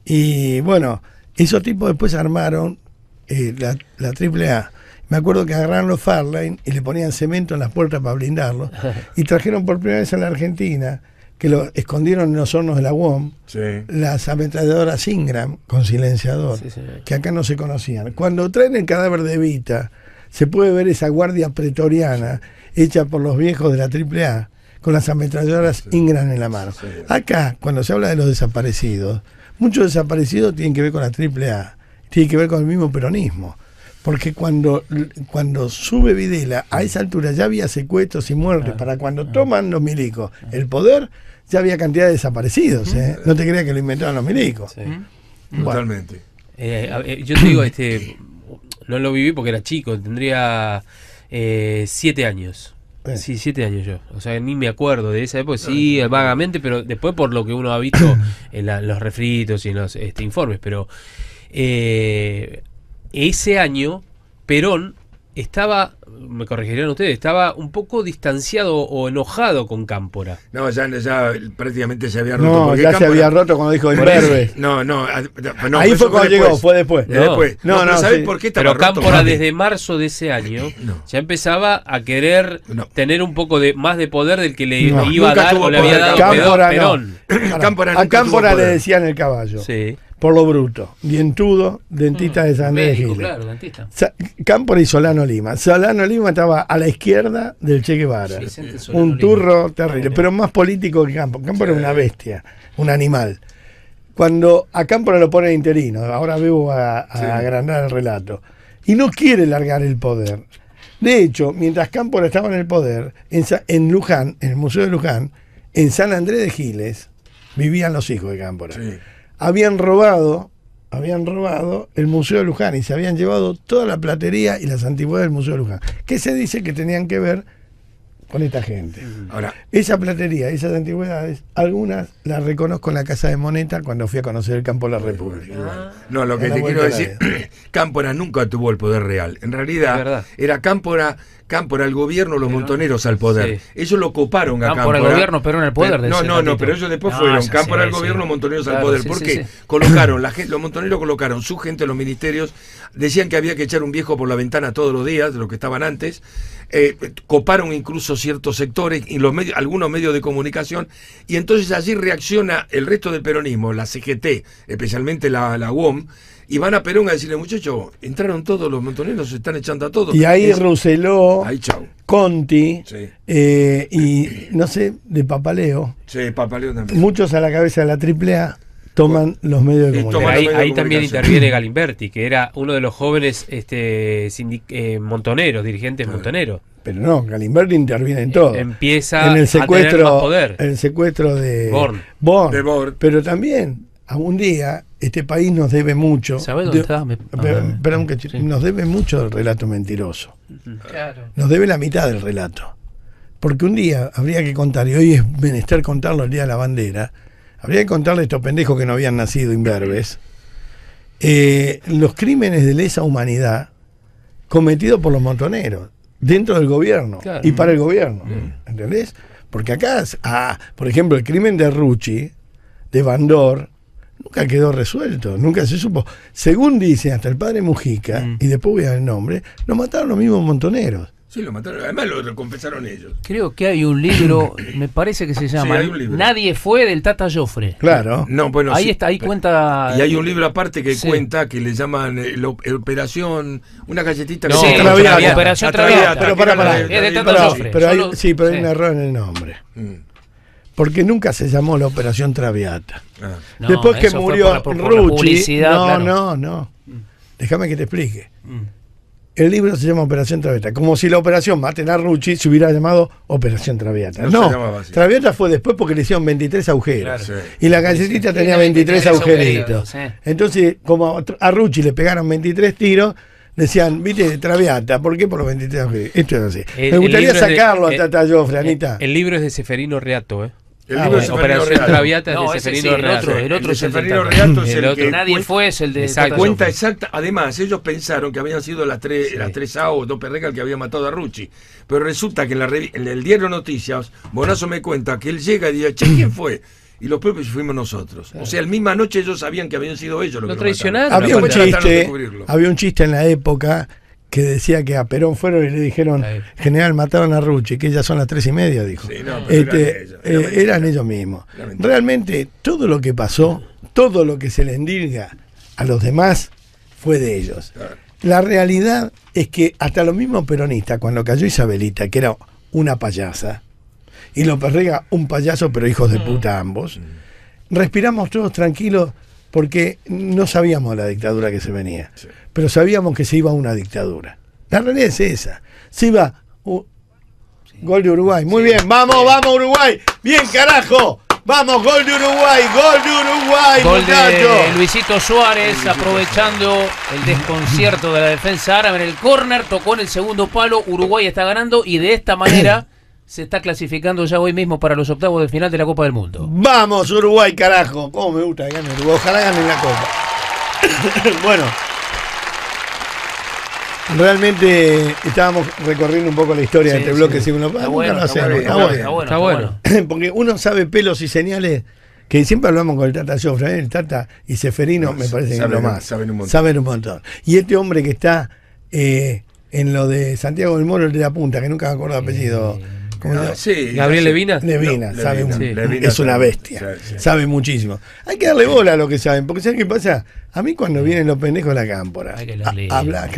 Y bueno, esos tipos después armaron eh, la, la triple A. Me acuerdo que agarraron los Farlane y le ponían cemento en las puertas para blindarlos. Y trajeron por primera vez a la Argentina, que lo escondieron en los hornos de la U O M, sí, las ametralladoras Ingram con silenciador, sí, que acá no se conocían. Cuando traen el cadáver de Evita, se puede ver esa guardia pretoriana hecha por los viejos de la triple A, con las ametralladoras sí. Ingram en la mano. Sí. Acá, cuando se habla de los desaparecidos, muchos desaparecidos tienen que ver con la triple A, tienen que ver con el mismo peronismo. Porque cuando, cuando sube Videla, a esa altura ya había secuestros y muertes. Para cuando toman los milicos el poder, ya había cantidad de desaparecidos. ¿eh? No te creas que lo inventaron los milicos. Sí. Bueno. Totalmente. Eh, yo te digo, este, no lo viví porque era chico, tendría eh, siete años. Sí, siete años yo. O sea, ni me acuerdo de esa época, sí, vagamente, pero después por lo que uno ha visto en la, los refritos y en los este, informes. Pero... Eh, ese año Perón estaba, me corregirían ustedes, estaba un poco distanciado o enojado con Cámpora. No, ya, ya prácticamente se había roto. No, ya Cámpora se había roto cuando dijo Imberbe. No, no, no, no. Ahí fue cuando llegó, fue después. No, después. no, no, no, no ¿sabes sí. por qué estaba roto? Pero Cámpora roto, desde marzo de ese año no. ya empezaba a querer no. tener un poco de más de poder del que le no. iba nunca a dar o le había dado Cámpora, Perón. No. Cámpora a Cámpora le decían el caballo. Sí. Por lo bruto, dientudo, dentista mm, de San Andrés Giles. Claro, dentista. Sa Cámpora y Solano Lima. Solano Lima estaba a la izquierda del Che Guevara. Sí, un turro Lima. terrible, pero más político que Cámpora. Cámpora sí. era una bestia, un animal. Cuando a Cámpora lo pone interino, ahora veo a, a sí. agrandar el relato. Y no quiere largar el poder. De hecho, mientras Cámpora estaba en el poder, en, Sa en Luján, en el Museo de Luján, en San Andrés de Giles, vivían los hijos de Cámpora. Sí. Habían robado, habían robado el Museo de Luján y se habían llevado toda la platería y las antigüedades del Museo de Luján. ¿Qué se dice que tenían que ver con esta gente? Ahora, esa platería, esas antigüedades, algunas las reconozco en la casa de Moneta cuando fui a conocer el campo de la República. Ah, no, lo que te quiero decir, Cámpora nunca tuvo el poder real. En realidad era Cámpora, Cámpora al gobierno, los Perón, montoneros al poder. Sí. Ellos lo ocuparon a Cámpora. Cámpora al gobierno, Perón al poder. De no, no, ratito. no, pero ellos después no, fueron Cámpora al sí, gobierno, sí. montoneros claro, al poder. Sí, ¿Por sí, qué? Sí. Colocaron, la gente, los montoneros colocaron su gente en los ministerios, decían que había que echar un viejo por la ventana todos los días, de lo que estaban antes, eh, coparon incluso ciertos sectores y los medios, algunos medios de comunicación, y entonces allí reacciona el resto del peronismo, la C G T, especialmente la, la U O M, y van a Perón a decirle, muchachos, entraron todos los montoneros, se están echando a todos. Y ahí es... Rousseló, ahí, Conti, sí. eh, y no sé, de Papaleo. Sí, Papaleo también. Muchos a la cabeza de la triple A toman bueno, los medios de comunicación. Ahí, ahí de también interviene Galimberti, que era uno de los jóvenes este, eh, montoneros, dirigentes claro. montoneros. Pero no, Galimberti interviene en todo. Empieza en el secuestro, a tener más poder. En el secuestro de Born. Born, de Born. Pero también, algún día... Este país nos debe mucho. ¿Sabés dónde de, está? Me, perdón, perdón, que, sí. Nos debe mucho el relato mentiroso. Claro. Nos debe la mitad del relato. Porque un día habría que contar, y hoy es menester contarlo el día de la bandera, habría que contarle a estos pendejos que no habían nacido imberbes, eh, los crímenes de lesa humanidad cometidos por los montoneros, dentro del gobierno claro. y para el gobierno. Mm. ¿Entendés? Porque acá, ah, por ejemplo, el crimen de Rucci de Van Dor nunca quedó resuelto, nunca se supo. Según dicen, hasta el padre Mujica, mm. y después voy a dar el nombre, lo mataron los mismos montoneros. Sí, lo mataron, además lo recompensaron ellos. Creo que hay un libro, me parece que se llama sí, Nadie fue del Tata Joffre. Claro. No, bueno, ahí sí, está, ahí cuenta. Y hay un libro aparte que sí. cuenta que le llaman el, el Operación, una galletita que no, se sí, Traviata. Operación Traviata. Traviata. Pero para, para. Es de Tata pero, Joffre. Pero hay, lo, sí, pero sí. hay un error en el nombre. Mm. Porque nunca se llamó la Operación Traviata. Ah. No, después que murió por, por Rucci. No, claro. no, no. Mm. Déjame que te explique. Mm. El libro se llama Operación Traviata, como si la operación Maten a Rucci se hubiera llamado Operación Traviata. No, no Traviata fue después porque le hicieron veintitrés agujeros. Claro, sí. Y la galletita sí, tenía veintitrés, veintitrés agujeritos. Agujeritos sí. Entonces, como a Rucci le pegaron veintitrés tiros, decían, viste, Traviata, ¿por qué por los veintitrés agujeros? Esto es así. El, Me gustaría sacarlo de, a Tata Joffre, Anita. El, el libro es de Ceferino Reato, ¿eh? El ah, libro bueno, Operación Traviata no, de Ceferino sí, Reato. El otro es el de Ceferino Reato. El otro que nadie fue es el de Tata cuenta Joffre. Exacta. Además, ellos pensaron que habían sido las tres, sí. las tres A o dos perrecas que había matado a Rucci. Pero resulta que en, la, en el diario Noticias, Bonazo me cuenta que él llega y dice, che, ¿quién fue? Y los propios fuimos nosotros. Claro. O sea, la misma noche ellos sabían que habían sido ellos los lo que traicionaron. Lo había, un chiste, había un chiste en la época que decía que a Perón fueron y le dijeron, general, mataron a Rucci, que ya son las tres y media, dijo. Sí, no, este, eran, ellos, eran, eh, eran ellos mismos. Realmente todo lo que pasó, todo lo que se le endilga a los demás fue de ellos. Claro. La realidad es que hasta los mismos peronistas, cuando cayó Isabelita, que era una payasa, y López Rega, un payaso, pero hijos de puta ambos, respiramos todos tranquilos, porque no sabíamos la dictadura que se venía, sí. pero sabíamos que se iba a una dictadura. La realidad es esa. Se iba... Uh, sí. Gol de Uruguay. Muy sí. bien. Vamos, sí. vamos Uruguay. Bien, carajo. Vamos, gol de Uruguay. Gol de Uruguay, gol de Luisito Suárez, Luisito. aprovechando el desconcierto de la defensa árabe en el córner. Tocó en el segundo palo. Uruguay está ganando y de esta manera... se está clasificando ya hoy mismo para los octavos de final de la Copa del Mundo. ¡Vamos, Uruguay, carajo! ¡Cómo me gusta que gane Uruguay! Ojalá ganen la Copa. Bueno, realmente estábamos recorriendo un poco la historia sí, de este bloque. Sí. Si uno... Está bueno, está bueno, está bueno, está bueno, está bueno. Porque uno sabe pelos y señales que siempre hablamos con el Tata Joffre, ¿eh? El Tata y Ceferino no, me parece saben, que es lo más. Saben un montón. Saben un montón. Y este hombre que está eh, en lo de Santiago del Moro, el de la punta, que nunca me acuerdo el apellido... No, sí, Gabriel Levinas. Levinas, no, sabe Levinas, un, sí. Levinas es una bestia, sabe, sí. sabe muchísimo. Hay que darle bola a lo que saben, porque ¿sabes qué pasa? A mí cuando vienen los pendejos de la cámpora, a, hablar,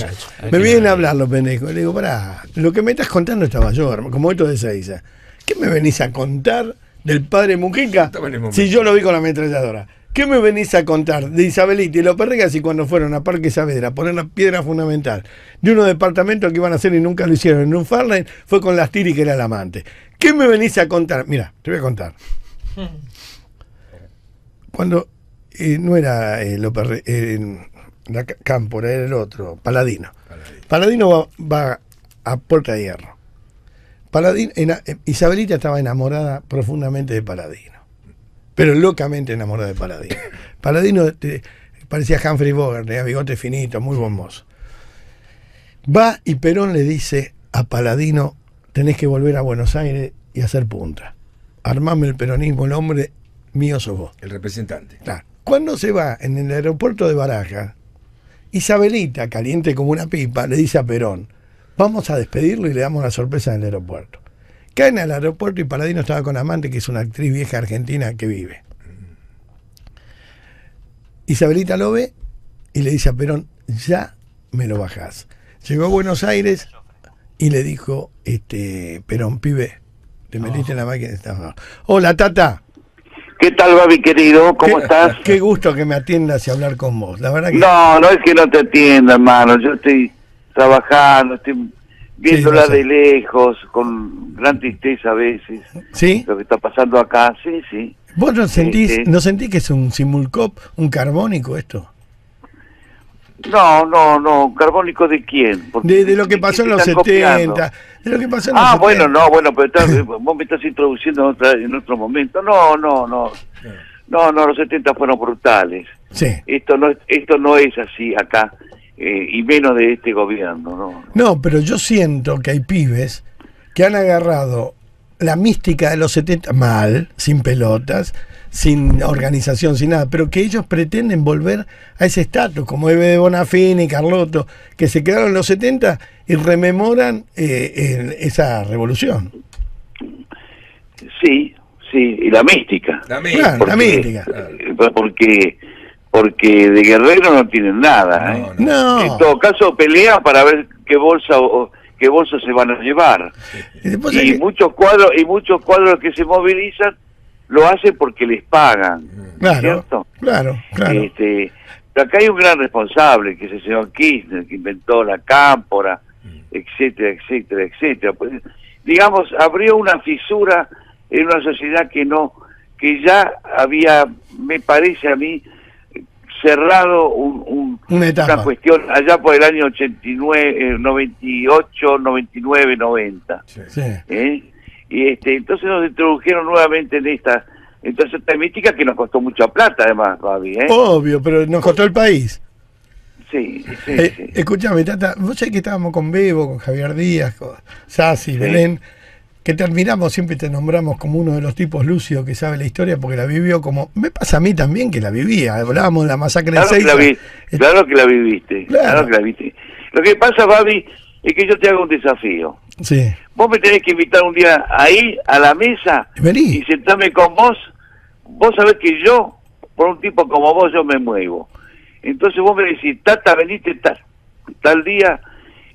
me vienen a hablar los pendejos, le digo, pará, lo que me estás contando estaba yo, como esto de Seiza. ¿Qué me venís a contar del padre Mujica si yo lo vi con la ametralladora? ¿Qué me venís a contar de Isabelita y López Rega si cuando fueron a Parque Saavedra a poner la piedra fundamental de unos departamentos que iban a hacer y nunca lo hicieron en Newfoundland fue con las Tiri que era el amante? ¿Qué me venís a contar? Mira, te voy a contar. Cuando eh, no era eh, López Rega, eh, la Cámpora, era el otro, Paladino. Paladino, Paladino va, va a Puerta de Hierro. Paladino, en, eh, Isabelita estaba enamorada profundamente de Paladino. Pero locamente enamorado de Paladino. Paladino te, parecía Humphrey Bogart, tenía bigote finito, muy buen mozo. Va y Perón le dice a Paladino, tenés que volver a Buenos Aires y hacer punta. Armame el peronismo, el hombre mío sos vos. El representante. Claro. Cuando se va en el aeropuerto de Barajas, Isabelita, caliente como una pipa, le dice a Perón, vamos a despedirlo y le damos la sorpresa en el aeropuerto. Caen al aeropuerto y Paladino estaba con Amante, que es una actriz vieja argentina que vive. Isabelita lo ve y le dice a Perón, ya me lo bajás. Llegó a Buenos Aires y le dijo, este Perón, pibe, te metiste oh. en la máquina. Estaba... Hola, Tata. ¿Qué tal, Babi, querido? ¿Cómo qué, estás? Qué gusto que me atiendas y hablar con vos. La verdad que... No, no es que no te atienda, hermano. Yo estoy trabajando, estoy... viéndola sí, de lejos, con gran tristeza a veces, ¿sí? Lo que está pasando acá, sí, sí. ¿Vos no sentís, sí, sí. ¿no sentís que es un simulcop, un carbónico esto? No, no, no, ¿carbónico de quién? De, de lo que pasó en los setenta, de lo que pasó en los setenta. Ah, bueno, no, bueno, pero está, vos me estás introduciendo en, otra, en otro momento. No, no, no, no, no, los setenta fueron brutales. Sí. Esto no, esto no es así acá. Eh, y menos de este gobierno, ¿no? No, pero yo siento que hay pibes que han agarrado la mística de los setenta, mal, sin pelotas, sin organización, sin nada, pero que ellos pretenden volver a ese estatus, como Ebe de Bonafini y Carlotto, que se quedaron en los setenta y rememoran eh, eh, esa revolución. Sí, sí, y la mística. La mística. Claro, la mística. Claro. Porque, porque de guerrero no tienen nada. No, ¿eh? No. En todo caso, pelea para ver qué bolsa o qué bolsas se van a llevar. Y, y que... muchos cuadros y muchos cuadros que se movilizan lo hacen porque les pagan, claro, ¿cierto? Claro, claro. Este, acá hay un gran responsable, que es el señor Kirchner, que inventó la cámpora, etcétera, etcétera, etcétera. Pues, digamos, abrió una fisura en una sociedad que no, que ya había, me parece a mí, cerrado un, un, una, etapa. una cuestión allá por el año ochenta y nueve, noventa y ocho, noventa y nueve, noventa. Sí. ¿Eh? Y este, entonces nos introdujeron nuevamente en esta, entonces esta mística que nos costó mucha plata además, Babi, ¿eh? Obvio, pero nos costó el país. Sí, sí, eh, sí. Escuchame, Tata, vos sabés que estábamos con Bebo, con Javier Díaz, con Sassi, sí. Belén, que te admiramos, siempre te nombramos como uno de los tipos lúcidos que sabe la historia porque la vivió como... Me pasa a mí también que la vivía, hablábamos de la masacre claro de Seiza. Que la vi, claro que la viviste, claro. claro que la viste. Lo que pasa, Babi, es que yo te hago un desafío. Sí. Vos me tenés que invitar un día ahí a la mesa. Vení. Y sentarme con vos. Vos sabés que yo, por un tipo como vos, yo me muevo. Entonces vos me decís, Tata, veniste tal, tal día,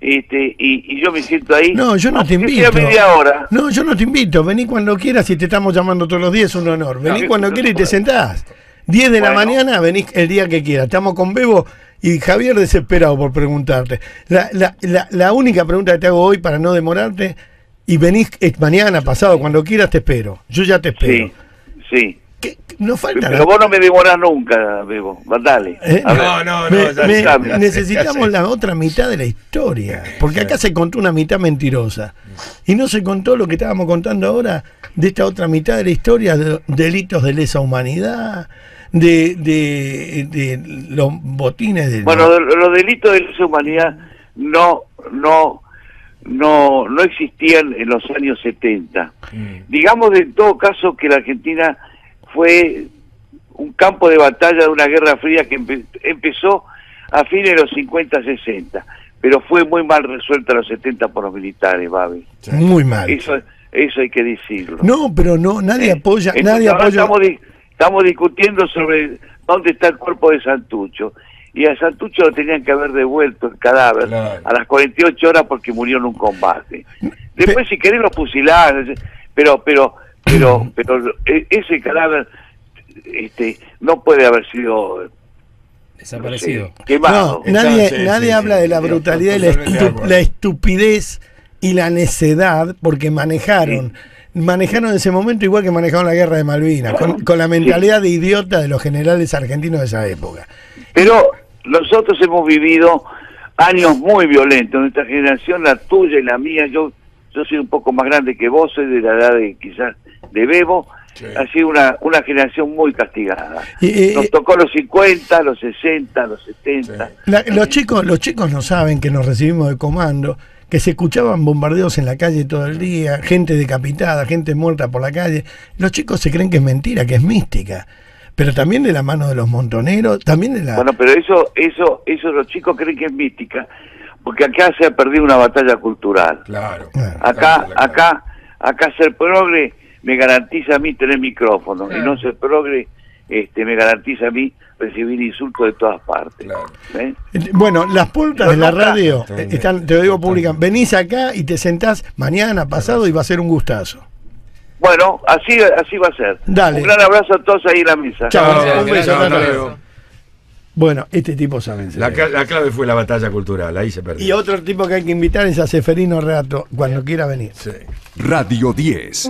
este, y, y yo me siento ahí. No, yo no te invito. Media hora. No, yo no te invito. Vení cuando quieras y te estamos llamando todos los días, es un honor. Vení no, cuando no, quieras no, y te sentás. diez de bueno. la mañana, venís el día que quieras. Estamos con Bebo y Javier desesperado por preguntarte. La, la, la, la única pregunta que te hago hoy para no demorarte, y venís es mañana, pasado, cuando quieras te espero. Yo ya te espero. Sí, sí. ¿Qué? No falta. Pero vos no me demorás nunca, Bebo. Dale. ¿Eh? No, no, no. Me, ya, me, ya, ya, necesitamos ya, ya. la otra mitad de la historia. Porque acá se contó una mitad mentirosa. Y no se contó lo que estábamos contando ahora de esta otra mitad de la historia, de delitos de lesa humanidad, de, de, de los botines. De... Bueno, de, los delitos de lesa humanidad no, no, no, no existían en los años setenta. Mm. Digamos, en todo caso, que la Argentina fue un campo de batalla de una guerra fría que empe empezó a fines de los cincuenta, sesenta, pero fue muy mal resuelta a los setenta por los militares, Babi. Muy mal. Eso, eso hay que decirlo. No, pero no, nadie apoya, Entonces, nadie apoya. Estamos, di estamos discutiendo sobre dónde está el cuerpo de Santucho. Y a Santucho lo tenían que haber devuelto el cadáver claro. a las cuarenta y ocho horas porque murió en un combate. Después, Pe si querés, lo fusilaron, pero... pero Pero, pero ese cadáver este, no puede haber sido desaparecido. No sé, quemado. No, nadie Entonces, nadie sí, habla sí, de la sí, brutalidad y la, estu la estupidez y la necedad, porque manejaron sí. manejaron en ese momento igual que manejaron la guerra de Malvinas, bueno, con, con la mentalidad sí. de idiota de los generales argentinos de esa época. Pero nosotros hemos vivido años muy violentos, nuestra generación, la tuya y la mía, yo... Yo soy un poco más grande que vos, soy de la edad de quizás de Bebo, sí. ha sido una, una generación muy castigada. Eh, nos tocó los cincuenta, los sesenta, los setenta. Sí. La, los, chicos, los chicos no saben que nos recibimos de comando, que se escuchaban bombardeos en la calle todo el día, gente decapitada, gente muerta por la calle. Los chicos se creen que es mentira, que es mística, pero también de la mano de los montoneros, también de la... Bueno, pero eso, eso, eso los chicos creen que es mística. Porque acá se ha perdido una batalla cultural. Claro. claro acá, claro, claro. acá, acá ser progre me garantiza a mí tener micrófono claro. y no ser progre este, me garantiza a mí recibir insultos de todas partes. Claro. ¿Eh? Bueno, las puertas de la radio están, te lo digo pública. Venís acá y te sentás mañana, pasado y va a ser un gustazo. Bueno, así, así va a ser. Dale. Un gran abrazo a todos ahí en la mesa. Chao. Un beso. Hasta luego. Bueno, este tipo sabe. La, la clave fue la batalla cultural, ahí se perdió. Y otro tipo que hay que invitar es a Ceferino Reato, cuando sí. quiera venir. Sí. Radio diez.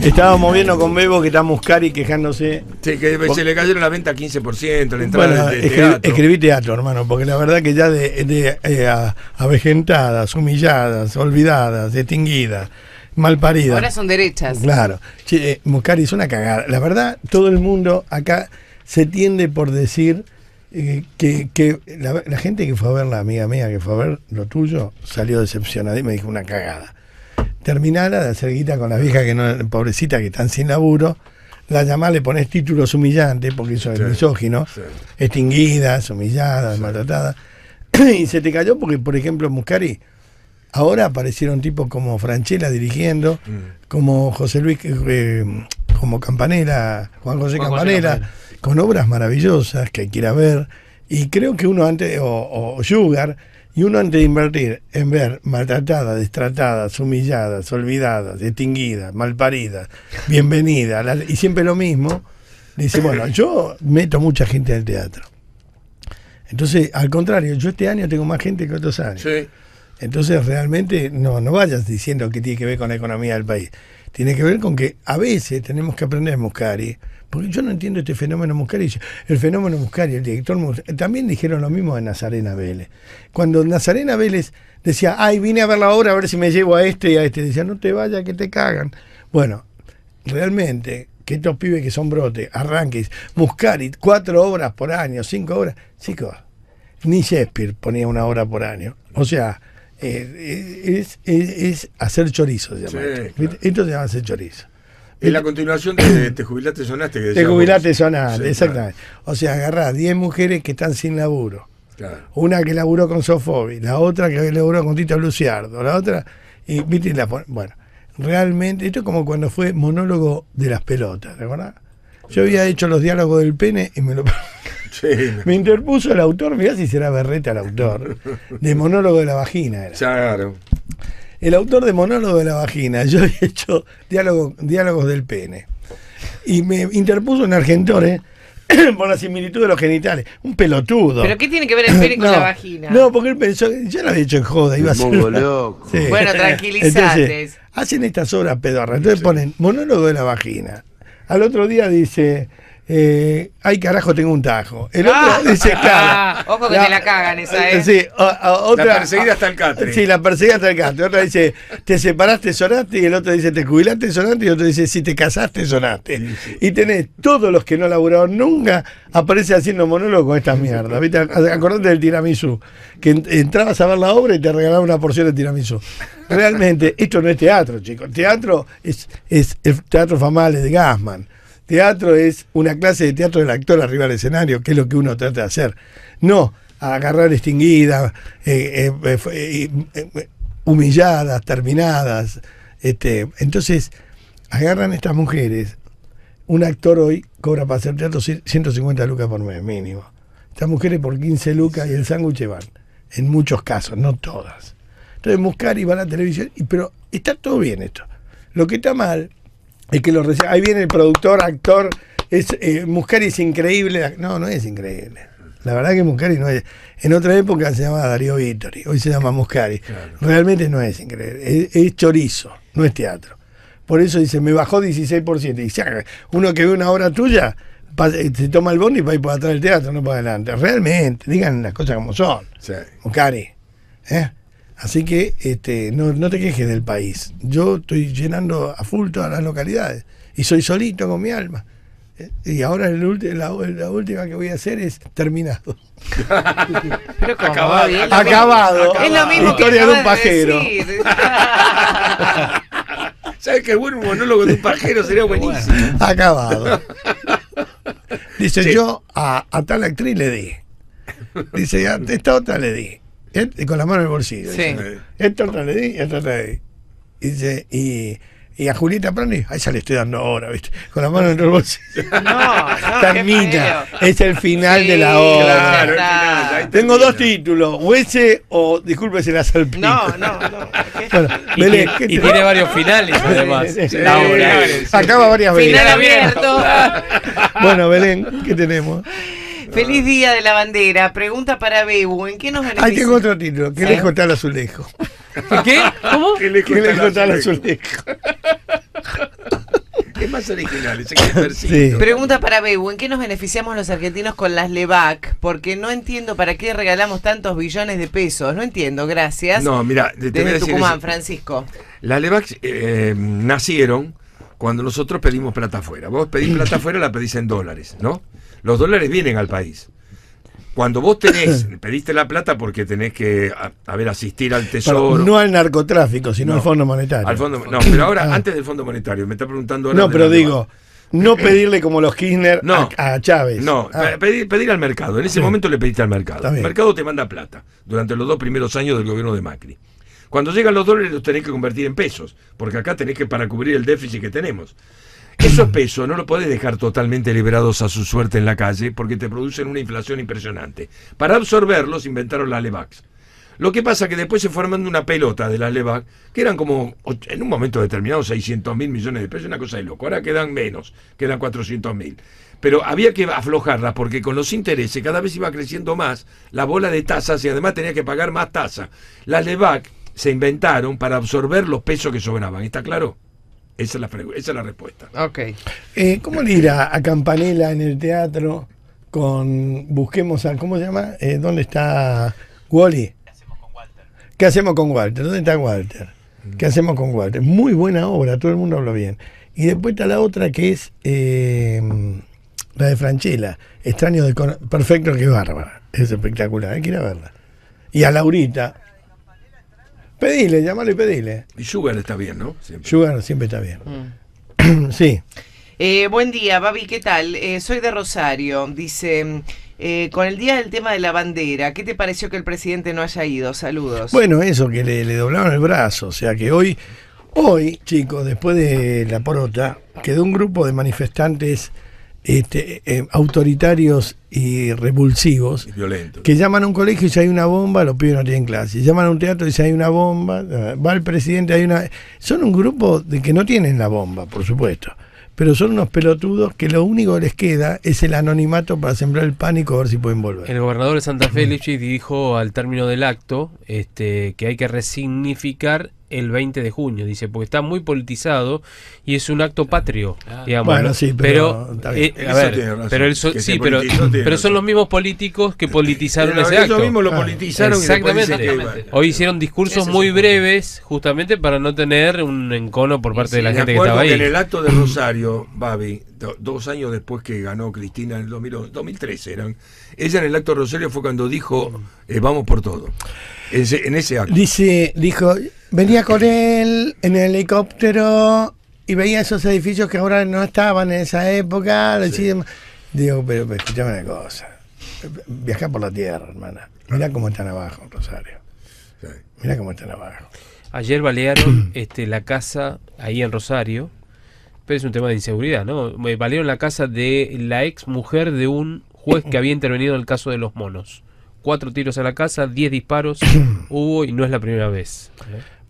Estábamos viendo con Bebo que está Muscari quejándose. Sí, que se le cayeron la venta quince por ciento, la entrada bueno, de escribí, teatro. Escribí teatro, hermano, porque la verdad que ya de, de eh, avejentadas, humilladas, olvidadas, extinguidas... Mal parida. Ahora son derechas. Claro. Che, Muscari es una cagada. La verdad, todo el mundo acá se tiende por decir eh, que, que la, la gente que fue a ver, la amiga mía que fue a ver lo tuyo, salió decepcionada y me dijo una cagada. Terminala de hacer guita con las viejas que no, pobrecitas, que están sin laburo, la llamás, le pones títulos humillantes, porque eso es sí, misógino, sí. Extinguidas, humilladas, sí, maltratadas. Y se te cayó porque, por ejemplo, Muscari, ahora aparecieron tipos como Franchella dirigiendo, mm. como José Luis, eh, como Campanella, Juan José Juan Campanella, José Campanella, con obras maravillosas que hay que ir a ver. Y creo que uno antes, o, o Sugar, y uno antes de invertir en ver maltratadas, destratadas, humilladas, olvidadas, extinguidas, malparidas, bienvenidas, la, y siempre lo mismo, dice, bueno, yo meto mucha gente al teatro. Entonces, al contrario, yo este año tengo más gente que otros años. Sí. Entonces, realmente, no, no vayas diciendo que tiene que ver con la economía del país. Tiene que ver con que a veces tenemos que aprender Muscari, porque yo no entiendo este fenómeno Muscari. El fenómeno Muscari, el director Muscari, también dijeron lo mismo de Nazarena Vélez. Cuando Nazarena Vélez decía, ay, vine a ver la obra, a ver si me llevo a este y a este, decía, no te vayas, que te cagan. Bueno, realmente, que estos pibes que son brotes, arranques, Muscari, cuatro obras por año, cinco obras, chicos, ni Shakespeare ponía una obra por año. O sea, Eh, es, es, es hacer chorizo, se llama. Sí, esto. Claro. Esto se llama hacer chorizo. En la continuación de Te jubilaste, sonaste. Que te jubilaste, sonaste, sí, exactamente. Claro. O sea, agarrás diez mujeres que están sin laburo. Claro. Una que laburó con Sofobi, la otra que laburó con Tito Luciardo, la otra. Y viste, la pon... bueno, realmente, esto es como cuando fue monólogo de las pelotas, ¿te acordás? Yo había hecho los diálogos del pene y me lo. Sí, no. Me interpuso el autor, mirá si será berreta el autor, de monólogo de la vagina. Era. Claro. El autor de monólogo de la vagina, yo había hecho diálogo, diálogos del pene. Y me interpuso un argentore por la similitud de los genitales. Un pelotudo. ¿Pero qué tiene que ver el pene con no, la vagina? No, porque él pensó, yo lo había hecho en joda, iba a ser. Una... loco. Sí. Bueno, tranquilizate. Entonces, hacen estas obras pedorras, entonces sí, ponen monólogo de la vagina. Al otro día dice. Eh, ay carajo, tengo un tajo. El otro ah, dice, claro. Ah, ojo que la, te la cagan esa, ¿eh? Sí, a, a, otra, la perseguida hasta el catre. Sí, la perseguida hasta el catre. Otra dice, te separaste, sonaste. Y el otro dice, te jubilaste, sonaste. Y el otro dice, si te casaste, sonaste. Sí, sí. Y tenés todos los que no laburaron nunca, aparece haciendo monólogo con esta mierda. ¿Viste? Acordate del tiramisú. Que entrabas a ver la obra y te regalaban una porción de tiramisú. Realmente, esto no es teatro, chicos. Teatro es, es el teatro Famales de Gassman. Teatro es una clase de teatro del actor arriba del escenario, que es lo que uno trata de hacer. No agarrar extinguidas, eh, eh, eh, eh, humilladas, terminadas. Este, entonces, agarran estas mujeres. Un actor hoy cobra para hacer teatro ciento cincuenta lucas por mes, mínimo. Estas mujeres por quince lucas y el sándwich van. En muchos casos, no todas. Entonces, Muscari va a la televisión. Y, pero está todo bien esto. Lo que está mal... es que lo recibe. Ahí viene el productor, actor. Es, eh, Muscari es increíble. No, no es increíble. La verdad que Muscari no es. En otra época se llamaba Darío Vittori. Hoy se llama Muscari. Claro. Realmente no es increíble. Es, es chorizo, no es teatro. Por eso dice, me bajó dieciséis por ciento. Y ya, uno que ve una obra tuya, se toma el bondi y va ir para atrás del teatro, no para adelante. Realmente, digan las cosas como son. Sí. Muscari. ¿Eh? Así que este, no, no te quejes del país. Yo estoy llenando a full todas las localidades. Y soy solito con mi alma. Y ahora el ulti, la, la última que voy a hacer es terminado. Pero como, acabado, bien, acabado. Acabado. Es lo mismo historia que de un pajero. De ¿sabes qué? Bueno, un monólogo de un pajero sería buenísimo. Bueno. Acabado. Dice, sí, yo a, a tal actriz le di. Dice, a esta otra le di. Y con la mano en el bolsillo. Sí. Dice, esta otra le di, esta otra le di. Y, dice, y, y a Julieta Prandi, a ella le estoy dando ahora, ¿viste? Con la mano en el bolsillo. No, no, termina. Es el final sí, de la obra. Claro, el final, tengo termino. Dos títulos, o ese o disculpe si la salpico. No, no, no. Bueno, y, Belén, y, y tiene varios finales, además. Sí, la obra. Acaba varias veces. Final abierto. Bueno, Belén, ¿qué tenemos? Feliz Día de la Bandera. Pregunta para Bebu. ¿En qué nos beneficia? Ahí tengo otro título. ¿Qué ¿Eh? lejos está el azulejo? ¿Qué? ¿Cómo? ¿Qué lejos está el azulejo? Es más original. Ese que sí. Pregunta para Bebu. ¿En qué nos beneficiamos los argentinos con las LEVAC? Porque no entiendo para qué regalamos tantos billones de pesos. No entiendo. Gracias. No, mira. Desde Tucumán, Francisco. Las LEVAC eh, nacieron cuando nosotros pedimos plata afuera. Vos pedís plata afuera, la pedís en dólares, ¿no? Los dólares vienen al país. Cuando vos tenés, pediste la plata porque tenés que a, a ver, asistir al tesoro. Pero no al narcotráfico, sino no, al Fondo Monetario. Al fondo, no, pero ahora, ah. antes del Fondo Monetario, me está preguntando ahora. No, pero digo, tema. no pedirle como los Kirchner no, a, a Chávez. No, ah. pedir, pedir al mercado. En ese sí. momento le pediste al mercado. El mercado te manda plata durante los dos primeros años del gobierno de Macri. Cuando llegan los dólares los tenés que convertir en pesos, porque acá tenés que para cubrir el déficit que tenemos. Esos pesos no los podés dejar totalmente liberados a su suerte en la calle porque te producen una inflación impresionante. Para absorberlos inventaron las LEVACs. Lo que pasa es que después se fue armando una pelota de las LEVAC, que eran como, en un momento determinado, seiscientos mil millones de pesos, una cosa de loco. Ahora quedan menos, quedan cuatrocientos mil. Pero había que aflojarlas porque con los intereses cada vez iba creciendo más la bola de tasas y además tenía que pagar más tasa. Las LEVAC se inventaron para absorber los pesos que sobraban. ¿Está claro? Esa es la, esa es la respuesta. Okay. Eh, ¿Cómo le irá a Campanella en el teatro con... Busquemos a... ¿Cómo se llama? Eh, ¿Dónde está Wally? ¿Qué hacemos con Walter? ¿Qué hacemos con Walter? ¿Dónde está Walter? ¿Qué hacemos con Walter? Muy buena obra, todo el mundo habló bien. Y después está la otra que es eh, la de Franchella. Extraño de... Perfecto, que bárbara. Es espectacular, hay que ir a verla. Y a Laurita... Pedile, llamalo y pedile. Y Sugar está bien, ¿no? Siempre. Sugar siempre está bien. Mm. Sí. Eh, buen día, Babi, ¿qué tal? Eh, soy de Rosario. Dice, eh, con el día del tema de la bandera, ¿qué te pareció que el presidente no haya ido? Saludos. Bueno, eso, que le, le doblaron el brazo. O sea que hoy, hoy, chicos, después de la porota, quedó un grupo de manifestantes este, eh, autoritarios y revulsivos, violento, que llaman a un colegio y si hay una bomba los pibes no tienen clase, llaman a un teatro y si hay una bomba, va el presidente, hay una... Son un grupo de que no tienen la bomba, por supuesto, pero son unos pelotudos que lo único que les queda es el anonimato para sembrar el pánico, a ver si pueden volver. El gobernador de Santa Fe, Lichi, dijo al término del acto este, que hay que resignificar el veinte de junio, dice, porque está muy politizado y es un acto patrio, digamos. Bueno, ¿no? Sí, pero... Pero, eh, a ver, pero, el so sí, pero, pero son los mismos políticos que politizaron ese acto. Ellos mismos lo politizaron. Exactamente. Y exactamente. Que, hoy hicieron discursos ese muy breves, justamente para no tener un encono por parte sí, de la gente que estaba ahí. Que en el acto de Rosario, Babi, do dos años después que ganó Cristina en el dos mil trece, eran, ella en el acto de Rosario fue cuando dijo, eh, vamos por todo. Ese, en ese acto. Dice, dijo, venía con él en el helicóptero y veía esos edificios que ahora no estaban en esa época. Sí. Digo, pero, pero escuchame una cosa. Viajá por la tierra, hermana. Mirá cómo están abajo, Rosario. Mirá cómo están abajo. Ayer balearon este, la casa ahí en Rosario. Pero es un tema de inseguridad, ¿no? Balearon la casa de la ex mujer de un juez que había intervenido en el caso de los monos. Cuatro tiros a la casa, diez disparos hubo y no es la primera vez.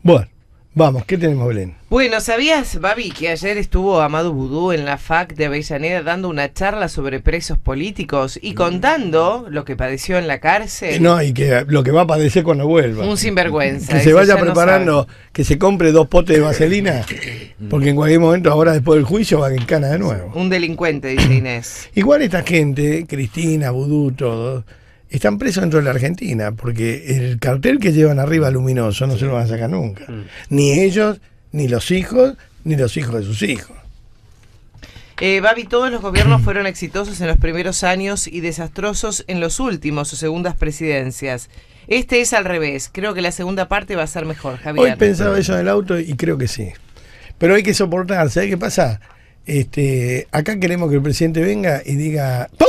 Bueno, vamos, ¿qué tenemos, Belén? Bueno, ¿sabías, Babi, que ayer estuvo Amadou Boudou en la F A C de Avellaneda dando una charla sobre presos políticos y contando lo que padeció en la cárcel? No, y que lo que va a padecer cuando vuelva. Un sinvergüenza. Que se vaya preparando, no que se compre dos potes de vaselina, porque en cualquier momento, ahora después del juicio, va en cana de nuevo. Un delincuente, dice Inés. Igual esta gente, Cristina, Boudou, todos, están presos dentro de la Argentina, porque el cartel que llevan arriba luminoso no sí. se lo van a sacar nunca. Mm. Ni ellos, ni los hijos, ni los hijos de sus hijos. Eh, Babi, todos los gobiernos fueron exitosos en los primeros años y desastrosos en los últimos o segundas presidencias. Este es al revés. Creo que la segunda parte va a ser mejor, Javier. Hoy pensaba eso en el auto y creo que sí. Pero hay que soportarse. ¿Hay qué pasa? Este, acá queremos que el presidente venga y diga... ¡Pum!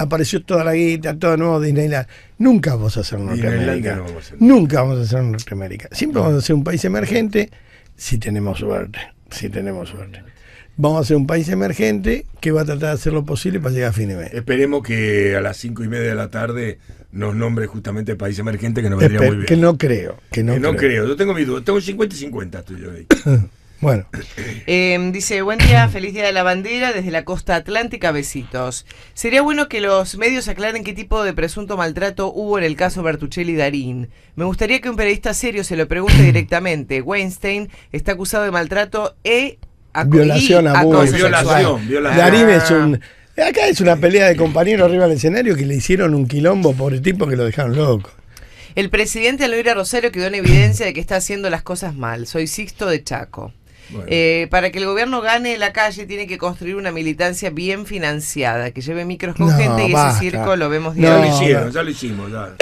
Apareció toda la guita, todo nuevo Disneyland. Nunca vamos a hacer Norteamérica. No vamos a hacer. Nunca vamos a hacer Norteamérica. Siempre vamos a ser un país emergente si tenemos suerte. Si tenemos suerte. Vamos a ser un país emergente que va a tratar de hacer lo posible para llegar a fin de mes. Esperemos que a las cinco y media de la tarde nos nombre justamente el país emergente que nos vendría Espe muy bien. Que no creo. Que no, que no creo. creo. Yo tengo mi duda. Tengo cincuenta y cincuenta estoy yo ahí. Bueno. Eh, dice, buen día, feliz día de la bandera desde la costa atlántica, besitos. Sería bueno que los medios aclaren qué tipo de presunto maltrato hubo en el caso Bertuccelli Darín. Me gustaría que un periodista serio se lo pregunte directamente. Weinstein está acusado de maltrato e violación, abuso, violación, violación. Darín es un... Acá es una pelea de compañeros arriba del escenario que le hicieron un quilombo, pobre tipo, que lo dejaron loco. El presidente al oír a Rosario quedó en evidencia de que está haciendo las cosas mal. Soy Sixto de Chaco. Bueno. Eh, para que el gobierno gane la calle tiene que construir una militancia bien financiada, que lleve micros con no, gente y basta. Ese circo lo vemos diario. Ya lo hicieron, ya lo hicimos. Ya.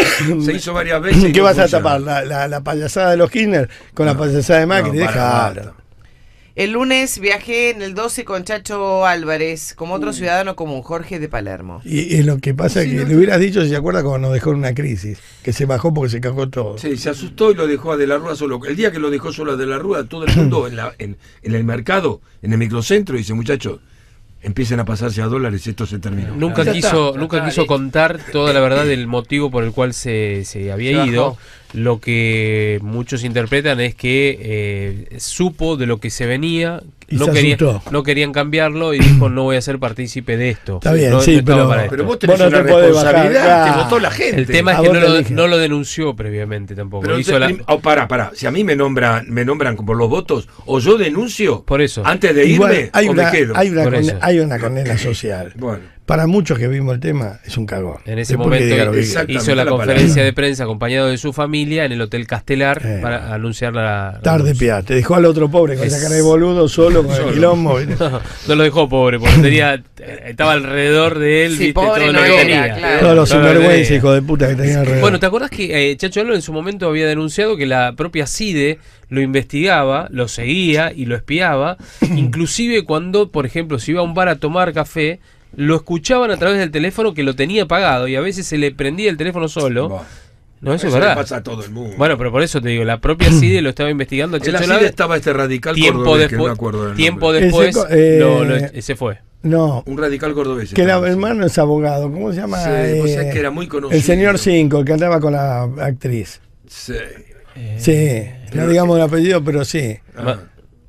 Se hizo varias veces. ¿Qué no vas funciona. a tapar? ¿La, la, la payasada de los Kirchner con no, la payasada de Macri? No, Deja. El lunes viajé en el doce con Chacho Álvarez, como otro uh. ciudadano común, Jorge de Palermo. Y, y lo que pasa sí, es que no... le hubieras dicho, si se acuerda, cuando nos dejó en una crisis, que se bajó porque se cagó todo. Sí, se asustó y lo dejó a De la Rúa solo. El día que lo dejó solo a De la Rúa, todo el mundo en, la, en, en el mercado, en el microcentro, dice, muchachos, empiecen a pasarse a dólares, esto se terminó. Nunca ya quiso, está, nunca está, quiso contar toda la verdad del motivo por el cual se, se había se ido. Bajó. Lo que muchos interpretan es que eh, supo de lo que se venía, y no, se quería, no querían cambiarlo y dijo no voy a ser partícipe de esto. Está bien, no, sí, no pero, para pero esto. vos tenés vos no una te responsabilidad, te votó la gente. El tema es que no lo, no lo denunció previamente tampoco. Pero hizo te, la... oh, pará, pará, si a mí me nombran me nombran por los votos, o yo denuncio por eso. antes de Igual, irme hay o una, me quedo. Hay una, condena, hay una condena social. Bueno. Para muchos que vimos el tema, es un cagón. En ese Después momento hizo la, la conferencia de prensa acompañado de su familia en el Hotel Castelar eh. para anunciar la... la Tarde pia, te dejó al otro pobre con es... esa cara de boludo solo con solo. el quilombo. No, no lo dejó pobre, porque tenía, estaba alrededor de él, sí, viste, todo no lo que tenía. Claro. Todos los sinvergüenzas, hijo de puta, que tenía alrededor. Bueno, ¿te acordás que eh, Chacho Álvarez en su momento había denunciado que la propia CIDE lo investigaba, lo seguía y lo espiaba? Inclusive cuando, por ejemplo, se iba a un bar a tomar café, lo escuchaban a través del teléfono que lo tenía pagado y a veces se le prendía el teléfono solo. Bah, no, eso, eso es verdad. Le pasa a todo el mundo. Bueno, pero por eso te digo, la propia CIDE lo estaba investigando. En la CIDE estaba este radical tiempo cordobés, después, que no acuerdo del Tiempo nombre. después ese, eh, no, no, ese fue. No. Un radical cordobés. Que era hermano es abogado, ¿cómo se llama? Sí, eh, o sea, que era muy conocido. El señor cinco, el que andaba con la actriz. Sí. Eh, sí, pero, no digamos el apellido, pero sí. Ah.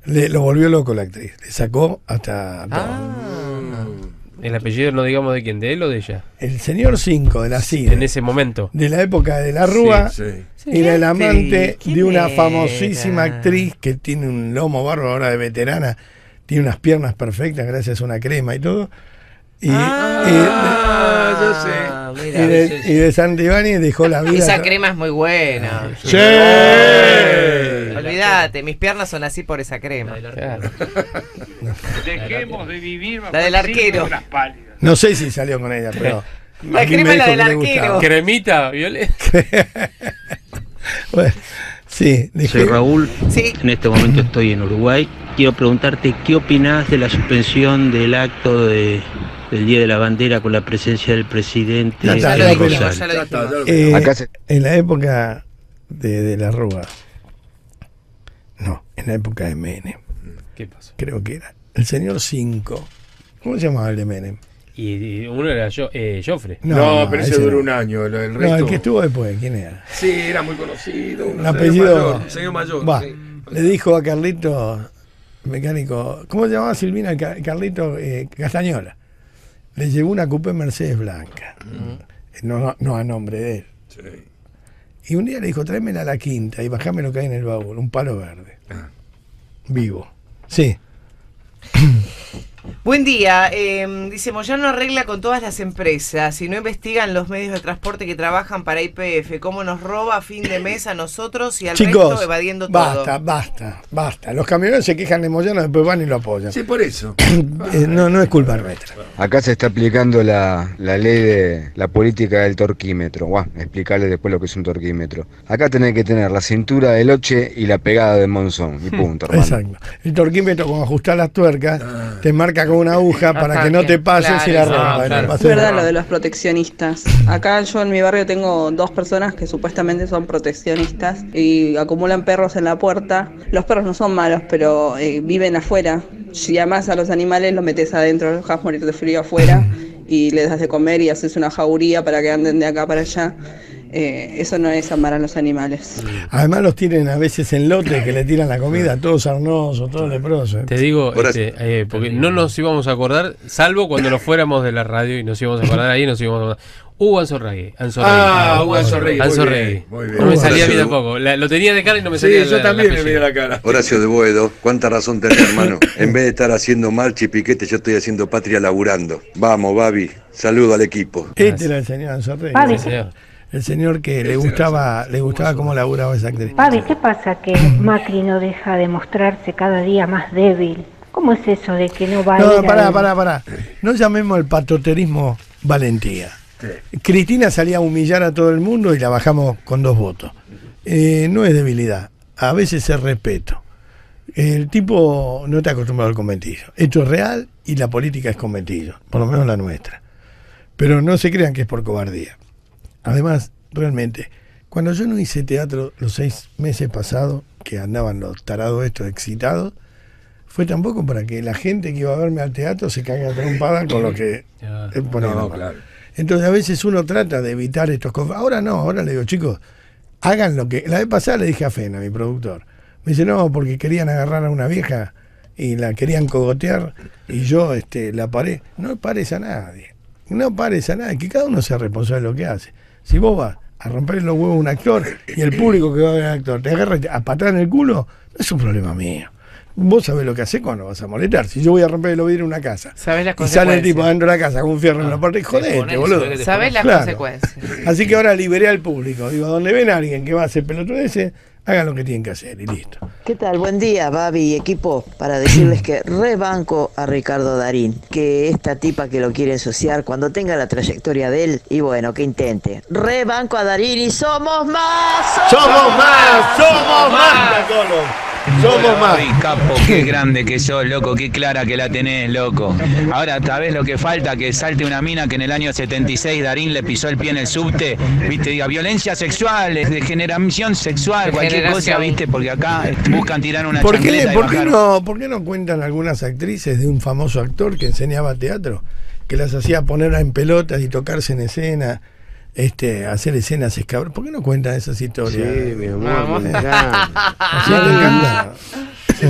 Le, lo volvió loco la actriz, le sacó hasta... Ah. El apellido no digamos de quién, de él o de ella. El señor cinco de la CIDE. En ese momento. De la época de la Rúa. Sí, sí. Era el amante de una era? famosísima actriz que tiene un lomo bárbaro ahora de veterana. Tiene unas piernas perfectas gracias a una crema y todo. Y, ah, y, de, yo sé. Y de, y de Santibáñez dejó la vida. Esa crema es muy buena. Sí. sí. Olvídate, mis piernas son así por esa crema. Claro. Dejemos de vivir bajo la del arquero. No sé si salió con ella, pero la crema es la del arquero. Cremita, Violet. Bueno, sí, soy Raúl. Sí. En este momento estoy en Uruguay. Quiero preguntarte qué opinás de la suspensión del acto de, del Día de la Bandera con la presencia del presidente. No, está, en, lo dijimos, lo eh, Acá se... en la época de, de la Rúa. No, en la época de Menem. ¿Qué pasó? Creo que era el señor cinco. ¿Cómo se llamaba el de Menem? Y, y uno era yo, eh, Joffre. No, no, no, pero ese duró no. un año. El, el resto... No, el que estuvo después, ¿quién era? Sí, era muy conocido. Un apellido. Señor mayor. Bah, sí. Le dijo a Carlito, mecánico, ¿cómo se llamaba Silvina? Carlito eh, Castañola. Le llevó una coupé Mercedes blanca. Uh-huh. no, no a nombre de él. Sí. Y un día le dijo, tráemela a la quinta y bajame lo que hay en el baúl, un palo verde. Ah. Vivo. Sí. Buen día. Eh, dice, Moyano arregla con todas las empresas. Si no investigan los medios de transporte que trabajan para Y P F, cómo nos roba a fin de mes a nosotros y al Chicos, resto evadiendo basta, todo. Basta, basta, basta. Los camioneros se quejan de Moyano, después van y lo apoyan. Sí, por eso. eh, no, no es culpa nuestra. Acá se está aplicando la, la ley de la política del torquímetro. Buah, explicarle después lo que es un torquímetro. Acá tenés que tener la cintura del Oche y la pegada de Monzón. Y punto, hermano. Exacto. El torquímetro, cuando ajustás las tuercas, ah. te marca con una aguja para Ajá, que no te pases claro, y la rompa. Es claro. verdad lo de los proteccionistas. Acá yo en mi barrio tengo dos personas que supuestamente son proteccionistas y acumulan perros en la puerta. Los perros no son malos, pero eh, viven afuera. Si llamás a los animales, los metes adentro, los dejas morir de frío afuera y les das de comer y haces una jauría para que anden de acá para allá. Eh, eso no es amar a los animales. Además los tienen a veces en lotes que le tiran la comida, todos sarnosos, todos leprosos. Te digo, este, eh, porque no nos íbamos a acordar, salvo cuando nos fuéramos de la radio y nos íbamos a acordar ahí, nos íbamos a acordar. Hugo Anzorregui. Ah, Hugo Anzorregui. Anzorregui. No me salía bien tampoco. La, lo tenía de cara y no me salía bien. Sí, yo también le veía la cara. Horacio de Boedo, cuánta razón tenés, hermano. En vez de estar haciendo marcha y piquete, yo estoy haciendo patria laburando. Vamos, Babi. Saludo al equipo. Este era el señor Anzorregui. el señor que le gustaba, le gustaba cómo laburaba esa actriz. Pabi, ¿qué pasa que Macri no deja de mostrarse cada día más débil? ¿Cómo es eso de que no va a ir? No, pará, pará, pará. No llamemos al patoterismo valentía. Sí. Cristina salía a humillar a todo el mundo y la bajamos con dos votos. Eh, no es debilidad, a veces es respeto. El tipo no está acostumbrado al conventillo. Esto es real y la política es conventillo, por lo menos la nuestra. Pero no se crean que es por cobardía. Además, realmente, cuando yo no hice teatro los seis meses pasados, que andaban los tarados estos excitados, fue tampoco para que la gente que iba a verme al teatro se caiga trompada con lo que ya, ponía. No, claro. Entonces a veces uno trata de evitar estos conflictos. Ahora no, ahora le digo, chicos, hagan lo que... La vez pasada le dije a Fena, mi productor, me dice, no, porque querían agarrar a una vieja y la querían cogotear y yo este, la paré. No pares a nadie, no pares a nadie, que cada uno sea responsable de lo que hace. Si vos vas a romper los huevos a un actor y el público que va a ver al actor te agarra a patar en el culo, no es un problema mío. Vos sabés lo que hacés cuando vas a molestar. Si yo voy a romper el vidrio en una casa y sale el tipo adentro de la casa con un fierro ah, en la parte, jodete, boludo. Sabés las claro. consecuencias. Así que ahora liberé al público. Digo, donde ven a alguien que va a hacer pelotudeces, hagan lo que tienen que hacer y listo. ¿Qué tal? Buen día, Babi y equipo, para decirles que rebanco a Ricardo Darín, que esta tipa que lo quiere ensuciar cuando tenga la trayectoria de él, y bueno, que intente. Rebanco a Darín y somos más. Somos, somos más, somos más. más. Somos más. Ay, capo, qué grande que sos, loco, qué clara que la tenés, loco. Ahora, tal vez lo que falta, que salte una mina que en el año setenta y seis Darín le pisó el pie en el subte, viste, diga, violencia sexual, degeneración sexual, cualquier cosa, viste, porque acá buscan tirar una ¿Por chancleta qué? ¿Por, qué no, ¿Por qué no cuentan algunas actrices de un famoso actor que enseñaba teatro, que las hacía poner en pelotas y tocarse en escena? Este, hacer escenas escabrosas. ¿Por qué no cuentan esas historias? Sí, mi amor, me encanta. Así te encanta.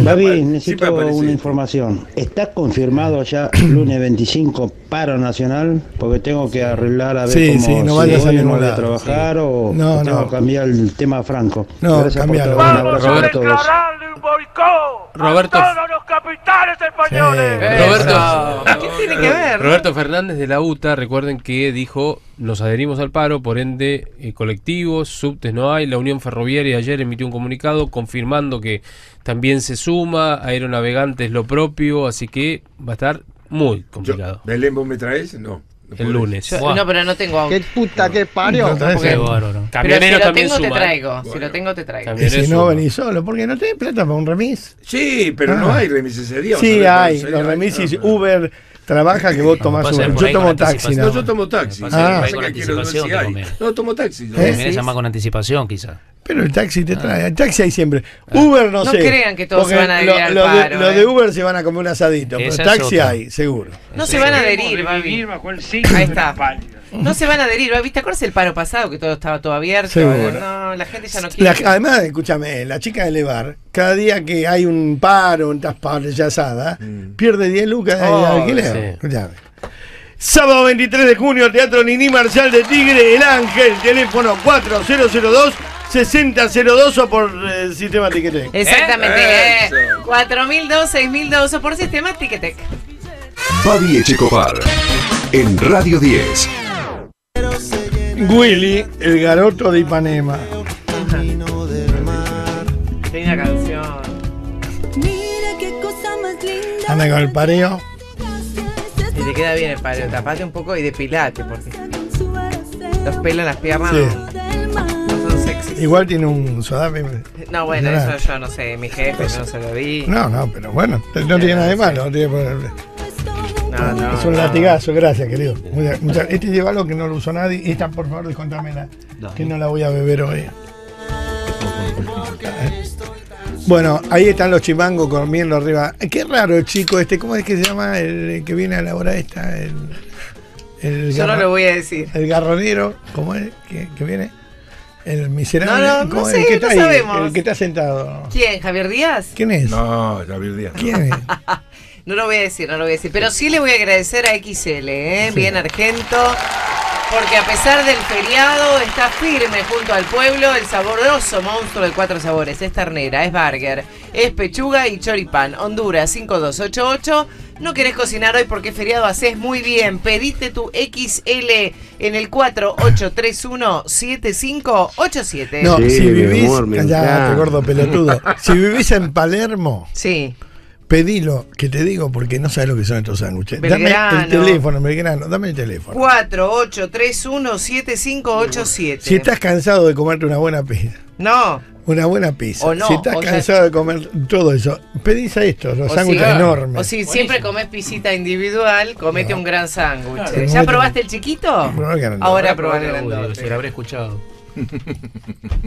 Babi, necesito una información. ¿Está confirmado ya lunes veinticinco paro nacional? Porque tengo que arreglar a ver sí, cómo sí, no si voy, no voy a trabajar sí. o no, tengo que no. cambiar el tema franco. No, Gracias cambialo. Vamos a declararle un boicot Roberto... a todos los capitales españoles. Sí, Roberto, ¿qué tiene que ver? Roberto Fernández de la UTA, recuerden que dijo... Nos adherimos al paro, por ende, eh, colectivos, subtes no hay. La Unión Ferroviaria ayer emitió un comunicado confirmando que también se suma, aeronavegantes lo propio, así que va a estar muy complicado. ¿Belén vos me traes? No. no El lunes. Yo, no, pero no tengo... ¡Qué puta, qué parió! No, porque... bueno, no. Camionero también suma. Si lo tengo, te traigo. Bueno. Si lo tengo, te traigo. Camionero si suma. No, venís solo, porque no tenés plata para un remis. Sí, pero ah. no hay remis ese día. Sí hay, los remises no, Uber... Trabaja que vos tomás Uber. Yo tomo taxi. No, yo tomo taxi. Ah, no, tomo taxi. También llamás con anticipación, quizás. Pero el taxi te trae. El taxi hay siempre. Uber no sé. No crean que todos se van a adherir al paro. Los de Uber se van a comer un asadito. Pero taxi hay, seguro. No se van a adherir, Babi. Ahí está. No se van a adherir. ¿Viste? ¿Acuerdas el paro pasado que todo estaba todo abierto? No, la gente ya no quiere. Además, escúchame, la chica del bar, cada día que hay un paro, un asada, pierde diez lucas de alquiler. Sí. Sábado veintitrés de junio, Teatro Niní Marcial de Tigre, El Ángel, teléfono cuatro mil dos, sesenta cero dos o por eh, Sistema Ticketek. Exactamente, eh, cuatro mil dos, seis mil dos o por Sistema Ticketek. Babi Echecopar, en Radio diez. Willy, el garoto de Ipanema. Tenía canción. Anda con el pareo. Y te queda bien el pareo, tapate un poco y depilate porque los pelos en las piernas sí. no son sexy. Igual tiene un sodape. No, bueno, nada. Eso yo no sé, mi jefe no se lo vi. No, no, pero bueno, no pero tiene nada de malo. No tiene... No, no, es un no. latigazo, gracias querido. Este lleva lo que no lo usó nadie. Esta por favor descontámela, no. que no la voy a beber hoy. Bueno, ahí están los chimangos comiendo arriba. Qué raro el chico este, ¿cómo es que se llama el, el que viene a la hora esta? El, el Yo garra, no lo voy a decir. El garronero, ¿cómo es que, que viene? El miserable. No, no, no sé, el que está no ahí, sabemos. El que está sentado. ¿Quién? ¿Javier Díaz? ¿Quién es? No, Javier Díaz. ¿Quién es? No lo voy a decir, no lo voy a decir. Pero sí le voy a agradecer a X L, ¿eh? Sí. Bien Argento. porque a pesar del feriado está firme junto al pueblo el saboroso monstruo de cuatro sabores. Es ternera, es burger, es pechuga y choripán. Honduras cinco dos ocho ocho. No querés cocinar hoy porque feriado, haces muy bien. Pediste tu equis ele en el cuatro ocho tres uno siete cinco ocho siete. No, sí, si vivís, allá te gordo pelotudo. Si vivís en Palermo, sí, pedilo, que te digo porque no sabes lo que son estos sándwiches. Dame el teléfono, Belgrano, dame el teléfono. cuatro ocho tres uno siete cinco ocho siete. Si estás cansado de comerte una buena pizza. No. Una buena pizza. O no, si estás cansado sea... de comer todo eso, pedís a estos, los sándwiches si, enormes. O si buenísimo. Siempre comés pisita individual, comete no. un gran sándwich. Claro, ¿ya probaste el chiquito? No, no, ahora probar el grandote. Se lo habré escuchado.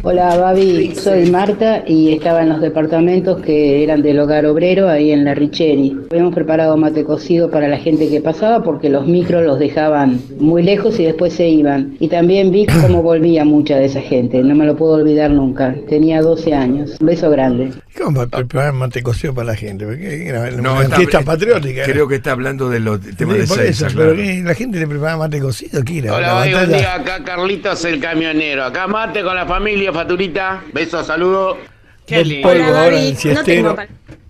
Hola, Babi, soy Marta y estaba en los departamentos que eran del Hogar Obrero, ahí en la Richeri. Habíamos preparado mate cocido para la gente que pasaba porque los micros los dejaban muy lejos y después se iban. Y también vi cómo volvía mucha de esa gente, no me lo puedo olvidar nunca. Tenía doce años. Un beso grande. ¿Cómo preparar mate cocido para la gente? No, está, está patriótica. Creo que está hablando de los temas de Seiza, claro. Pero la gente le preparaba mate cocido, ¿qué era? Hola, buen día, acá Carlitos el camionero. Acá mate con la familia, Faturita. Besos, saludos. Qué lindo. Hola, Babi, no tengo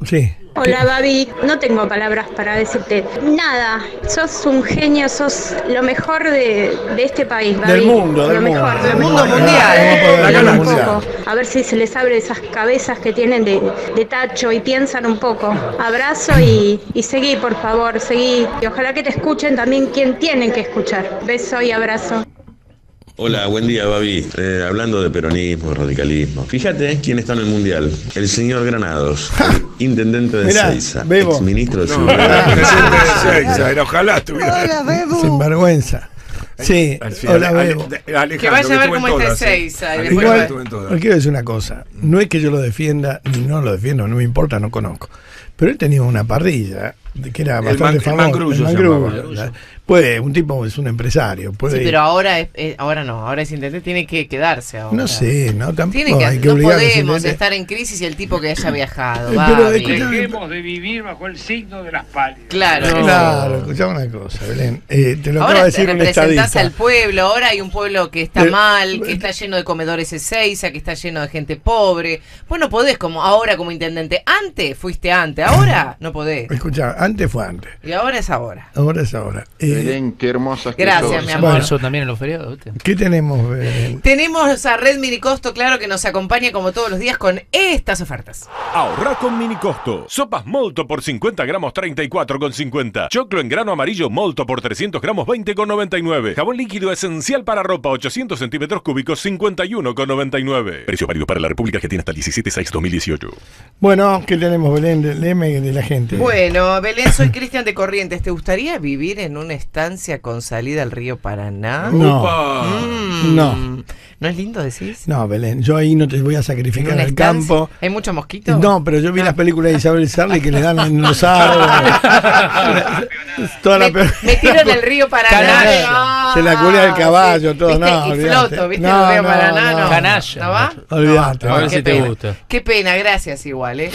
sí. Hola, Babi, no tengo palabras para decirte nada. Sos un genio, sos lo mejor de, de este país, Babi. Del mundo, del lo mundo. Mejor. Del mundo mundial. Eh, eh, mundial. A ver si se les abre esas cabezas que tienen de, de tacho y piensan un poco. Abrazo y, y seguí, por favor, seguí. Y ojalá que te escuchen también quien tienen que escuchar. Beso y abrazo. Hola, buen día, Babi. Eh, hablando de peronismo, radicalismo. Fíjate quién está en el Mundial. El señor Granados, el intendente de Mirá, Seiza, exministro de no, Seguridad. Presidente de Seiza, era, ojalá estuviera. Hola, Bebo. Sin vergüenza. Sí, hola, Bebo. Que vaya a ver cómo está Seiza. Igual, quiero decir una cosa. No es que yo lo defienda, ni no lo defiendo, no me importa, no conozco. Pero él tenía una parrilla que era bastante famosa. Puede, un tipo es un empresario. Puede sí, ir. Pero ahora es, es, ahora no, ahora es intendente, tiene que quedarse ahora. No sé, no, tampoco que, hay que no podemos estar en crisis y el tipo que haya viajado. Pero dejemos de vivir bajo el signo de las pálidas. Claro, no. Claro, escuchá una cosa, Belén. Eh, te lo ahora acaba de decir un estadista. Representás al pueblo, ahora hay un pueblo que está pero, mal, que está lleno de comedores en Seiza, que está lleno de gente pobre. Vos no podés como ahora como intendente. Antes fuiste antes, ahora no podés. Escuchá, antes fue antes. Y ahora es ahora. Ahora es ahora. Eh, Belén, qué hermosas que gracias, son. Mi amor. Bueno, eso también en los feriados. ¿Qué tenemos, Belén? Tenemos a Red Minicosto, claro, que nos acompaña como todos los días con estas ofertas. Ahorrá con Minicosto. Sopas Molto por cincuenta gramos, treinta y cuatro con cincuenta. Choclo en grano amarillo Molto por trescientos gramos, veinte con noventa y nueve. Jabón líquido esencial para ropa, ochocientos centímetros cúbicos, cincuenta y uno con noventa y nueve. Precio válido para la República Argentina hasta el diecisiete seis dos mil dieciocho. Bueno, ¿qué tenemos, Belén? Léeme de la gente. Bueno, Belén, soy Cristian de Corrientes. ¿Te gustaría vivir en una estancia con salida al río Paraná? No. Mm. No. ¿No es lindo, decís? No, Belén, yo ahí no te voy a sacrificar al campo. ¿Hay muchos mosquitos? No, pero yo vi ah. las películas de Isabel Sarli que le dan en los árboles. Toda la me, me tiro en el río Paraná. No, se la culea el caballo, sí, todo. ¿Viste? No, y floto, ¿viste? No, el río no, Paraná, no. no. Canalla. ¿No va? Olvídate. No, a ver si te gusta. Qué pena, gracias igual, ¿eh?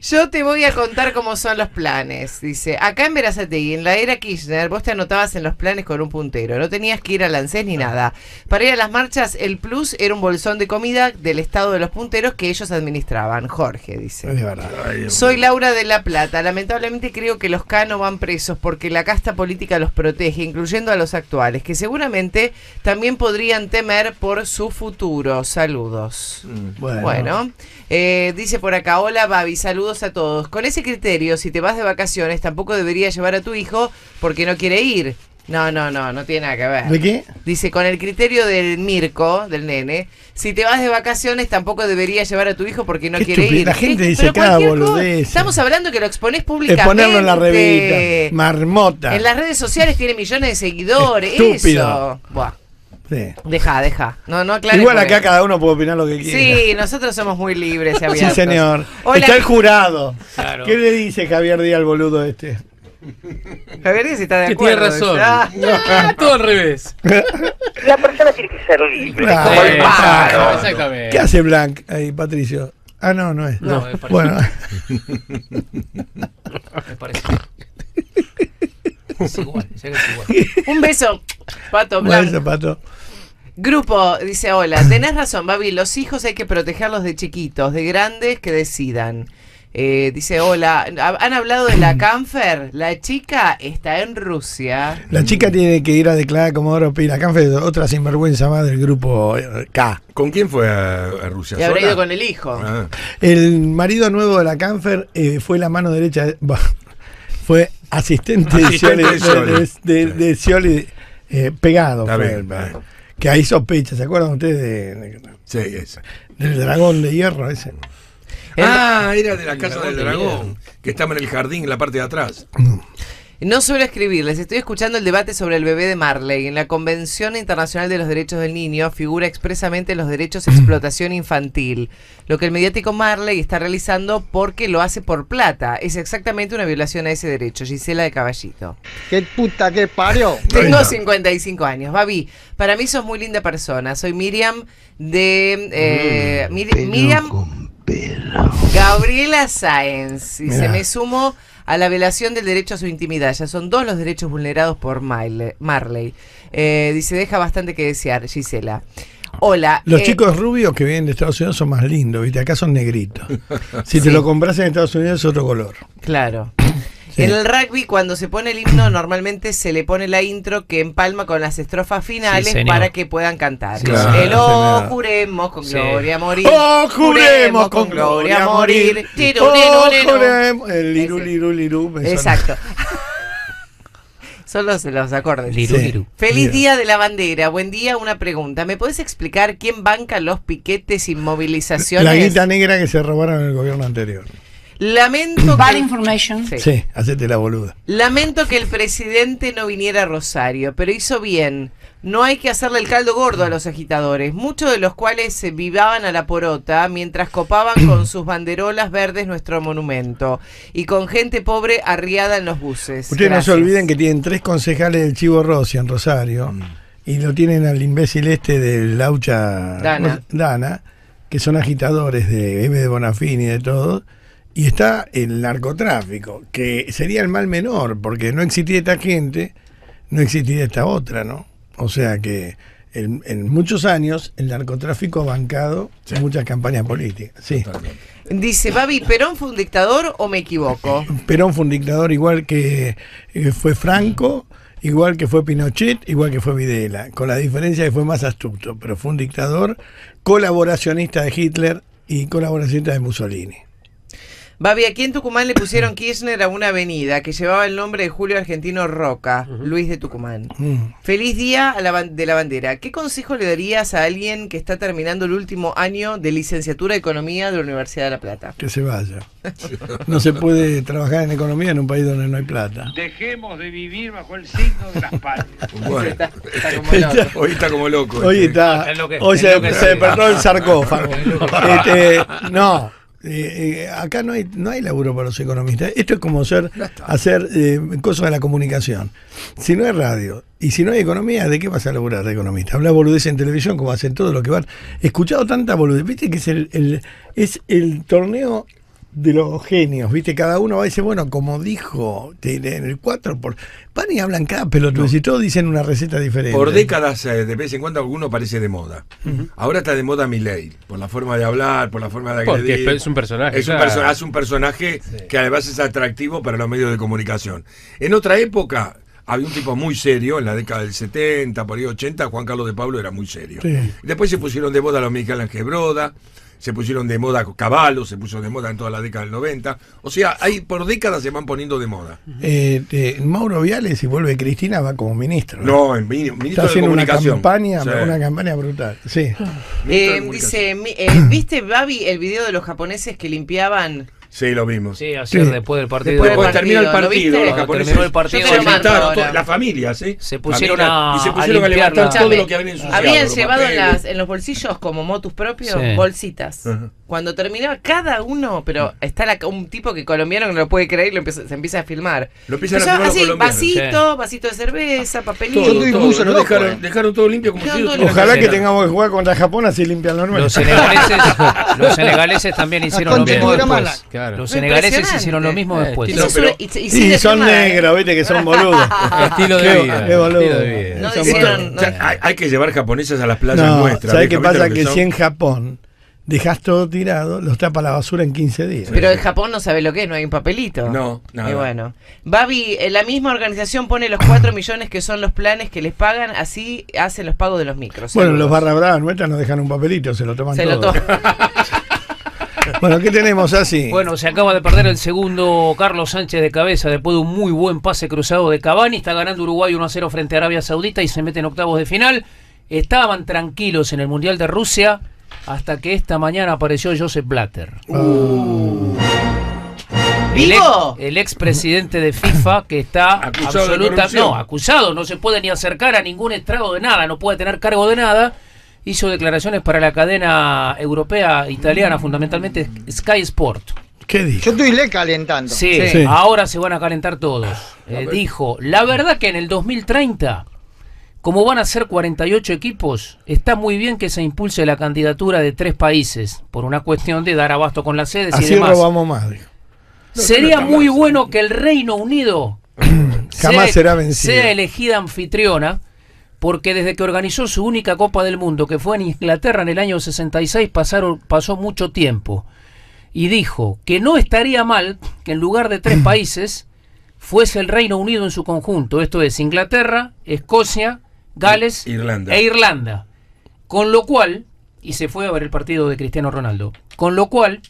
Yo te voy a contar cómo son los planes. Dice, acá en Berazategui, en la era Kirchner, vos te anotabas en los planes con un puntero. No tenías que ir al ANSES ni nada. Para ir a las marchas, el plus era un bolsón de comida del estado de los punteros que ellos administraban. Jorge, dice. Es verdad. Soy Laura de La Plata. Lamentablemente creo que los Cano van presos porque la casta política los protege, incluyendo a los actuales, que seguramente también podrían temer por su futuro. Saludos. Bueno. bueno eh, dice por acá, hola, Babi, saludos a todos. Con ese criterio, si te vas de vacaciones, tampoco deberías llevar a tu hijo porque no quiere ir. No, no, no, no tiene nada que ver. ¿De qué? Dice, con el criterio del Mirko, del nene, si te vas de vacaciones tampoco deberías llevar a tu hijo porque no quiere ir. La gente ¿Qué? dice cada boludez. Estamos hablando que lo exponés públicamente. Exponerlo en la revista. Marmota. En las redes sociales tiene millones de seguidores. Estúpido. Eso. Buah. Sí. Deja, deja. No, no, claro. Igual acá cada uno puede opinar lo que quiera. Sí, nosotros somos muy libres. Sí, señor. Hola. Está el jurado. Claro. ¿Qué le dice Javier Díaz al boludo este? Javier Díaz está de acuerdo. Que tiene razón. Ah, no, todo al revés. La persona tiene que ser libre. Ah, como el pájaro. Exactamente. ¿Qué hace Blanc ahí, Patricio? Ah, no, no es. No, no. Me bueno. Me parece. Es igual, ya que es igual. Un beso, Pato Blanco. Un beso, Pato. Grupo dice, hola, tenés razón, Babi, los hijos hay que protegerlos de chiquitos, de grandes que decidan. Eh, dice, hola, han hablado de la Canfer, la chica está en Rusia. La chica tiene que ir a declarar como oro, y la Canfer es otra sinvergüenza más del grupo K. ¿Con quién fue a, a Rusia? Y habrá ido con el hijo. Ah. El marido nuevo de la Canfer eh, fue la mano derecha, de, bah, fue asistente de Scioli, de, de, de Scioli eh, pegado. Fue, que hay sospechas, ¿se acuerdan ustedes de, de, sí, esa. del dragón de hierro ese? Ah, era de la casa del dragón, que estaba en el jardín, en la parte de atrás. No suelo escribirles, estoy escuchando el debate sobre el bebé de Marley. En la Convención Internacional de los Derechos del Niño figura expresamente los derechos de explotación infantil, lo que el mediático Marley está realizando porque lo hace por plata. Es exactamente una violación a ese derecho. Gisela de Caballito. ¡Qué puta que parió! Tengo cincuenta y cinco años. Babi, para mí sos muy linda persona. Soy Miriam de... Eh, mm, Mir Miriam... Pero... Gabriela Sáenz. Y se me sumó a la violación del derecho a su intimidad. Ya son dos los derechos vulnerados por Marley. Eh, dice, deja bastante que desear, Gisela. Hola. Los eh, chicos rubios que vienen de Estados Unidos son más lindos, ¿viste? Acá son negritos. Si te sí. lo compras en Estados Unidos es otro color. Claro. Sí. En el rugby, cuando se pone el himno, normalmente se le pone la intro que empalma con las estrofas finales sí, para que puedan cantar. Sí, claro, el oh, juremos con sí. gloria a morir. Oh, juremos con gloria a morir. Tiru, oh, liru, liru. Juremos. El liru, liru, liru. Exacto. Solo se los acordes. Liru, sí. liru. Feliz liru. Día de la bandera. Buen día. Una pregunta. ¿Me podés explicar quién banca los piquetes y movilizaciones? La guita negra que se robaron en el gobierno anterior. Lamento Bad que... information. Sí. sí, hacete la boluda. Lamento que el presidente no viniera a Rosario, pero hizo bien. No hay que hacerle el caldo gordo a los agitadores, muchos de los cuales se vivaban a la porota mientras copaban con sus banderolas verdes nuestro monumento y con gente pobre arriada en los buses. Ustedes Gracias. no se olviden que tienen tres concejales del Chivo Rossi en Rosario mm. y lo tienen al imbécil este de Laucha Dana, Dana que son agitadores de M de Bonafini y de todos. Y está el narcotráfico, que sería el mal menor, porque no existía esta gente, no existía esta otra, ¿no? O sea que en, en muchos años el narcotráfico ha bancado sí. muchas campañas políticas. Sí. Dice, Babi, ¿Perón fue un dictador o me equivoco? Perón fue un dictador igual que eh, fue Franco, igual que fue Pinochet, igual que fue Videla, con la diferencia que fue más astuto, pero fue un dictador colaboracionista de Hitler y colaboracionista de Mussolini. Babi, aquí en Tucumán le pusieron Kirchner a una avenida que llevaba el nombre de Julio Argentino Roca, uh-huh. Luis de Tucumán. Uh-huh. Feliz día a la de la bandera. ¿Qué consejo le darías a alguien que está terminando el último año de licenciatura de Economía de la Universidad de La Plata? Que se vaya. No se puede trabajar en economía en un país donde no hay plata. Dejemos de vivir bajo el signo de las palmas. Bueno. Está, está como loco. Hoy está como loco. Hoy, está, es lo que, hoy es se, se despertó el sarcófago. este, no. Eh, eh, acá no hay no hay laburo para los economistas. Esto es como ser, hacer eh, cosas de la comunicación. Si no hay radio y si no hay economía, ¿de qué vas a laburar de economista? Habla boludez en televisión como hacen todos los que van. He escuchado tanta boludez. Viste que es el, el, es el torneo de los genios. Viste, cada uno va a decir, bueno, como dijo en el cuatro, por... van y hablan cada pelotudo no. y todos dicen una receta diferente. Por décadas, eh, de vez en cuando, alguno parece de moda. Uh-huh. Ahora está de moda Milei, por la forma de hablar, por la forma de agredir. Porque es un personaje. Es un, perso es un personaje sí. que además es atractivo para los medios de comunicación. En otra época... Había un tipo muy serio en la década del setenta, por ahí ochenta, Juan Carlos de Pablo era muy serio. Sí. Después se pusieron de moda los Miguel Ángel Broda, se pusieron de moda Cavallo, se puso de moda en toda la década del noventa. O sea, hay por décadas se van poniendo de moda. Eh, eh, Mauro Viale, si vuelve Cristina, va como ministro. No, no el ministro Está haciendo de Comunicación. Una campaña, sí. una campaña brutal. Sí. Eh, dice, eh, ¿viste, Babi, el video de los japoneses que limpiaban... Sí, lo vimos. Sí, así sí. después del partido. Después, después terminó el partido, los japoneses terminó el partido. Se levantaron las familias, ¿eh? Se pusieron a, a, y se pusieron a, a levantar todo lo que habían ensuciado. Habían llevado en, las, en los bolsillos, como motus propios, sí. bolsitas. Uh-huh. Cuando terminaba cada uno, pero está la, un tipo que colombiano que no lo puede creer, lo empieza, se empieza a filmar. Lo empiezan a filmar así, los colombianos. Vasito, sí. vasito de cerveza, papelito. Todo, todo, todo, no dejaron, dejaron todo limpio como si todo. Ojalá que tengamos que jugar contra Japón así limpian normal. Los senegaleses, los senegaleses también hicieron lo mismo después. Claro. Los senegaleses hicieron lo mismo después. Pero, pero, y, y, y, y son negros, viste que son boludos. Estilo de vida. Qué boludo. No hicieron, no. O sea, hay que llevar japoneses a las playas nuestras. ¿Sabes qué pasa? Que si en Japón dejás todo tirado, los tapas la basura en quince días. Pero en Japón no sabe lo que es, no hay un papelito. No, nada. Y bueno. Babi, la misma organización pone los cuatro millones que son los planes que les pagan, así hacen los pagos de los micros. Bueno, seguros. Los barra bravas nuestras nos dejan un papelito, se lo toman se todo. Se lo toman. Bueno, ¿qué tenemos así? Bueno, se acaba de perder el segundo Carlos Sánchez de cabeza después de un muy buen pase cruzado de Cavani. Está ganando Uruguay uno a cero frente a Arabia Saudita y se mete en octavos de final. Estaban tranquilos en el Mundial de Rusia hasta que esta mañana apareció Joseph Blatter. Uh. El, ex, el expresidente de FIFA que está absolutamente no, acusado, no se puede ni acercar a ningún estrado de nada, no puede tener cargo de nada. Hizo declaraciones para la cadena europea, italiana, fundamentalmente Sky Sport. ¿Qué dijo? Yo estoy le calentando. Sí, sí, ahora se van a calentar todos. Eh, dijo, la verdad que en el dos mil treinta... como van a ser cuarenta y ocho equipos, está muy bien que se impulse la candidatura de tres países, por una cuestión de dar abasto con las sedes así y demás. Robamos más, digo. No, sería no muy más, bueno sí. que el Reino Unido jamás sea, será vencido. sea elegida anfitriona, porque desde que organizó su única Copa del Mundo, que fue en Inglaterra en el año sesenta y seis, pasaron, pasó mucho tiempo. Y dijo que no estaría mal que en lugar de tres países fuese el Reino Unido en su conjunto, esto es Inglaterra, Escocia, Gales Irlanda. e Irlanda, con lo cual, y se fue a ver el partido de Cristiano Ronaldo, con lo cual,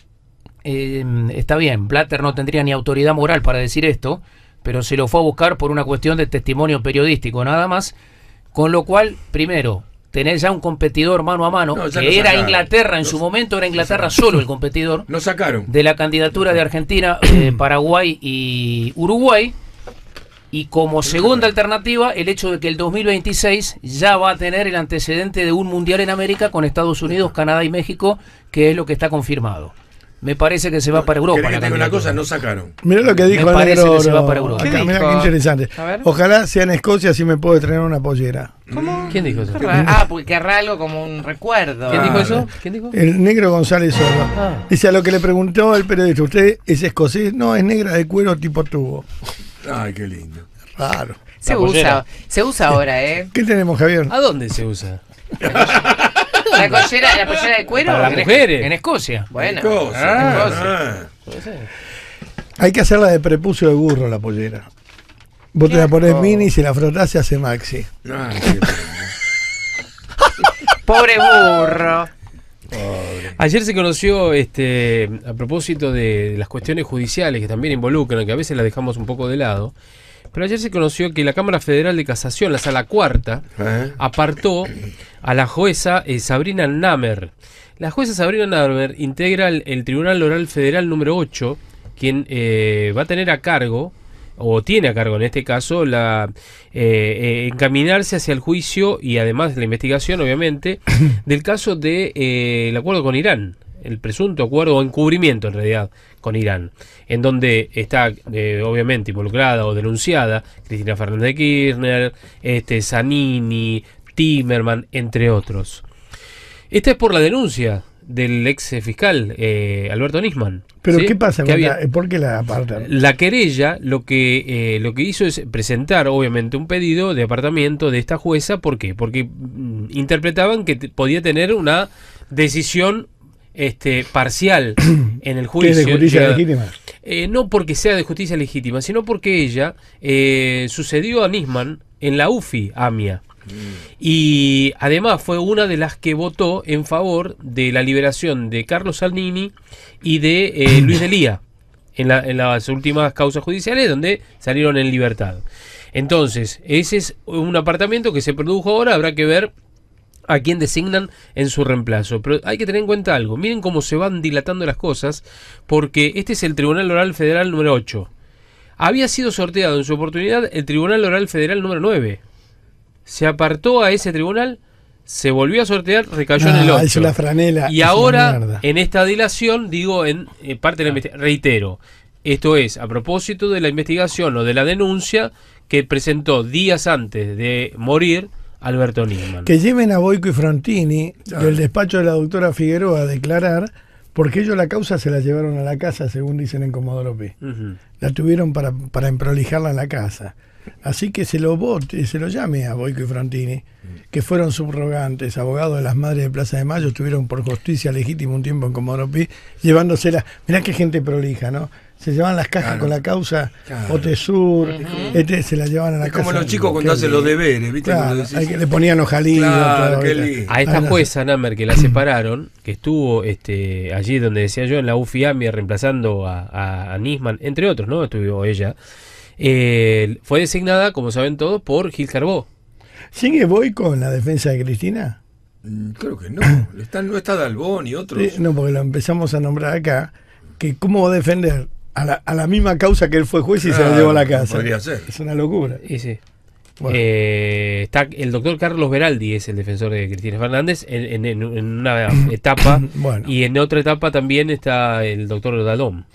eh, está bien, Blatter no tendría ni autoridad moral para decir esto, pero se lo fue a buscar por una cuestión de testimonio periodístico, nada más, con lo cual, primero, tenés ya un competidor mano a mano, no, que era Inglaterra, en su momento era Inglaterra solo el competidor, lo sacaron de la candidatura de Argentina, eh, Paraguay y Uruguay. Y como segunda alternativa, el hecho de que el dos mil veintiséis ya va a tener el antecedente de un mundial en América con Estados Unidos, Canadá y México, que es lo que está confirmado. Me parece que se va para Europa. La una cosa no sacaron. Mirá lo que dijo me el parece negro, que se va para Europa. ¿Qué Mirá dijo? Qué interesante. Ojalá sea en Escocia, si me puedo estrenar una pollera. ¿Cómo? ¿Quién dijo eso? Ah, porque querrá algo como un recuerdo. ¿Quién dijo eso? ¿Quién dijo? El negro González Sordo. Ah. Dice, a lo que le preguntó el periodista, ¿usted es escocés? No, es negra de cuero tipo tubo. Ay, qué lindo. Raro. Se usa, se usa ahora, ¿eh? ¿Qué tenemos, Javier? ¿A dónde se usa? La collera, la collera de cuero. Para las mujeres. En Escocia. Bueno. Escocia, ah, Escocia. Ah. Hay que hacerla de prepucio de burro, la pollera. Vos te la ponés oh. mini y si la frotás se hace maxi. Ay, qué pobre burro. Pobre. Ayer se conoció, este, a propósito de las cuestiones judiciales que también involucran, que a veces las dejamos un poco de lado, pero ayer se conoció que la Cámara Federal de Casación, la Sala Cuarta, ¿Eh? apartó a la jueza eh, Sabrina Namer. La jueza Sabrina Namer integra el, el Tribunal Oral Federal número ocho, quien eh, va a tener a cargo, o tiene a cargo en este caso, la eh, eh, encaminarse hacia el juicio y además la investigación, obviamente, del caso de eh, el acuerdo con Irán, el presunto acuerdo o encubrimiento en realidad con Irán, en donde está eh, obviamente involucrada o denunciada Cristina Fernández de Kirchner, este, Zanini, Timerman, entre otros. Esta es por la denuncia del ex fiscal eh, Alberto Nisman. ¿Pero ¿sí? qué pasa? Que había, ¿Por qué la apartan? La querella lo que, eh, lo que hizo es presentar obviamente un pedido de apartamiento de esta jueza. ¿Por qué? Porque mm, interpretaban que podía tener una decisión este, parcial en el juicio. ¿Qué es de justicia que, legítima? Eh, no porque sea de justicia legítima, sino porque ella eh, sucedió a Nisman en la U F I AMIA. Y además fue una de las que votó en favor de la liberación de Carlos Zanini y de eh, Luis D'Elía en, la, en las últimas causas judiciales donde salieron en libertad. Entonces, ese es un apartamiento que se produjo ahora, habrá que ver a quién designan en su reemplazo. Pero hay que tener en cuenta algo, miren cómo se van dilatando las cosas, porque este es el Tribunal Oral Federal número ocho. Había sido sorteado en su oportunidad el Tribunal Oral Federal número nueve. Se apartó a ese tribunal, se volvió a sortear, recayó no, en el ocho. La franela, y ahora, en esta dilación, digo, en eh, parte de la investigación, reitero, esto es a propósito de la investigación o de la denuncia que presentó días antes de morir Alberto Nisman. Que lleven a Boico y Frontini del despacho de la doctora Figueroa a declarar, porque ellos la causa se la llevaron a la casa, según dicen en Comodoro Pi. Uh-huh. La tuvieron para, para emprolijarla en la casa. Así que se lo vote, se lo llame a Boico y Frontini, que fueron subrogantes, abogados de las madres de Plaza de Mayo, estuvieron por justicia legítima un tiempo en Comodoro Pi, llevándosela. Mirá qué gente prolija, ¿no? Se llevan las cajas, claro, con la causa, claro. Otesur, este, se la llevan a la es casa. Como los chicos cuando hacen los deberes, ¿viste? Claro, decís... que le ponían hojalillas. Claro, a esta jueza, Namer, que la separaron, que estuvo este, allí donde decía yo, en la U F I A M I A, reemplazando a, a, a Nisman, entre otros, ¿no? Estuvo ella. Eh, fue designada, como saben todos, por Gil Carbó. ¿Sigue Boico en la defensa de Cristina? Mm, creo que no. Están, no está Dalbón y otros. Eh, no, porque lo empezamos a nombrar acá. Que ¿cómo va a defender a la, a la misma causa que él fue juez y ah, se la llevó a la casa? Podría ser. Es una locura. Y sí. Bueno. Eh, está el doctor Carlos Beraldi, es el defensor de Cristina Fernández en, en, en una etapa. Bueno. Y en otra etapa también está el doctor Dalón.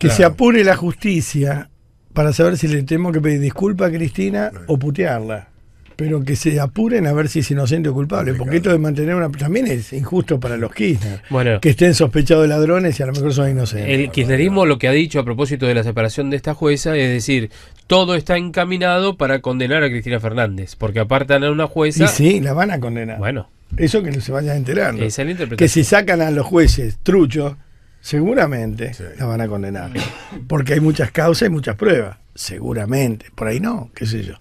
Que claro, se apure la justicia para saber si le tenemos que pedir disculpa a Cristina o putearla, pero que se apuren a ver si es inocente o culpable, porque esto de mantener una... también es injusto para los Kirchner, bueno, que estén sospechados de ladrones y a lo mejor son inocentes. El kirchnerismo lo que ha dicho a propósito de la separación de esta jueza es decir, todo está encaminado para condenar a Cristina Fernández, porque apartan a una jueza... Y sí, la van a condenar. Bueno, eso que se vayan enterando. Esa es la interpretación. Que si sacan a los jueces truchos, seguramente sí, la van a condenar, porque hay muchas causas y muchas pruebas, seguramente, por ahí no, qué sé yo,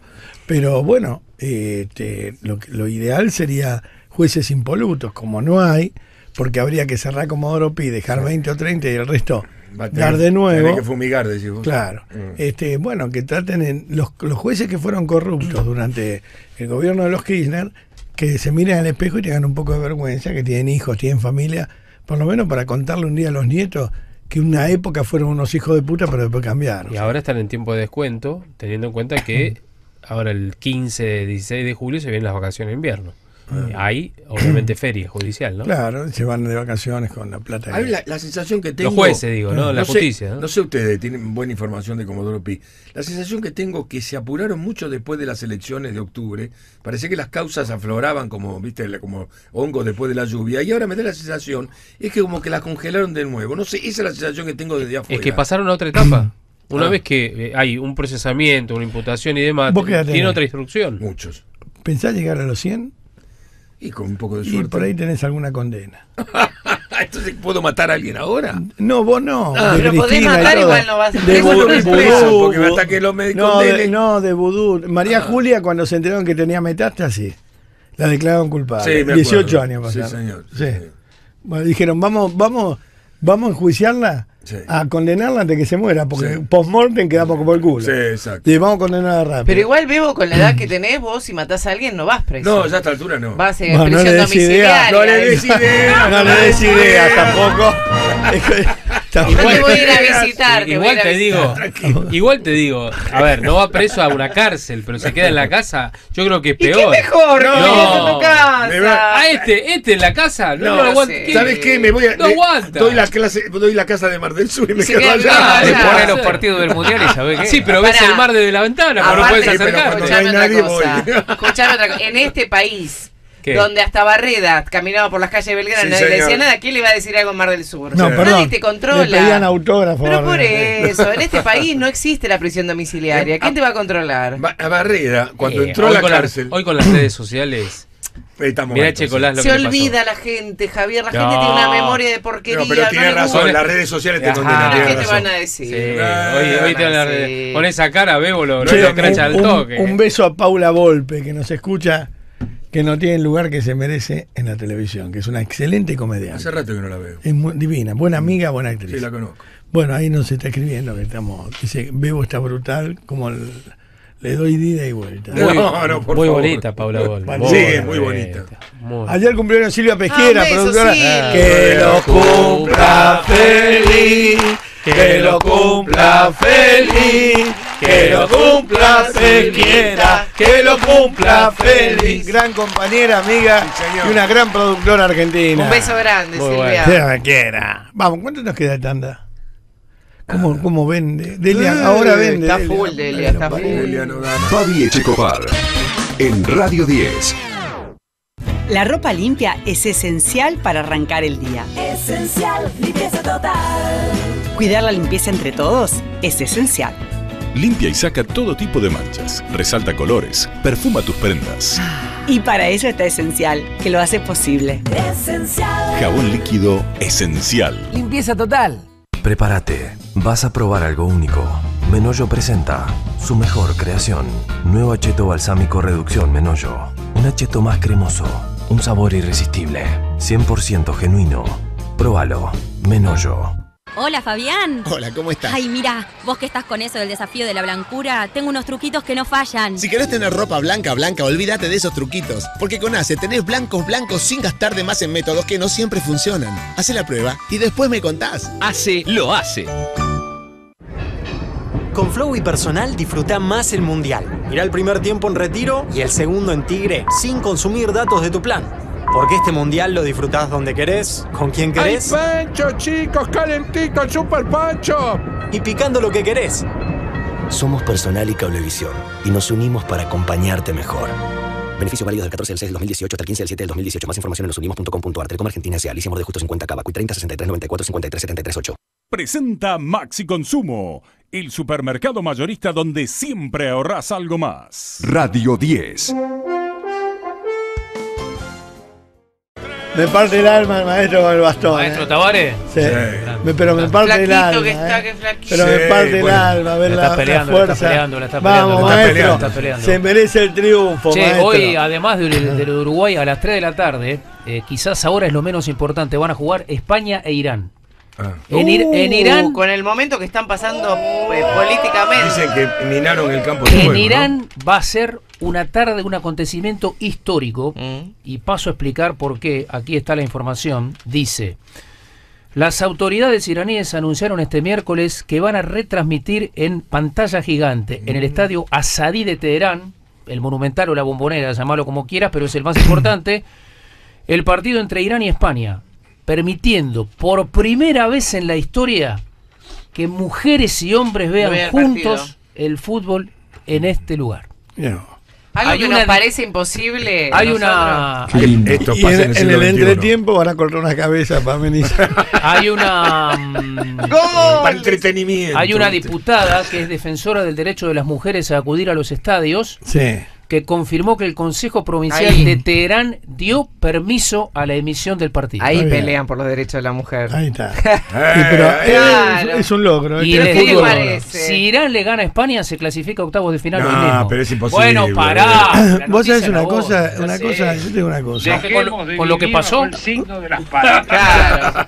pero bueno, este, lo, lo ideal sería jueces impolutos, como no hay, porque habría que cerrar Comodoro Pi, dejar veinte o treinta y el resto tener, dar de nuevo, tener que fumigar, decís vos. Claro, mm. este, bueno, que traten en, los, los jueces que fueron corruptos durante el gobierno de los Kirchner, que se miren al espejo y tengan un poco de vergüenza, que tienen hijos, tienen familia, por lo menos para contarle un día a los nietos que una época fueron unos hijos de puta, pero después cambiaron. Y ahora están en tiempo de descuento, teniendo en cuenta que ahora el quince, dieciséis de julio se vienen las vacaciones de invierno. Ah. Hay, obviamente, feria judicial, ¿no? Claro, se van de vacaciones con la plata. Hay la, la sensación que tengo... Los jueces, digo, ¿no? La no justicia. Sé, ¿no? No sé ustedes, tienen buena información de Comodoro Pi. La sensación que tengo que se apuraron mucho después de las elecciones de octubre. Parecía que las causas afloraban como, viste, como hongos después de la lluvia. Y ahora me da la sensación, es que como que las congelaron de nuevo. No sé, esa es la sensación que tengo desde afuera. Es que pasaron a otra etapa. Una ah. vez que hay un procesamiento, una imputación y demás, tiene otra instrucción. Muchos. ¿Pensás llegar a los cien? Y con un poco de suerte. Y por ahí tenés alguna condena. ¿Entonces puedo matar a alguien ahora? No, vos no. Ah, pero Cristina podés matar, igual no vas a ser preso. Porque hasta que lo me no, de, no, de vudú. María ah. Julia, cuando se enteraron que tenía metástasis, la declararon culpable. Sí, dieciocho años pasaron. Sí, señor. Sí. Sí. Bueno, dijeron, vamos, vamos, vamos a enjuiciarla. Sí. A condenarla antes que se muera, porque sí, post-mortem quedamos como el culo. Sí, exacto. Y vamos a condenarla rápido. Pero igual, Bebo, con la edad que tenés, vos si matás a alguien no vas preso. No, ya a esta altura no. Vas en no, prisión no domiciliaria. No le des idea. No le des idea tampoco. Tampoco. No te voy a ir a visitar. Te igual, a te visitar. Digo, igual te digo, a ver, no va preso a una cárcel, pero se queda en la casa, yo creo que es peor. ¿Y qué mejor? No, no. A tu casa. A este, este en la casa, no, no lo aguanta. ¿Qué? ¿Sabes qué? Me voy a, no aguanta. Doy la, clase, doy la casa de Mar del Sur y me quedo allá. Te ponen los partidos del mundial y sabés qué. Sí, pero ves el mar desde la ventana, pero no puedes acercar. Escuchame otra cosa. Escuchame otra cosa. En este país, ¿qué? Donde hasta Barreda caminaba por las calles de Belgrano, sí, nadie le decía nada, ¿quién le iba a decir algo en Mar del Sur? No, o sea, perdón, nadie te controla. Le pedían autógrafo. Pero por eso, en este país no existe la prisión domiciliaria. ¿Quién te va a controlar? A Barreda, cuando eh, entró a la cárcel. La, hoy con las redes sociales... Mirá, che, Colás, lo se que olvida la gente, Javier. La no. gente tiene una memoria de porquería. No, pero tiene no razón, las redes sociales te condenan. ¿Qué te van a decir? Sí. Ay, hoy, hoy van a decir. Con esa cara, Bebo, lo, lo, sí, lo cracha al toque. Un, un beso a Paula Volpe, que nos escucha, que no tiene el lugar que se merece en la televisión, que es una excelente comediante. Hace rato que no la veo. Es muy divina, buena amiga, buena actriz. Sí, la conozco. Bueno, ahí nos está escribiendo que estamos. Dice, Bebo está brutal, como el... Le doy ida y vuelta. Muy, no, no, por muy favor. Bonita, Paula Volpe. Sí, muy, muy bonita. bonita. Ayer cumplieron Silvia Pesquera, ah, productora. Sí. Que lo cumpla feliz, que lo cumpla feliz, Que lo cumpla Felicidad, que lo cumpla feliz. Gran compañera, amiga, sí, y una gran productora argentina. Un beso grande, muy Silvia. Bueno. Quiera. Vamos, ¿cuánto nos queda de tanda? ¿Cómo, ah. cómo vende? Delia, eh, ahora vende. Está Delia. full, Delia, está full. Delia no gana. Fabi Echecopar, en Radio diez. La ropa limpia es esencial para arrancar el día. Esencial, limpieza total. Cuidar la limpieza entre todos es esencial. Limpia y saca todo tipo de manchas, resalta colores, perfuma tus prendas. Y para eso está Esencial, que lo hace posible. Esencial. Jabón líquido Esencial. Limpieza total. Prepárate, vas a probar algo único. Menollo presenta su mejor creación. Nuevo acheto balsámico reducción Menollo. Un acheto más cremoso, un sabor irresistible, cien por ciento genuino. Próbalo, Menollo. Hola, Fabián. Hola, ¿cómo estás? Ay, mira, vos que estás con eso del desafío de la blancura, tengo unos truquitos que no fallan. Si querés tener ropa blanca, blanca, olvídate de esos truquitos. Porque con ACE tenés blancos, blancos sin gastar de más en métodos que no siempre funcionan. Hacé la prueba y después me contás. ACE lo hace. Con Flow y Personal disfruta más el Mundial. Mirá el primer tiempo en Retiro y el segundo en Tigre sin consumir datos de tu plan. Porque este Mundial lo disfrutás donde querés, con quien querés. ¡Ay, Pancho, chicos! ¡Calentito, el Super Pancho! Y picando lo que querés. Somos Personal y Cablevisión, y nos unimos para acompañarte mejor. Beneficios válidos del catorce del seis del dos mil dieciocho hasta el quince del siete del dos mil dieciocho. Más información en nosunimos punto com punto ar. Telecom Argentina S A. Licencia de justo cincuenta K. cuatro cero cero seis tres nueve cuatro cinco tres siete tres ocho. Presenta Maxi Consumo, el supermercado mayorista donde siempre ahorrás algo más. Radio diez. Me parte el alma el maestro con el bastón. ¿Maestro eh. Tabaré? Sí. sí. Pero me parte flaquito el alma. Que está, eh. que flaquito. Pero me parte sí, el bueno. alma. Ver la, la peleando, fuerza. Está peleando, la está peleando. Vamos, maestro. Peleando, está peleando. Se merece el triunfo, che, maestro. Hoy, además del de Uruguay, a las tres de la tarde, eh, quizás ahora es lo menos importante, van a jugar España e Irán. Ah. En, ir, en Irán. Uh, con el momento que están pasando eh, políticamente. Dicen que minaron el campo de juego. En Irán, ¿no? Va a ser una tarde, un acontecimiento histórico. Mm. Y paso a explicar por qué. Aquí está la información. Dice: las autoridades iraníes anunciaron este miércoles que van a retransmitir en pantalla gigante mm. en el estadio Azadí de Teherán, el Monumental o la Bombonera, llamalo como quieras, pero es el más importante, el partido entre Irán y España, permitiendo por primera vez en la historia que mujeres y hombres vean no juntos el, el fútbol en este lugar. No. Algo hay que una, nos parece imposible. Hay una... Sí, esto pasa y en, en el, en el entretiempo van a cortar una cabeza para amenizar. Hay una... Para entretenimiento. Hay una diputada que es defensora del derecho de las mujeres a acudir a los estadios. Sí. Que confirmó que el Consejo Provincial Ahí. de Teherán dio permiso a la emisión del partido. Ahí Muy pelean bien. por los derechos de la mujer. Ahí está. Sí, pero claro. es, es un logro. Y este les, parece? Si Irán le gana a España, se clasifica a octavos de final. No, pero es imposible. Bueno, pará. Vos sabés una vos, cosa, una sé. cosa, yo tengo una cosa. Con, con lo que pasó. El signo de las palabras. Claro.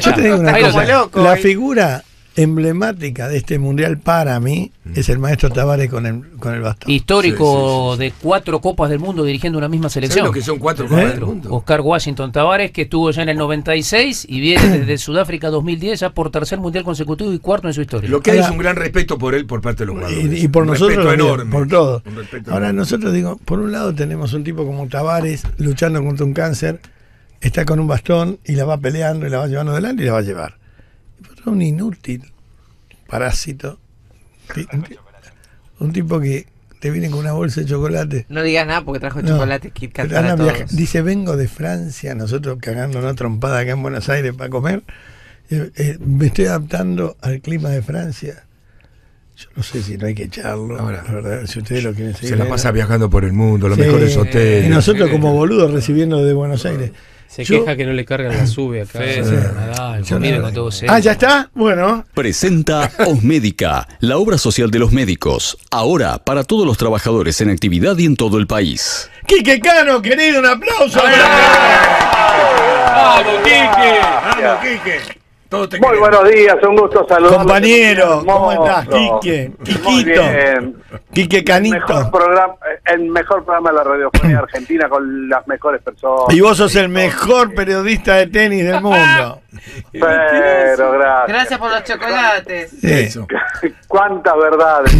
Yo te digo una Ahí cosa. Loco, la ¿eh? figura emblemática de este mundial para mí es el maestro Tabaré con el, con el bastón. Histórico sí, sí, sí, sí. de cuatro Copas del Mundo dirigiendo una misma selección. Lo que son cuatro Copas ¿Eh? del Mundo. Oscar Washington Tabaré, que estuvo ya en el noventa y seis y viene desde Sudáfrica dos mil diez ya por tercer mundial consecutivo y cuarto en su historia. Lo que hay Ahora, es un gran respeto por él por parte de los jugadores. Y, y por un nosotros, enorme, por todos. Ahora enorme. nosotros digo, por un lado tenemos un tipo como Tabaré luchando contra un cáncer, está con un bastón y la va peleando y la va llevando adelante y la va a llevar. Un inútil, parásito, un tipo que te viene con una bolsa de chocolate. No digas nada porque trajo no, chocolate Kit Kat para todos. Dice, vengo de Francia, nosotros cagando una trompada acá en Buenos Aires para comer, eh, eh, me estoy adaptando al clima de Francia. Yo no sé si no hay que echarlo, Ahora, la verdad, si ustedes lo quieren seguir. Se la pasa viajando por el mundo, los sí, mejores hoteles. Eh, y nosotros como boludos recibiendo de Buenos Aires. Se yo, queja que no le cargan la sube acá. Sí, sí. Nadal, no con todo ah, ya está. Bueno. Presenta Osmédica, la obra social de los médicos. Ahora para todos los trabajadores en actividad y en todo el país. Quique Cano, querido, un aplauso. ¡Vamos, Quique! ¡Vamos, Quique! Muy queremos. Buenos días, un gusto saludarlos. Compañero, ¿cómo estás? Quique, Quiquito, Quique Canito. El mejor, programa, el mejor programa de la radiofonía argentina con las mejores personas. Y vos sos el mejor periodista de tenis del mundo. Pero gracias. Gracias por los chocolates. Eso. Cuántas verdades.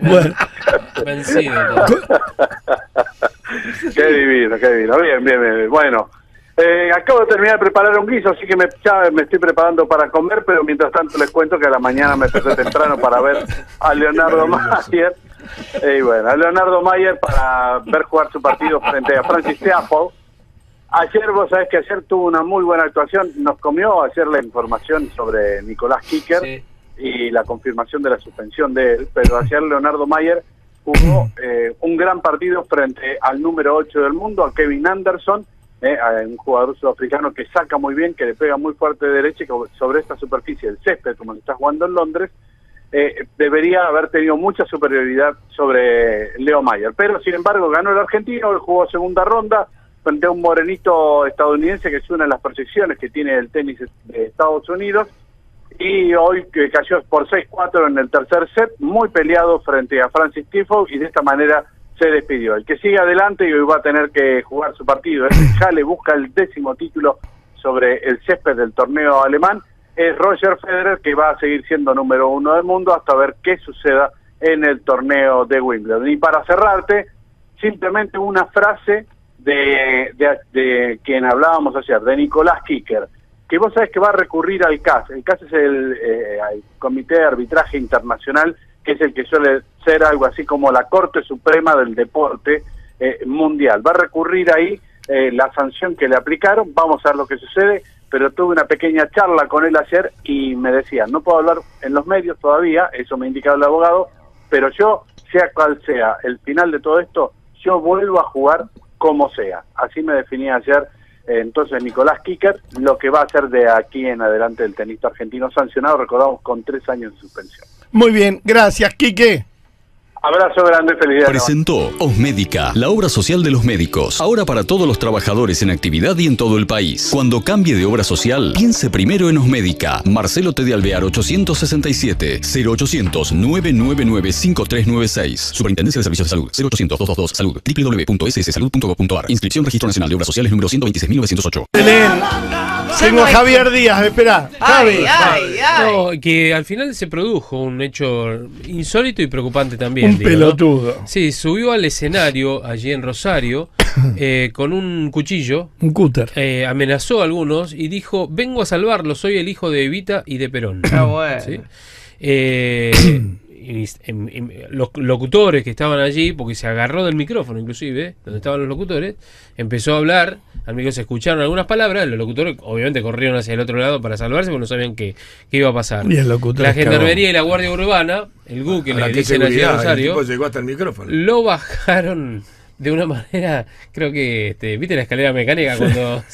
Bueno. Vencido. Qué divino, qué divino. Bien, bien, bien. Bueno. Eh, acabo de terminar de preparar un guiso, así que me, ya me estoy preparando para comer, pero mientras tanto les cuento que a la mañana me empecé temprano para ver a Leonardo Mayer. Y eh, bueno, a Leonardo Mayer para ver jugar su partido frente a Francis Tiafoe. Ayer, vos sabés que ayer tuvo una muy buena actuación, nos comió ayer la información sobre Nicolás Kicker, sí, y la confirmación de la suspensión de él, pero ayer Leonardo Mayer jugó eh, un gran partido frente al número ocho del mundo, a Kevin Anderson. Eh, un jugador sudafricano que saca muy bien, que le pega muy fuerte de derecha, y sobre esta superficie, el césped, como se está jugando en Londres, eh, debería haber tenido mucha superioridad sobre Leo Mayer. Pero, sin embargo, ganó el argentino, él jugó segunda ronda frente a un morenito estadounidense, que es una de las perfecciones que tiene el tenis de Estados Unidos, y hoy que cayó por seis cuatro en el tercer set, muy peleado frente a Francis Tiafoe, y de esta manera se despidió. El que sigue adelante y hoy va a tener que jugar su partido, ya le busca el décimo título sobre el césped del torneo alemán, es Roger Federer, que va a seguir siendo número uno del mundo hasta ver qué suceda en el torneo de Wimbledon. Y para cerrarte, simplemente una frase de, de, de quien hablábamos ayer, de Nicolás Kicker, que vos sabés que va a recurrir al C A S. El C A S es el, eh, el Comité de Arbitraje Internacional, que es el que suele ser algo así como la Corte Suprema del Deporte eh, Mundial. Va a recurrir ahí eh, la sanción que le aplicaron, vamos a ver lo que sucede, pero tuve una pequeña charla con él ayer y me decía, no puedo hablar en los medios todavía, eso me ha indicado el abogado, pero yo, sea cual sea el final de todo esto, yo vuelvo a jugar como sea. Así me definía ayer eh, entonces Nicolás Kicker, lo que va a hacer de aquí en adelante el tenista argentino sancionado, recordamos, con tres años de suspensión. Muy bien, gracias, Quique. Abrazo grande, felicidades. Presentó Osmédica, la obra social de los médicos. Ahora para todos los trabajadores en actividad y en todo el país. Cuando cambie de obra social, piense primero en Osmédica. Marcelo T. de Alvear, ochocientos sesenta y siete, cero ochocientos, nueve nueve nueve, cinco tres nueve seis. Superintendencia de Servicios de Salud, cero ochocientos, doscientos veintidós, salud, doble u doble u doble u punto ese ese salud punto gov punto a r. Inscripción Registro Nacional de Obras Sociales número ciento veintiséis mil novecientos ocho. Tengo a Javier Díaz, esperá. Javi. Ay, ay, ay. No, que al final se produjo un hecho insólito y preocupante también. Un digo, pelotudo. ¿No? Sí, subió al escenario allí en Rosario eh, con un cuchillo. Un cúter. Eh, amenazó a algunos y dijo, vengo a salvarlos, soy el hijo de Evita y de Perón. Ah, bueno. ¿Sí? Eh, y, y, y, los locutores que estaban allí, porque se agarró del micrófono inclusive, ¿eh? Donde estaban los locutores, empezó a hablar. Amigos, se escucharon algunas palabras, los locutores obviamente corrieron hacia el otro lado para salvarse porque no sabían qué, qué iba a pasar. Y el locutor, la gendarmería y la guardia urbana, el G U que le dicen allí a Rosario, llegó hasta el micrófono. Lo bajaron de una manera, creo que, este, ¿viste la escalera mecánica cuando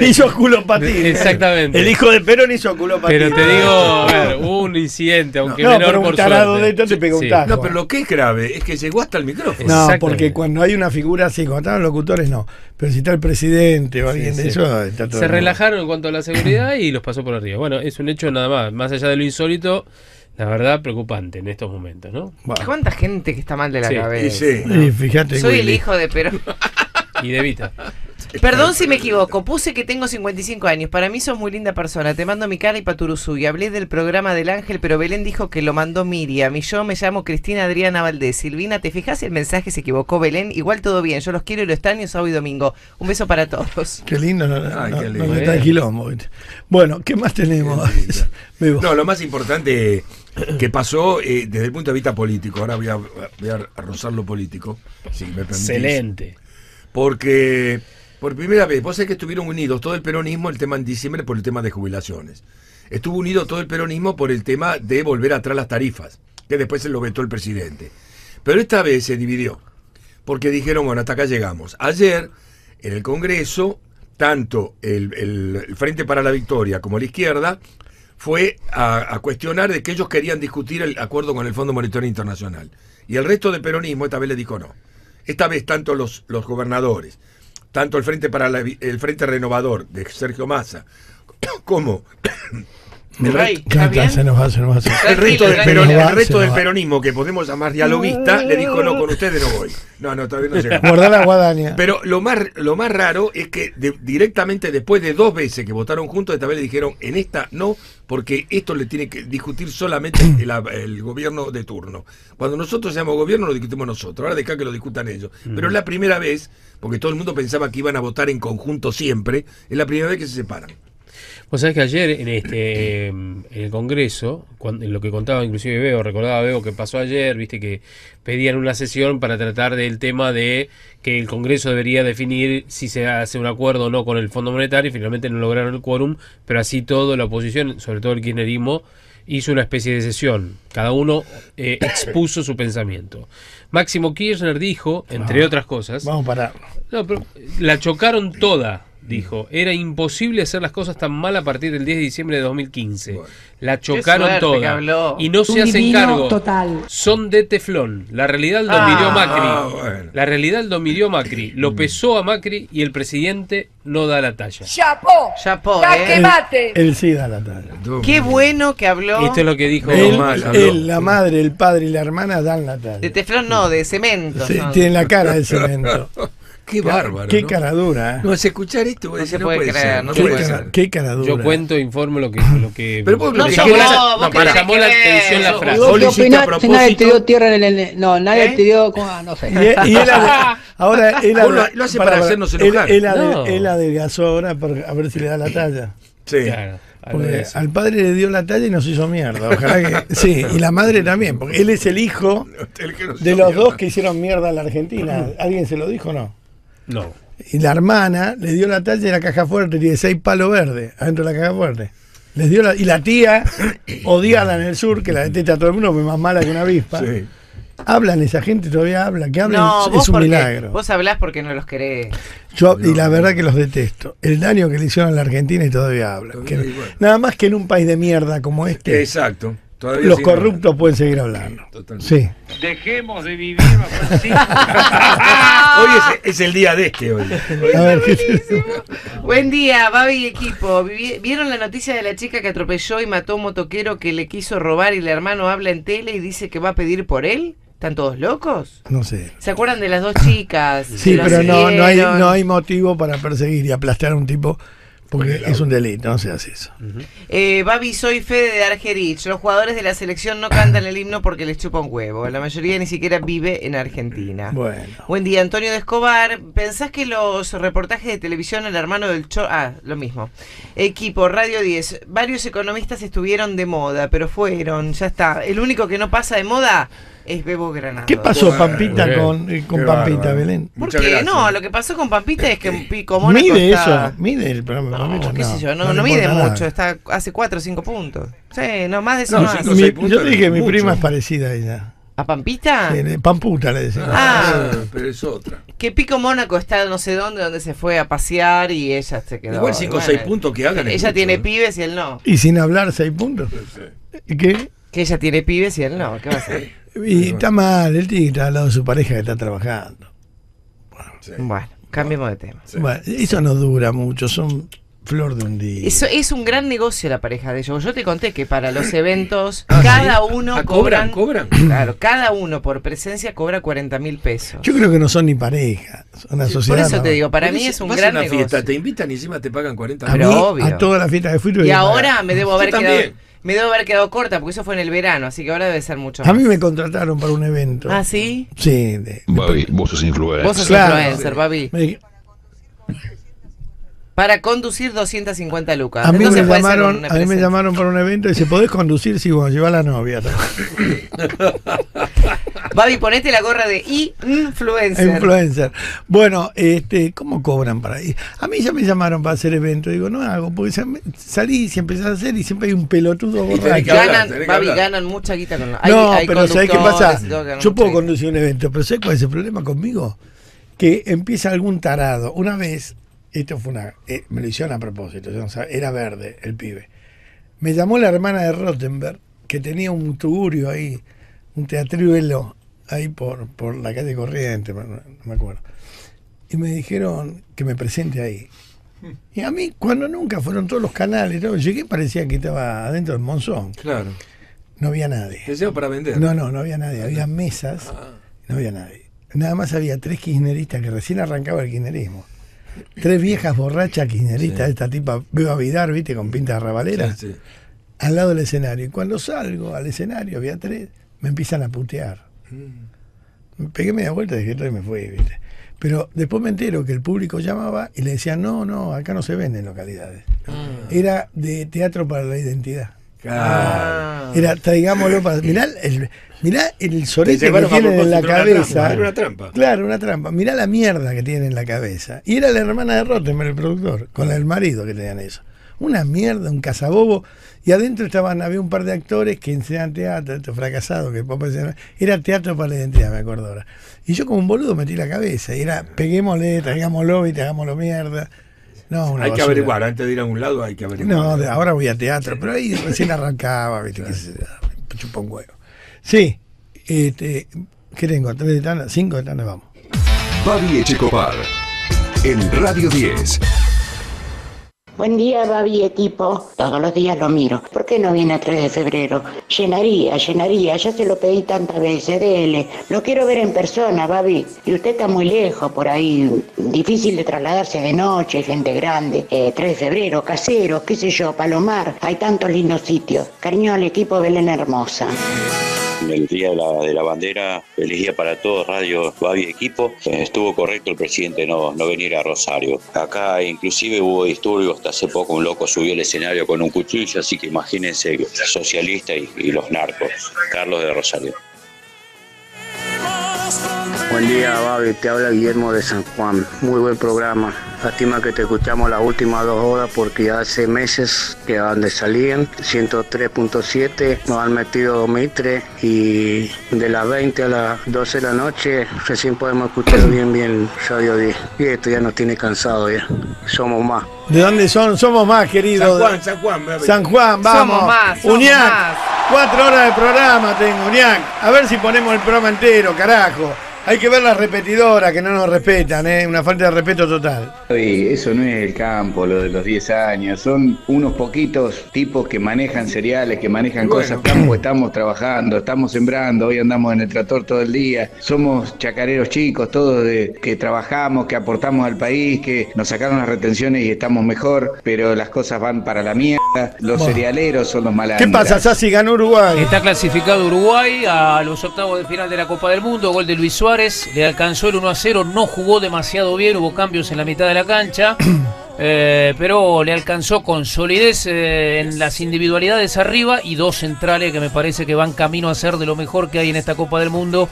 hizo culopatín? Exactamente. El hijo de Perón hizo culopatín. Pero te digo, ver, hubo un incidente, aunque no, menor, pero un por tarado suerte. De esto te pegó sí. un tajo. No, pero lo que es grave es que llegó hasta el micrófono. No, porque cuando hay una figura así, cuando están los locutores, no. Pero si está el presidente o alguien sí, de sí. eso, está todo. Se relajaron en cuanto a la seguridad y los pasó por arriba. Bueno, es un hecho nada más, más allá de lo insólito. La verdad, preocupante en estos momentos, ¿no? ¿Cuánta gente que está mal de la sí, cabeza? Sí, ¿no? Y fíjate, soy Willy, el hijo de Perón. Y de Evita. Perdón si me equivoco, puse que tengo cincuenta y cinco años. Para mí sos muy linda persona. Te mando mi cara y paturuzú. Y hablé del programa del Ángel, pero Belén dijo que lo mandó Miriam. Y yo me llamo Cristina Adriana Valdés. Silvina, ¿te fijas si el mensaje se equivocó, Belén? Igual todo bien. Yo los quiero y los extraño sábado y domingo. Un beso para todos. Qué lindo. No, no, Ay, no, qué lindo. No, no está en quilombo. Bueno, ¿qué más tenemos? Qué no, lo más importante que pasó eh, desde el punto de vista político. Ahora voy a, voy a rozar lo político. Si me permitís. Excelente. Porque por primera vez, vos sabés que estuvieron unidos todo el peronismo, el tema en diciembre por el tema de jubilaciones. Estuvo unido todo el peronismo por el tema de volver atrás las tarifas, que después se lo vetó el presidente. Pero esta vez se dividió, porque dijeron, bueno, hasta acá llegamos. Ayer, en el Congreso, tanto el, el, el Frente para la Victoria como la izquierda fue a, a cuestionar de que ellos querían discutir el acuerdo con el Fondo Monetario Internacional. Y el resto del peronismo esta vez le dijo no. Esta vez tanto los, los gobernadores, tanto el Frente para la, el Frente Renovador de Sergio Massa, ¿Cómo? El Rey, pero el resto del peronismo, que podemos llamar dialoguista, le dijo: no, con ustedes no voy. No, no, todavía no llega. Guardá la guadaña. Pero lo más, lo más raro es que de, directamente después de dos veces que votaron juntos, esta vez le dijeron: en esta no, porque esto le tiene que discutir solamente el, el gobierno de turno. Cuando nosotros seamos gobierno lo discutimos nosotros, ahora deja que lo discutan ellos. Mm. Pero es la primera vez, porque todo el mundo pensaba que iban a votar en conjunto siempre, es la primera vez que se separan. Vos sabés que ayer en este eh, en el Congreso, cuando, en lo que contaba inclusive Bebo, recordaba Bebo que pasó ayer, viste que pedían una sesión para tratar del tema de que el Congreso debería definir si se hace un acuerdo o no con el Fondo Monetario, y finalmente no lograron el quórum, pero así todo la oposición, sobre todo el kirchnerismo, hizo una especie de sesión. Cada uno eh, expuso su pensamiento. Máximo Kirchner dijo, entre no, otras cosas... Vamos a parar. No, pero la chocaron toda. Dijo, era imposible hacer las cosas tan mal a partir del diez de diciembre de dos mil quince. Bueno. La chocaron toda. Y no se hacen cargo. Total. Son de teflón. La realidad lo ah, midió Macri. Ah, bueno. La realidad lo midió Macri. Lo pesó a Macri y el presidente no da la talla. ¡Chapó! ¡Chapó! ¿Eh? Él, él sí da la talla. Qué bueno que habló. Esto es lo que dijo. Él, mal, él, la madre, el padre y la hermana dan la talla. De teflón no, de cemento. Sí, no. Tienen la cara de cemento. Qué bárbaro. Qué ¿no? cara dura. No, es escuchar esto. No, decir, se puede no puede creer, ser. No qué, puede cara, ser. Qué cara dura. Yo cuento, informo lo que. Lo que pero vos no, llamó no, no, la atención la frase. Vos, ¿Vos opinás, a si nadie te dio tierra en el. No, nadie ¿Eh? te dio. Ah, no sé. Y, y él ahora. Él lo, lo hace para, para hacernos enojar. Él, él, no. él adelgazó ahora para, a ver si le da la talla. Sí. Claro. Porque al padre le dio la talla y nos hizo mierda. Ojalá que, sí, y la madre también, porque él es el hijo de los dos que hicieron mierda a la Argentina. ¿Alguien se lo dijo o no? No. Y la hermana le dio la talla de la caja fuerte, dieciséis palos verdes, adentro de la caja fuerte. Les dio la, y la tía, odiada en el sur, que la detesta a todo el mundo, porque es más mala que una avispa. Sí. Hablan, esa gente todavía habla, que hablan no, es, es un milagro. Vos hablás porque no los querés. Yo, no, y la verdad que los detesto. El daño que le hicieron a la Argentina y todavía hablan. Que, bueno. Nada más que en un país de mierda como este. Exacto. Todavía los corruptos hablar. pueden seguir hablando. Sí. Dejemos de vivir bajo el signo. Hoy es, es el día de este. Hoy. A ver, buen día, Babi y equipo. ¿Vieron la noticia de la chica que atropelló y mató a un motoquero que le quiso robar y el hermano habla en tele y dice que va a pedir por él? ¿Están todos locos? No sé. ¿Se acuerdan de las dos chicas? Sí, pero no, no, hay, no hay motivo para perseguir y aplastar a un tipo... Porque es un delito, no se hace eso. Uh-huh. eh, Babi, soy Fede de Argerich. Los jugadores de la selección no cantan el himno porque les chupa un huevo. La mayoría ni siquiera vive en Argentina. Bueno. Buen día, Antonio de Escobar. ¿Pensás que los reportajes de televisión, el hermano del Chor... Ah, lo mismo. Equipo, Radio diez. Varios economistas estuvieron de moda, pero fueron, ya está. El único que no pasa de moda... es Bebo Granado. ¿Qué pasó bueno, Pampita bien, con, eh, con Pampita, bárbaro. Belén? Porque gracias. No, lo que pasó con Pampita es que Pico Mónaco mide está... eso, mide el programa. No, no, qué no, sé yo, no, no, no mide nada. mucho, está hace cuatro o cinco puntos. Sí, no, más de eso no, no cinco, hace. Mi, yo dije que mi mucho. prima es parecida a ella. ¿A Pampita? Sí, Pamputa le decía. Ah, ah, pero es otra. Que Pico Mónaco está no sé dónde, donde se fue a pasear y ella se quedó. Igual cinco o seis bueno, puntos que hagan. Ella mucho, tiene eh. pibes y él no. Y sin hablar seis puntos. Sí. ¿Qué? Que ella tiene pibes y él no, ¿qué va a hacer? Y está mal, él tiene que estar al lado de su pareja que está trabajando. Bueno, sí. bueno cambiemos de tema. Sí. Bueno, eso no dura mucho, son flor de un día. Eso es un gran negocio la pareja de ellos. Yo te conté que para los eventos ah, cada sí. uno ah, cobran, cobran, cobran. Claro, cada uno por presencia cobra cuarenta mil pesos. Yo creo que no son ni pareja, son una sí, sociedad. Por eso te digo, para mí es un gran negocio. Fiesta, te invitan y encima te pagan cuarenta mil. Obvio. A todas las fiestas que fui. Y ahora me debo haber quedado... Me debo haber quedado corta porque eso fue en el verano, así que ahora debe ser mucho más. A mí me contrataron para un evento. ¿Ah, sí? Sí. De, de, Babi, vos sos influencer. Vos sos claro, influencer, Babi. Me... Para conducir doscientas cincuenta lucas. A mí, Entonces me llamaron, a mí me llamaron para un evento y dice, ¿podés conducir? Sí, bueno, llevá a la novia. Babi, ponete la gorra de influencer. Influencer. Bueno, este, ¿cómo cobran para ir? A mí ya me llamaron para hacer eventos. Digo, no hago, porque salís y empezás a hacer y siempre hay un pelotudo borracho. Ganan, Babi, ganan mucha guita con la... Hay, no, hay pero ¿sabés qué pasa? Yo puedo conducir un evento, pero ¿sabés cuál es el problema conmigo? Que empieza algún tarado. Una vez, esto fue una... Eh, me lo hicieron a propósito, yo no sabía, era verde el pibe. Me llamó la hermana de Rottenberg, que tenía un tugurio ahí, un teatruelo ahí por, por la calle Corriente, no me acuerdo. Y me dijeron que me presente ahí. Y a mí, cuando nunca fueron todos los canales, ¿no? Llegué, parecía que estaba adentro del Monzón. Claro. No había nadie. ¿Deseo para vender? No, no, no había nadie. Había mesas, ah. no había nadie. Nada más había tres kirchneristas que recién arrancaba el kirchnerismo. Tres viejas borrachas kirchneristas, sí. Esta tipa, veo a Vidar, viste, con pinta de rabalera, sí, sí. al lado del escenario. Y cuando salgo al escenario, había tres, me empiezan a putear. Mm. Me pegué media vuelta y me fui, viste. Pero después me entero que el público llamaba y le decían, no, no, acá no se venden localidades. Ah. Era de Teatro para la Identidad. Ah. Era, traigámoslo para... Mirá el, mirá el sorete que tienen en la cabeza. Era una trampa. Claro, una trampa. Mirá la mierda que tienen en la cabeza. Y era la hermana de Rottenberg, el productor, con el marido que tenían eso. Una mierda, un cazabobo. Y adentro estaban, había un par de actores que enseñaban teatro, estos fracasados, que era Teatro para la Identidad, me acuerdo ahora. Y yo como un boludo metí la cabeza. Y era, peguémosle, traigámoslo y te hagámoslo mierda. No, hay basura. Que averiguar, antes de ir a un lado hay que averiguar. No, de, ahora voy a teatro, pero ahí recién arrancaba, viste, claro. que se chupa un huevo. Sí, este, ¿qué tengo? ¿Tres de tana? ¿Cinco de tana? Vamos. Babi Echecopar, en Radio diez. Buen día, Babi, equipo. Todos los días lo miro. ¿Por qué no viene a tres de febrero? Llenaría, llenaría. Ya se lo pedí tantas veces. Dele. Lo quiero ver en persona, Babi. Y usted está muy lejos por ahí. Difícil de trasladarse de noche, gente grande. Eh, tres de febrero, Caseros, qué sé yo, Palomar. Hay tantos lindos sitios. Cariño al equipo, Belén Hermosa. El día de la, de la bandera, feliz día para todos, Radio Babi Equipo. Estuvo correcto el presidente no, no venir a Rosario. Acá inclusive hubo disturbios, hasta hace poco un loco subió al escenario con un cuchillo, así que imagínense, socialistas y, y los narcos. Carlos de Rosario. Buen día, Babi, te habla Guillermo de San Juan, muy buen programa. Lástima que te escuchamos las últimas dos horas porque hace meses que a donde salían, ciento tres punto siete, nos han metido Domitre y de las veinte a las doce de la noche recién podemos escuchar bien bien Radio diez. Y esto ya nos tiene cansado ya, somos más. ¿De dónde son? Somos más, querido. San Juan, San Juan, baby. San Juan, vamos. Somos más, somos Uñac, más. Cuatro horas de programa tengo, Uñac. A ver si ponemos el programa entero, carajo. Hay que ver las repetidoras que no nos respetan, ¿eh? Una falta de respeto total. Eso no es el campo, lo de los diez años. Son unos poquitos tipos que manejan cereales, que manejan bueno. cosas. Campo, estamos trabajando, estamos sembrando, hoy andamos en el tractor todo el día. Somos chacareros chicos, todos de, que trabajamos, que aportamos al país, que nos sacaron las retenciones y estamos mejor, pero las cosas van para la mierda. Los bueno. cerealeros son los malandros. ¿Qué pasa, Sassi? Ganó Uruguay. Está clasificado Uruguay a los octavos de final de la Copa del Mundo. Gol de Luis Suárez. Le alcanzó el uno a cero, no jugó demasiado bien, hubo cambios en la mitad de la cancha, eh, pero le alcanzó con solidez eh, en las individualidades arriba y dos centrales que me parece que van camino a ser de lo mejor que hay en esta Copa del Mundo,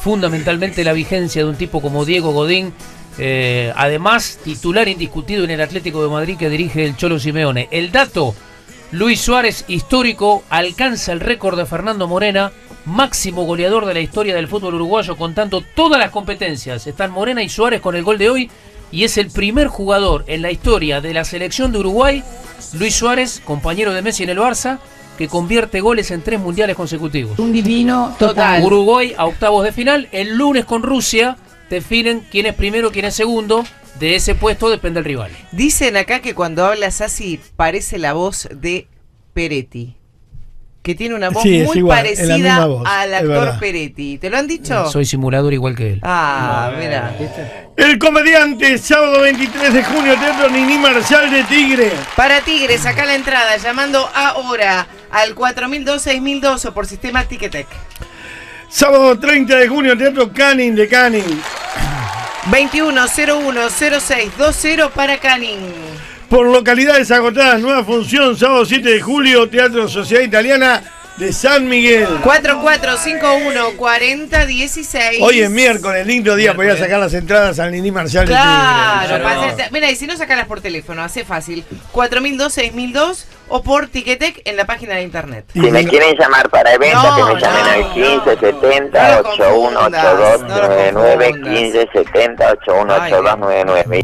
fundamentalmente la vigencia de un tipo como Diego Godín, eh, además titular indiscutido en el Atlético de Madrid que dirige el Cholo Simeone. El dato, Luis Suárez, histórico, alcanza el récord de Fernando Morena, máximo goleador de la historia del fútbol uruguayo contando todas las competencias. Están Morena y Suárez con el gol de hoy y es el primer jugador en la historia de la selección de Uruguay, Luis Suárez, compañero de Messi en el Barça, que convierte goles en tres mundiales consecutivos. Un divino total. Uruguay a octavos de final, el lunes con Rusia definen quién es primero, quién es segundo. De ese puesto depende el rival. Dicen acá que cuando hablas así parece la voz de Peretti, que tiene una voz sí, muy igual, parecida al actor Peretti. ¿Te lo han dicho? Soy simulador igual que él. Ah, ah mira. El comediante, sábado veintitrés de junio, Teatro Niní Marshall de Tigre. Para Tigre, saca la entrada, llamando ahora al cuatro mil dos, seis mil dos por sistema Ticketek. Sábado treinta de junio, Teatro Canning de Canning. veintiuno cero uno cero seis dos cero para Canning. Por localidades agotadas, nueva función, sábado siete de julio, Teatro Sociedad Italiana de San Miguel. cuatro cuatro cinco uno cuatro cero uno seis. Hoy es miércoles, lindo día para ir a sacar las entradas al Niní Marshall. Claro, claro. Mira, y si no sacarlas por teléfono, hace fácil. cuatro mil dos, seis mil dos o por Ticketek en la página de internet. Si me quieren llamar para eventos, no, que me llamen no, al quince setenta ochenta y uno ochenta y dos noventa y nueve, quince setenta ochenta y uno ochenta y dos noventa y nueve.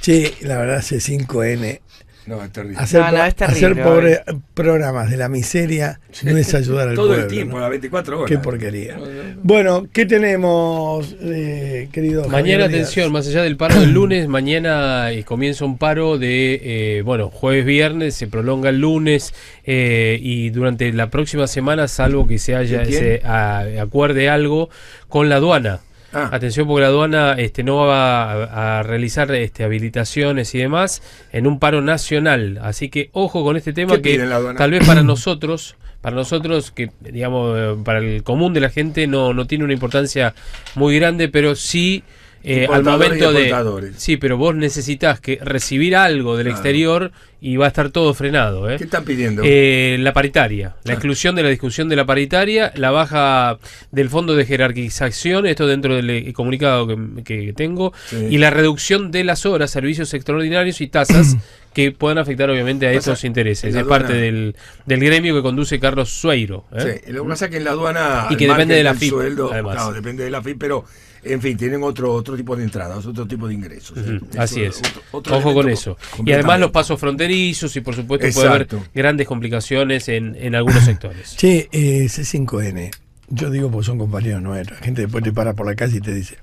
Che, la verdad, C cinco N No, es terrible. Hacer, no, no, es terrible, hacer pobre, programas de la miseria no es ayudar al todo pueblo. Todo el tiempo, ¿no? Las veinticuatro horas. Qué porquería. No, no, no. Bueno, ¿qué tenemos, eh, querido? Mañana, atención, días? Más allá del paro del lunes, mañana comienza un paro de, eh, bueno, jueves, viernes, se prolonga el lunes eh, y durante la próxima semana, salvo que se haya se a, acuerde algo con la aduana. Ah. Atención, porque la aduana este, no va a, a realizar este, habilitaciones y demás en un paro nacional. Así que ojo con este tema que tal vez para nosotros, para nosotros que digamos para el común de la gente no, no tiene una importancia muy grande, pero sí eh, al momento de sí, pero vos necesitás que recibir algo del claro. exterior y va a estar todo frenado. ¿eh? ¿Qué están pidiendo? Eh, la paritaria, la ah. exclusión de la discusión de la paritaria, la baja del fondo de jerarquización, esto dentro del comunicado que, que tengo, sí. y la reducción de las horas, servicios extraordinarios y tasas que puedan afectar obviamente a estos intereses. Es parte del, del gremio que conduce Carlos Sueiro. ¿eh? Sí, lo que pasa es que en la aduana... Y que depende de la F I P, sueldo, además. Claro, depende de la F I P, pero en fin, tienen otro, otro tipo de entradas, otro tipo de ingresos. Uh-huh. ¿sí? Así es, otro, otro ojo con eso. Y además los pasos fronterizos y por supuesto Exacto. puede haber grandes complicaciones en, en algunos sectores. Che, eh, C cinco N, yo digo porque son compañeros nuestros, la gente después te para por la calle y te dice,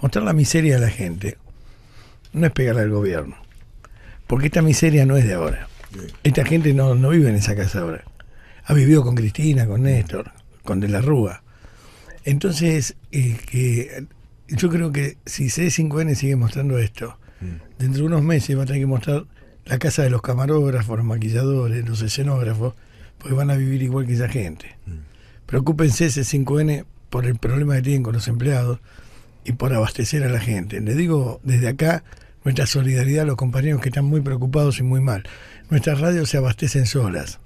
mostrar la miseria a la gente no es pegarle al gobierno, porque esta miseria no es de ahora. Sí. Esta gente no, no vive en esa casa ahora, ha vivido con Cristina, con Néstor, con De la Rúa. Entonces, eh, que yo creo que si C cinco N sigue mostrando esto, sí. dentro de unos meses va a tener que mostrar la casa de los camarógrafos, los maquilladores, los escenógrafos, pues van a vivir igual que esa gente. Mm. Preocúpense C cinco N por el problema que tienen con los empleados y por abastecer a la gente. Les digo desde acá nuestra solidaridad a los compañeros que están muy preocupados y muy mal. Nuestras radios se abastecen solas.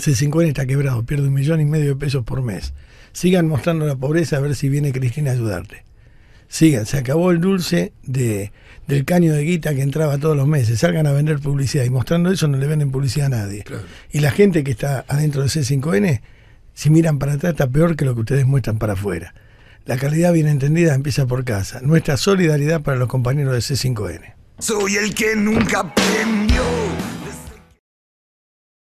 C cinco N está quebrado, pierde un millón y medio de pesos por mes. Sigan mostrando la pobreza a ver si viene Cristina a ayudarte. Sigan, se acabó el dulce de, del caño de guita que entraba todos los meses. Salgan a vender publicidad y mostrando eso no le venden publicidad a nadie. Claro. Y la gente que está adentro de C cinco N, si miran para atrás está peor que lo que ustedes muestran para afuera. La calidad bien entendida empieza por casa. Nuestra solidaridad para los compañeros de C cinco N. Soy el que nunca aprendió.